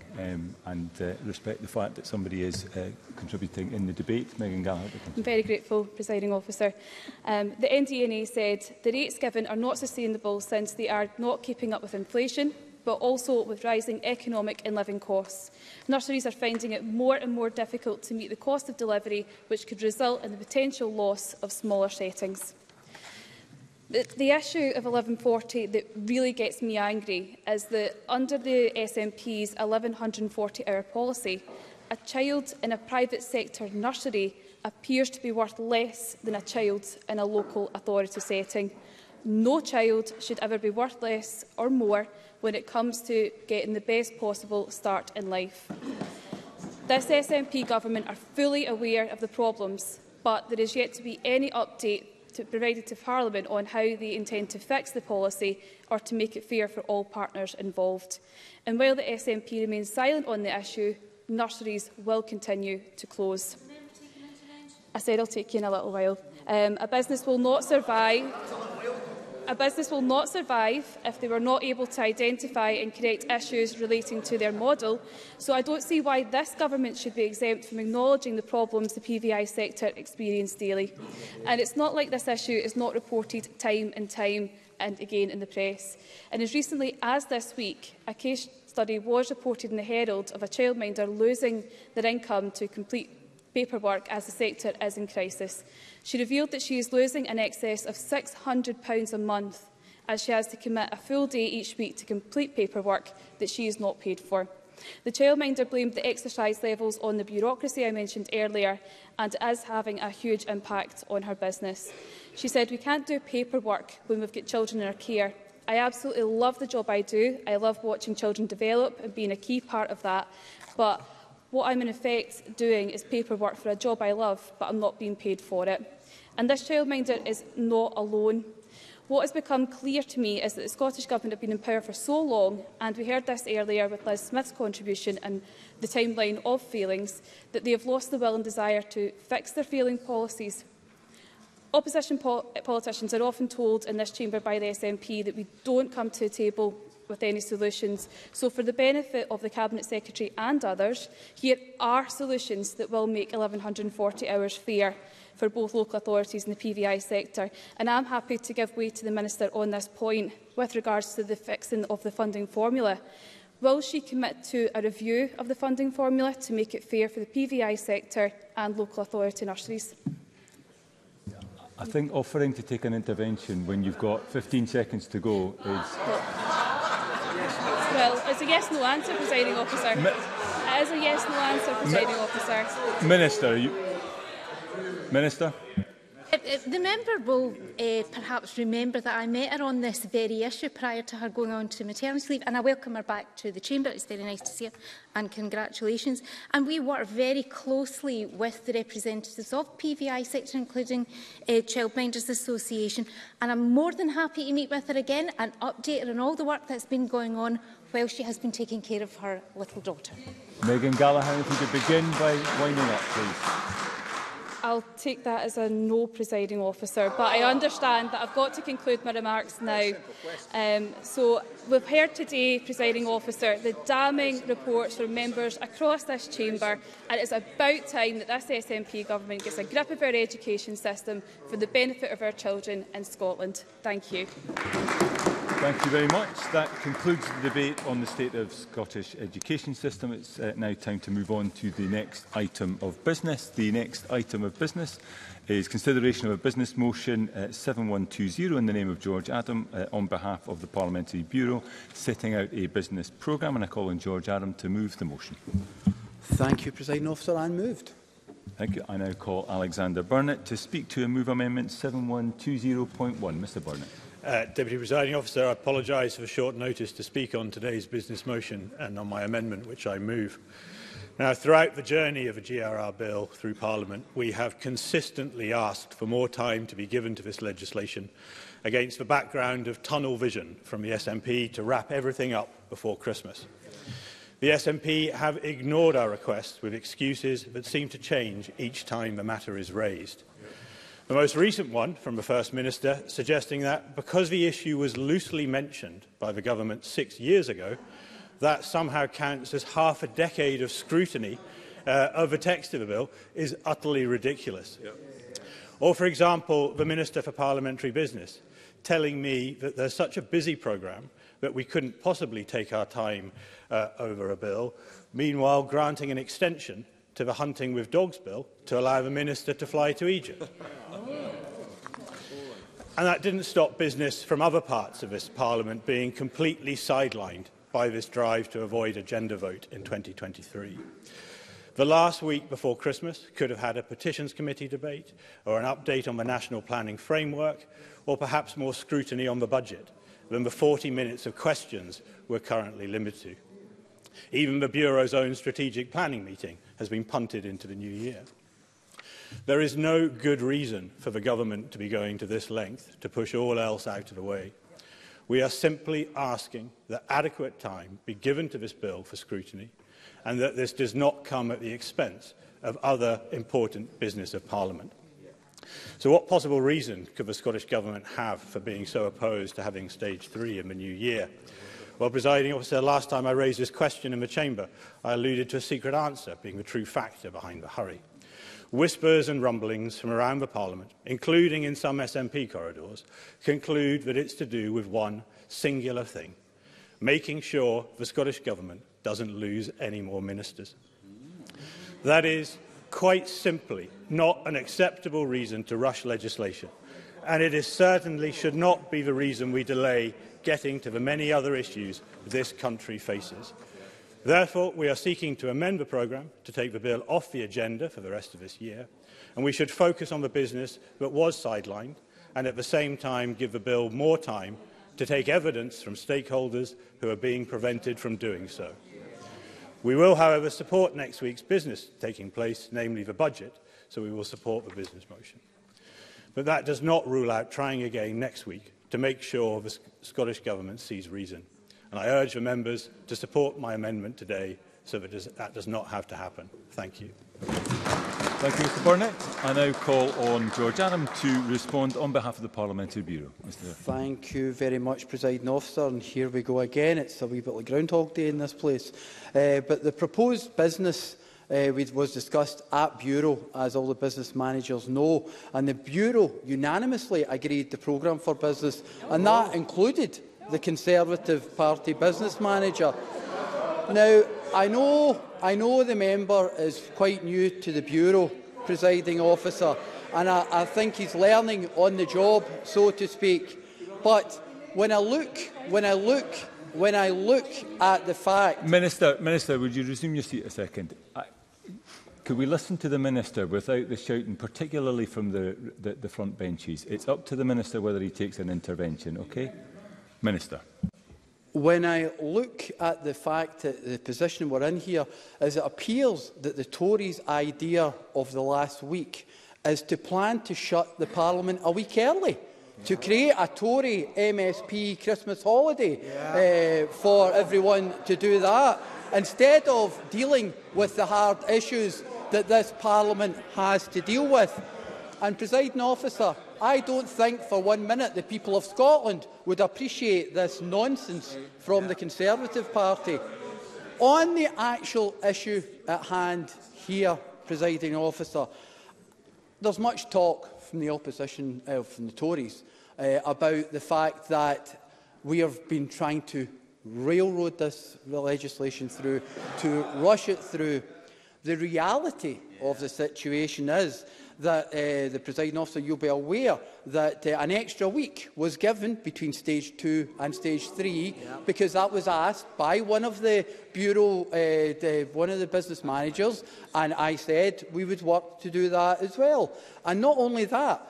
and respect the fact that somebody is contributing in the debate? Megan Gallagher. I'm very grateful, Presiding Officer. The NDNA said the rates given are not sustainable since they are not keeping up with inflation, but also with rising economic and living costs. Nurseries are finding it more and more difficult to meet the cost of delivery, which could result in the potential loss of smaller settings. The issue of 1140 that really gets me angry is that under the SNP's 1140-hour policy, a child in a private sector nursery appears to be worth less than a child in a local authority setting. No child should ever be worth less or more when it comes to getting the best possible start in life. This SNP government are fully aware of the problems, but there is yet to be any update provided to Parliament on how they intend to fix the policy or to make it fair for all partners involved. And while the SNP remains silent on the issue, nurseries will continue to close. I said I'll take you in a little while. A business will not survive. A business will not survive if they were not able to identify and correct issues relating to their model, so I don't see why this government should be exempt from acknowledging the problems the PVI sector experiences daily. And it's not like this issue is not reported time and again in the press. And as recently as this week, a case study was reported in the Herald of a childminder losing their income to complete paperwork as the sector is in crisis. She revealed that she is losing in excess of £600 a month as she has to commit a full day each week to complete paperwork that she is not paid for. The childminder blamed the exercise levels on the bureaucracy I mentioned earlier, and it is having a huge impact on her business. She said, "We can't do paperwork when we've got children in our care. I absolutely love the job I do. I love watching children develop and being a key part of that. But what I'm in effect doing is paperwork for a job I love, but I'm not being paid for it." And this childminder is not alone. What has become clear to me is that the Scottish Government have been in power for so long, and we heard this earlier with Liz Smith's contribution and the timeline of failings, that they have lost the will and desire to fix their failing policies. Opposition politicians are often told in this chamber by the SNP that we don't come to the table with any solutions. So for the benefit of the Cabinet Secretary and others, here are solutions that will make 1140 hours fair for both local authorities and the PVI sector. And I'm happy to give way to the Minister on this point with regards to the fixing of the funding formula. Will she commit to a review of the funding formula to make it fair for the PVI sector and local authority nurseries? I think offering to take an intervention when you've got 15 seconds to go is... Well, it's a yes-no answer, Presiding Officer. It is a yes-no answer, Presiding Officer. Minister, Minister? The member will perhaps remember that I met her on this very issue prior to her going on to maternity leave, and I welcome her back to the chamber. It's very nice to see her, and congratulations. And we work very closely with the representatives of PVI sector, including Childminders Association, and I'm more than happy to meet with her again and update her on all the work that's been going on while she has been taking care of her little daughter. Megan Gallagher, if you could begin by winding up, please. I'll take that as a no, Presiding Officer, but I understand that I've got to conclude my remarks now. So we've heard today, Presiding Officer, the damning reports from members across this chamber, and it's about time that this SNP government gets a grip of our education system for the benefit of our children in Scotland. Thank you. Thank you very much. That concludes the debate on the state of Scottish education system. It's now time to move on to the next item of business. The next item of business is consideration of a business motion 7120 in the name of George Adam on behalf of the Parliamentary Bureau, setting out a business programme. And I call on George Adam to move the motion. Thank you, Presiding Officer. I'm moved. Thank you. I now call Alexander Burnett to speak to and move amendment 7120.1. Mr Burnett. Deputy Presiding Officer, I apologise for short notice to speak on today's business motion and on my amendment, which I move. Now, throughout the journey of a GRR bill through Parliament, we have consistently asked for more time to be given to this legislation against the background of tunnel vision from the SNP to wrap everything up before Christmas. The SNP have ignored our requests with excuses that seem to change each time the matter is raised. The most recent one from the First Minister suggesting that because the issue was loosely mentioned by the government 6 years ago, that somehow counts as half a decade of scrutiny of the text of the bill is utterly ridiculous. Yep. Or, for example, the Minister for Parliamentary Business telling me that there's such a busy programme that we couldn't possibly take our time over a bill, meanwhile granting an extension to the hunting with dogs bill to allow the minister to fly to Egypt. And that didn't stop business from other parts of this parliament being completely sidelined by this drive to avoid a gender vote in 2023. The last week before Christmas could have had a petitions committee debate or an update on the national planning framework or perhaps more scrutiny on the budget than the 40 minutes of questions we're currently limited to. Even the Bureau's own strategic planning meeting has been punted into the new year. There is no good reason for the government to be going to this length to push all else out of the way. We are simply asking that adequate time be given to this bill for scrutiny and that this does not come at the expense of other important business of Parliament. So what possible reason could the Scottish Government have for being so opposed to having stage 3 in the new year? Well, Presiding Officer, last time I raised this question in the Chamber, I alluded to a secret answer being the true factor behind the hurry. Whispers and rumblings from around the Parliament, including in some SNP corridors, conclude that it's to do with one singular thing, making sure the Scottish Government doesn't lose any more ministers. That is, quite simply, not an acceptable reason to rush legislation, and it is certainly should not be the reason we delay getting to the many other issues this country faces. Therefore, we are seeking to amend the programme to take the bill off the agenda for the rest of this year, and we should focus on the business that was sidelined and at the same time give the bill more time to take evidence from stakeholders who are being prevented from doing so. We will, however, support next week's business taking place, namely the budget, so we will support the business motion. But that does not rule out trying again next week to make sure the Scottish Government sees reason. And I urge the members to support my amendment today so that that does not have to happen. Thank you. Thank you, Mr Burnett. I now call on George Adam to respond on behalf of the Parliamentary Bureau. Thank you very much, Presiding Officer. And here we go again. It's a wee bit like Groundhog Day in this place. But the proposed business was discussed at Bureau, as all the business managers know. And the Bureau unanimously agreed the programme for business, and that included the Conservative Party business manager. Now, I know the member is quite new to the Bureau, Presiding Officer, and I think he's learning on the job, so to speak. But when I look at the fact... Minister, would you resume your seat a second? Could we listen to the Minister without the shouting, particularly from the front benches? It's up to the Minister whether he takes an intervention, OK? Minister. When I look at the fact that the position we're in here is, it appears that the Tories' idea of the last week is to plan to shut the Parliament a week early, to create a Tory MSP Christmas holiday for everyone to do that, instead of dealing with the hard issues that this Parliament has to deal with. And, Presiding Officer, I don't think for 1 minute the people of Scotland would appreciate this nonsense from the Conservative Party. On the actual issue at hand here, Presiding Officer, there's much talk from the opposition, from the Tories, about the fact that we have been trying to railroad this legislation through, to rush it through. The reality of the situation is that, the Presiding Officer, you'll be aware that an extra week was given between Stage 2 and Stage 3 because that was asked by one of the Bureau, one of the business managers, and I said we would work to do that as well. And not only that,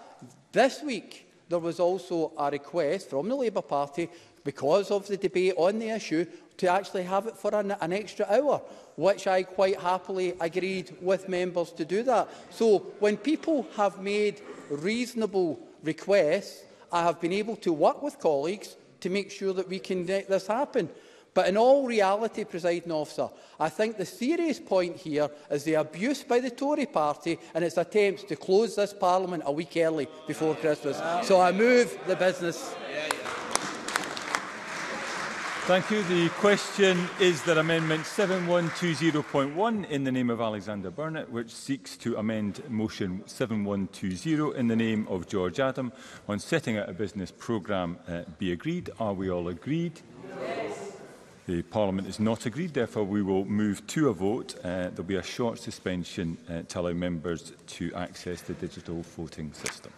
this week there was also a request from the Labour Party, because of the debate on the issue, to actually have it for an extra hour, which I quite happily agreed with members to do that. So when people have made reasonable requests, I have been able to work with colleagues to make sure that we can make this happen. But in all reality, Presiding Officer, I think the serious point here is the abuse by the Tory party and its attempts to close this Parliament a week early before Christmas. So I move the business. Thank you. The question is that Amendment 7120.1 in the name of Alexander Burnett, which seeks to amend Motion 7120 in the name of George Adam on setting out a business programme, be agreed. Are we all agreed? Yes. The Parliament is not agreed. Therefore, we will move to a vote. There will be a short suspension to allow members to access the digital voting system.